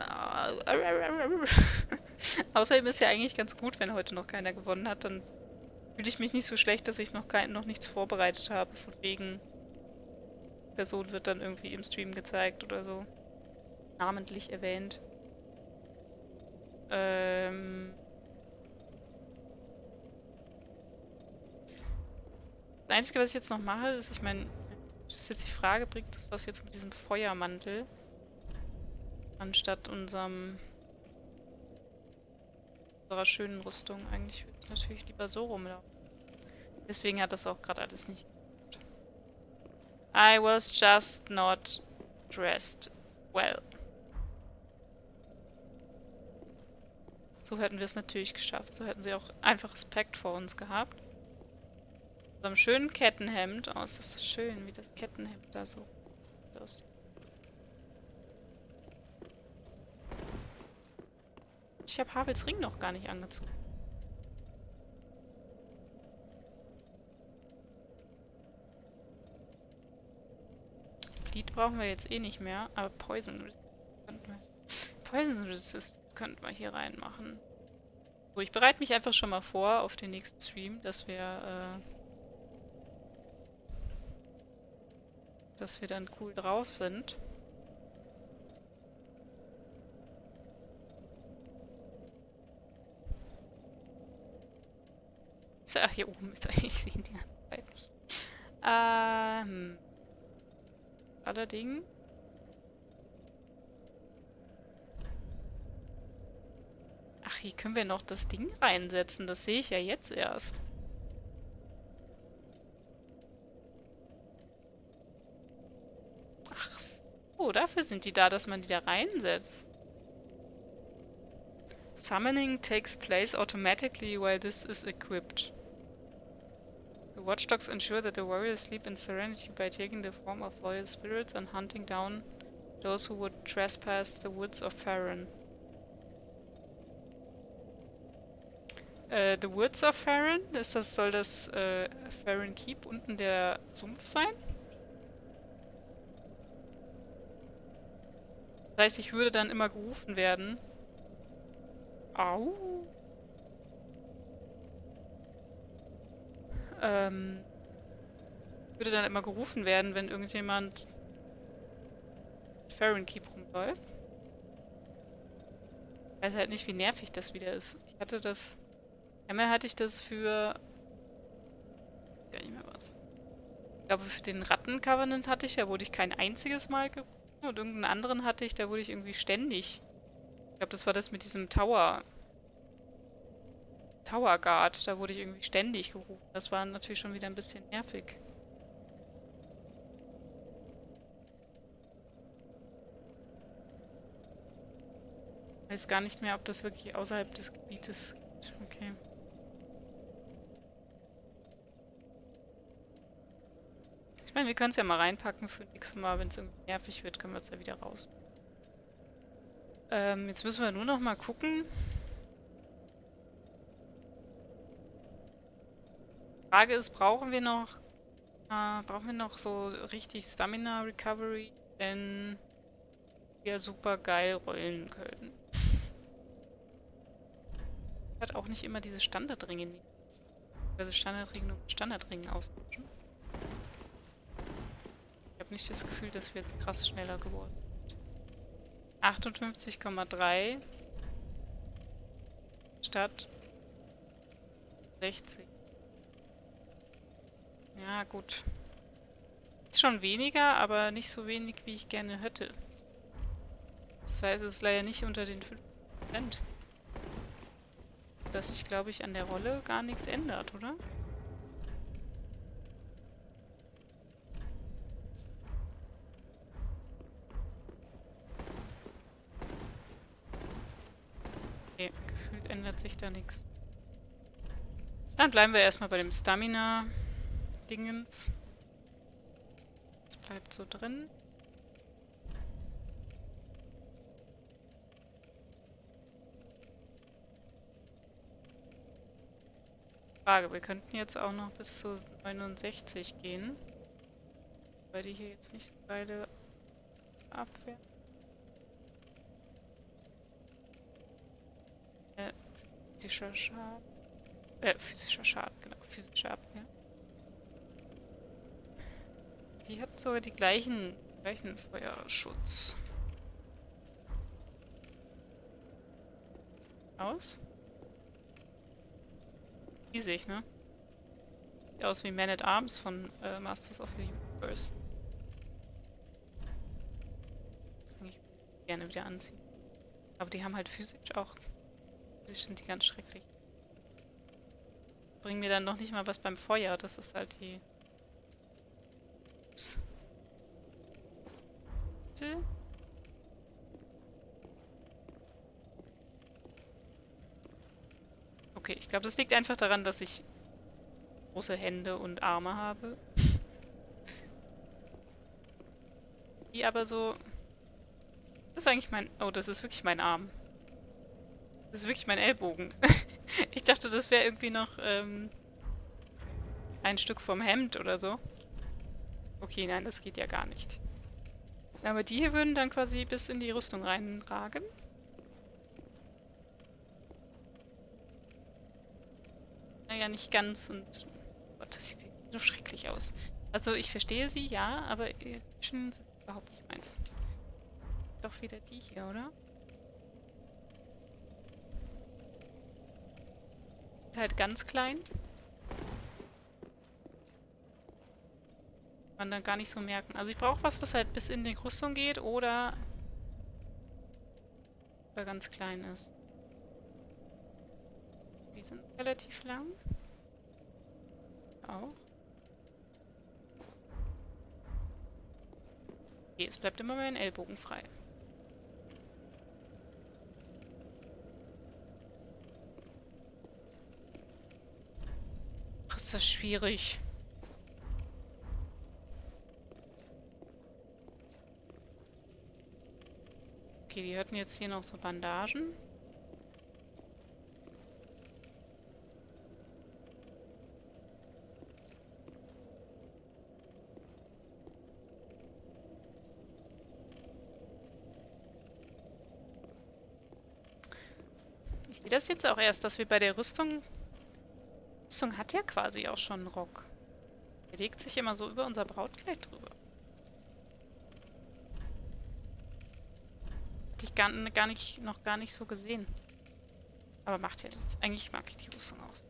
Außerdem ist ja eigentlich ganz gut, wenn heute noch keiner gewonnen hat, dann fühle ich mich nicht so schlecht, dass ich noch, kein, noch nichts vorbereitet habe. Von wegen, Person wird dann irgendwie im Stream gezeigt oder so. Namentlich erwähnt. Ähm... Das Einzige, was ich jetzt noch mache, ist, ich meine, das ist jetzt die Frage, bringt das was jetzt mit diesem Feuermantel? Anstatt unserem unserer schönen Rüstung. Eigentlich würde ich natürlich lieber so rumlaufen. Deswegen hat das auch gerade alles nicht geklappt. I was just not dressed well. So hätten wir es natürlich geschafft. So hätten sie auch einfach Respekt vor uns gehabt. Mit unserem schönen Kettenhemd. Oh, es ist so schön, wie das Kettenhemd da so aussieht. Ich habe Havel's Ring noch gar nicht angezogen. Bleed brauchen wir jetzt eh nicht mehr, aber Poison Resistance könnten wir, Poison Resistance könnten wir hier reinmachen. So, ich bereite mich einfach schon mal vor auf den nächsten Stream, dass wir, äh, dass wir dann cool drauf sind. Ach, hier oben ist eigentlich, ich sehe die ganze Zeit nicht. Ähm. Allerdings. Ach, hier können wir noch das Ding reinsetzen. Das sehe ich ja jetzt erst. Ach, Oh, dafür sind die da, dass man die da reinsetzt. Summoning takes place automatically while this is equipped. The watchdogs ensure that the warriors sleep in serenity by taking the form of loyal spirits and hunting down those who would trespass the woods of Faron. Äh, the Woods of Faron? Ist das, soll das äh, Faron Keep unten der Sumpf sein? Das heißt, ich würde dann immer gerufen werden. Au! Ähm. Ich würde dann immer gerufen werden, wenn irgendjemand Faron Keep rumläuft. Ich weiß halt nicht, wie nervig das wieder ist. Ich hatte das. Einmal hatte ich das für... Ja, nicht mehr was. Ich glaube, für den Ratten-Covenant hatte ich, da wurde ich kein einziges Mal gerufen. Und irgendeinen anderen hatte ich, da wurde ich irgendwie ständig. Ich glaube, das war das mit diesem Tower... Tower Guard, da wurde ich irgendwie ständig gerufen. Das war natürlich schon wieder ein bisschen nervig. Ich weiß gar nicht mehr, ob das wirklich außerhalb des Gebietes geht. Okay. Ich meine, wir können es ja mal reinpacken für das nächste Mal, wenn es irgendwie nervig wird, können wir es ja wieder raus. Ähm, jetzt müssen wir nur noch mal gucken. Frage ist, brauchen wir noch, äh, brauchen wir noch so richtig Stamina Recovery, denn wir super geil rollen können. Hat auch nicht immer diese Standardringe, also Standardringe nur mit Standardringen austauschen. Nicht das Gefühl, dass wir jetzt krass schneller geworden sind. achtundfünfzig Komma drei statt sechzig. Ja, gut. Ist schon weniger, aber nicht so wenig, wie ich gerne hätte. Das heißt, es ist leider nicht unter den fünf Prozent. Dass sich, glaube ich, an der Rolle gar nichts ändert, oder? Gefühlt ändert sich da nichts. Dann bleiben wir erstmal bei dem Stamina-Dingens. Das bleibt so drin. Frage, wir könnten jetzt auch noch bis zu neunundsechzig gehen. Weil die hier jetzt nicht so geile Abwehr. Physischer Schaden. Äh, physischer Schaden, genau. Physischer Abwehr. Die hat sogar die gleichen, gleichen Feuerschutz. Aus. Riesig, ne? Sieht aus wie Man at Arms von äh, Masters of the Universe. Ich würde die gerne wieder anziehen. Aber die haben halt physisch auch. Sind die ganz schrecklich. Bringen mir dann noch nicht mal was beim Feuer. Das ist halt die... Ups. Okay, ich glaube, das liegt einfach daran, dass ich große Hände und Arme habe. Die aber so... Das ist eigentlich mein... Oh, das ist wirklich mein Arm. Das ist wirklich mein Ellbogen. Ich dachte, das wäre irgendwie noch ähm, ein Stück vom Hemd oder so. Okay, nein, das geht ja gar nicht. Aber die hier würden dann quasi bis in die Rüstung reinragen. Naja, nicht ganz und... Gott, das sieht so schrecklich aus. Also ich verstehe sie, ja, aber die sind überhaupt nicht meins. Doch wieder die hier, oder? Halt ganz klein. Man dann gar nicht so merken. Also ich brauche was, was halt bis in die Rüstung geht oder, oder ganz klein ist. Die sind relativ lang. Auch. Okay, es bleibt immer mein Ellbogen frei. Ach, ist das schwierig. Okay, die hatten jetzt hier noch so Bandagen. Ich sehe das jetzt auch erst, dass wir bei der Rüstung... Rüstung hat ja quasi auch schon einen Rock. Er legt sich immer so über unser Brautkleid drüber. Ich gar, gar nicht, noch gar nicht so gesehen. Aber macht ja nichts. Eigentlich mag ich die Rüstung aus.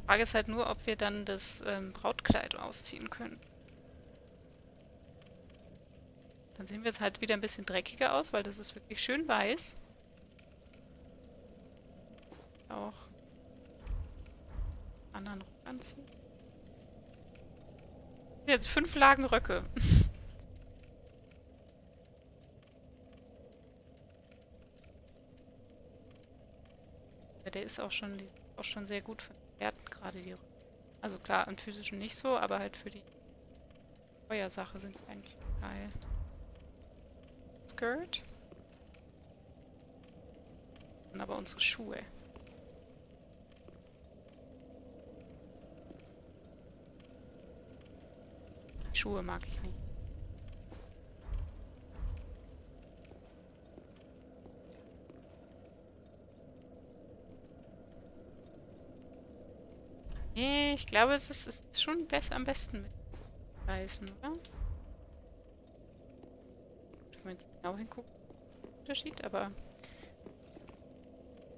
Die Frage ist halt nur, ob wir dann das ähm, Brautkleid ausziehen können. Dann sehen wir es halt wieder ein bisschen dreckiger aus, weil das ist wirklich schön weiß. Auch anderen Rock anziehen. Jetzt fünf Lagen Röcke. Der ist auch schon, die ist auch schon sehr gut für die Werten, gerade die. Also klar, im physischen nicht so, aber halt für die Feuersache sind die eigentlich geil. Skirt. Und aber unsere Schuhe. Die Schuhe mag ich nicht. Ich glaube, es ist, es ist schon best, am besten mit Weißen, oder? Wenn man jetzt genau hinguckt, Unterschied, aber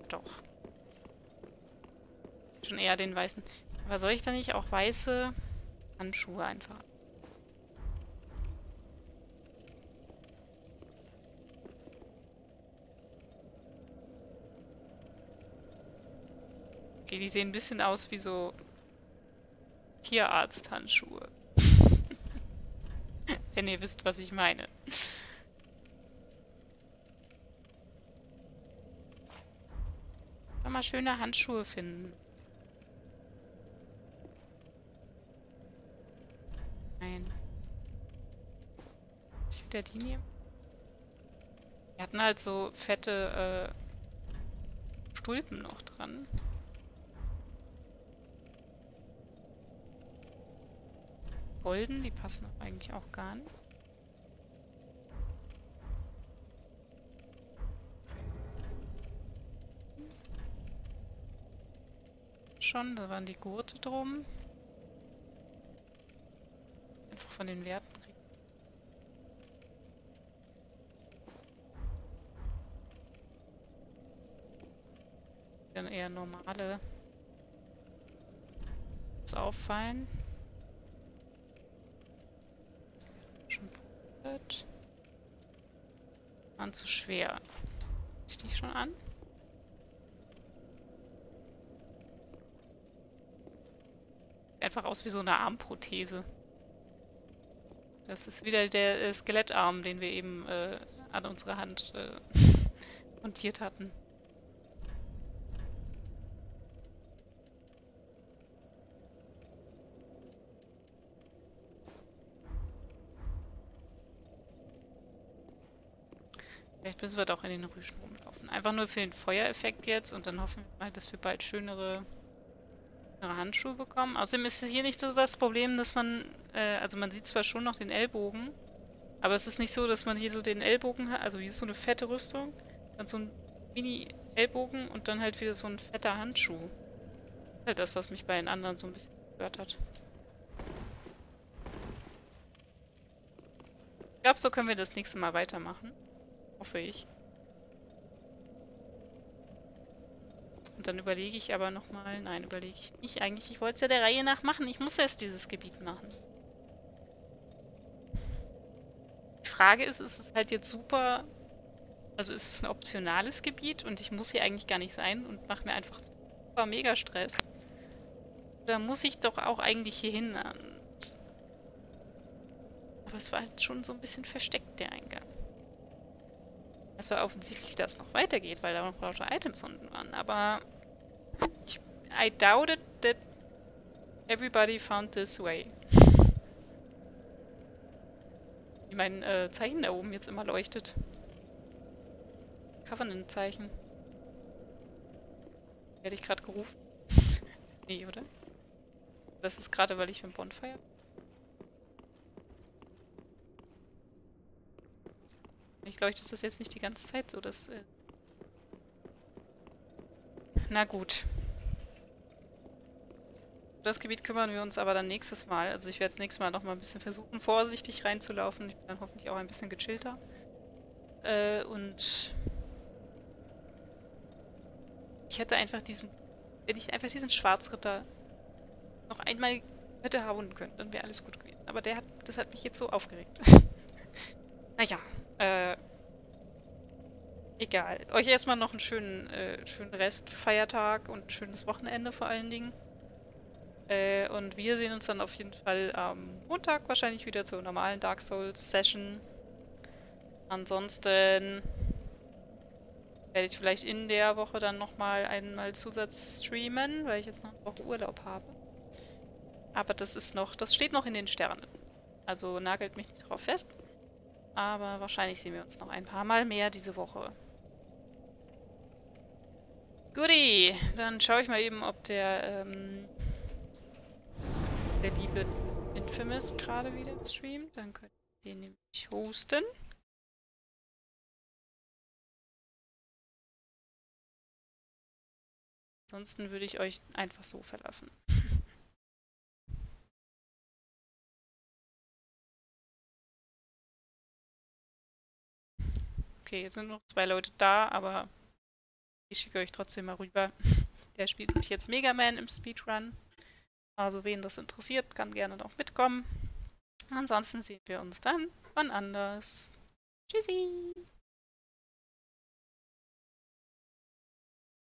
doch. Schon eher den Weißen. Aber soll ich da nicht auch weiße Handschuhe einfach? Okay, die sehen ein bisschen aus wie so... Tierarzt-Handschuhe. Wenn ihr wisst, was ich meine. Mal schöne Handschuhe finden. Nein. Muss ich wieder die nehmen? Die hatten halt so fette äh, Stulpen noch dran. Golden, die passen eigentlich auch gar nicht. Schon, da waren die Gurte drum. Einfach von den Werten. Dann eher normale. Das auffallen. Waren zu schwer. Hatte ich die schon an? Sieht einfach aus wie so eine Armprothese. Das ist wieder der äh, Skelettarm, den wir eben äh, an unsere Hand äh, montiert hatten. Vielleicht müssen wir doch in den Rüschen rumlaufen. Einfach nur für den Feuereffekt jetzt und dann hoffen wir mal, dass wir bald schönere, schönere Handschuhe bekommen. Außerdem ist hier nicht so das Problem, dass man, äh, also man sieht zwar schon noch den Ellbogen, aber es ist nicht so, dass man hier so den Ellbogen hat, also hier ist so eine fette Rüstung, dann so ein Mini-Ellbogen und dann halt wieder so ein fetter Handschuh. Das ist halt das, was mich bei den anderen so ein bisschen gehört hat. Ich glaube, so können wir das nächste Mal weitermachen. Hoffe ich. Und dann überlege ich aber nochmal... Nein, überlege ich nicht eigentlich. Ich wollte es ja der Reihe nach machen. Ich muss erst dieses Gebiet machen. Die Frage ist, ist es halt jetzt super... Also ist es ein optionales Gebiet und ich muss hier eigentlich gar nicht sein und mache mir einfach super mega Stress. Oder muss ich doch auch eigentlich hier hin? Aber es war halt schon so ein bisschen versteckt, der Eingang. Es war offensichtlich, dass es noch weitergeht, weil da noch lauter Items unten waren, aber ich, I doubted that everybody found this way. Wie mein äh, Zeichen da oben jetzt immer leuchtet. Covenant-Zeichen. Werde ich gerade gerufen? Nee, oder? Das ist gerade, weil ich mit Bonfire... Ich leuchtet das jetzt nicht die ganze Zeit so, dass... Äh Na gut. Um das Gebiet kümmern wir uns aber dann nächstes Mal. Also ich werde das nächste Mal noch mal ein bisschen versuchen, vorsichtig reinzulaufen. Ich bin dann hoffentlich auch ein bisschen gechillter. Äh, und... Ich hätte einfach diesen... Wenn ich einfach diesen Schwarzritter noch einmal hätte hauen können, dann wäre alles gut gewesen. Aber der hat, das hat mich jetzt so aufgeregt. Naja, äh... Egal. Euch erstmal noch einen schönen, äh, schönen Restfeiertag und ein schönes Wochenende vor allen Dingen. Äh, und wir sehen uns dann auf jeden Fall am Montag wahrscheinlich wieder zur normalen Dark Souls Session. Ansonsten... werde ich vielleicht in der Woche dann nochmal einmal Zusatz streamen, weil ich jetzt noch eine Woche Urlaub habe. Aber das ist noch, das steht noch in den Sternen. Also nagelt mich nicht drauf fest. Aber wahrscheinlich sehen wir uns noch ein paar Mal mehr diese Woche. Guti, dann schaue ich mal eben, ob der, ähm, der liebe Infamous gerade wieder streamt. Dann könnt ihr den nämlich hosten. Ansonsten würde ich euch einfach so verlassen. Okay, jetzt sind noch zwei Leute da, aber ich schicke euch trotzdem mal rüber. Der spielt nämlich jetzt Mega Man im Speedrun. Also wen das interessiert, kann gerne noch mitkommen. Ansonsten sehen wir uns dann wann anders. Tschüssi!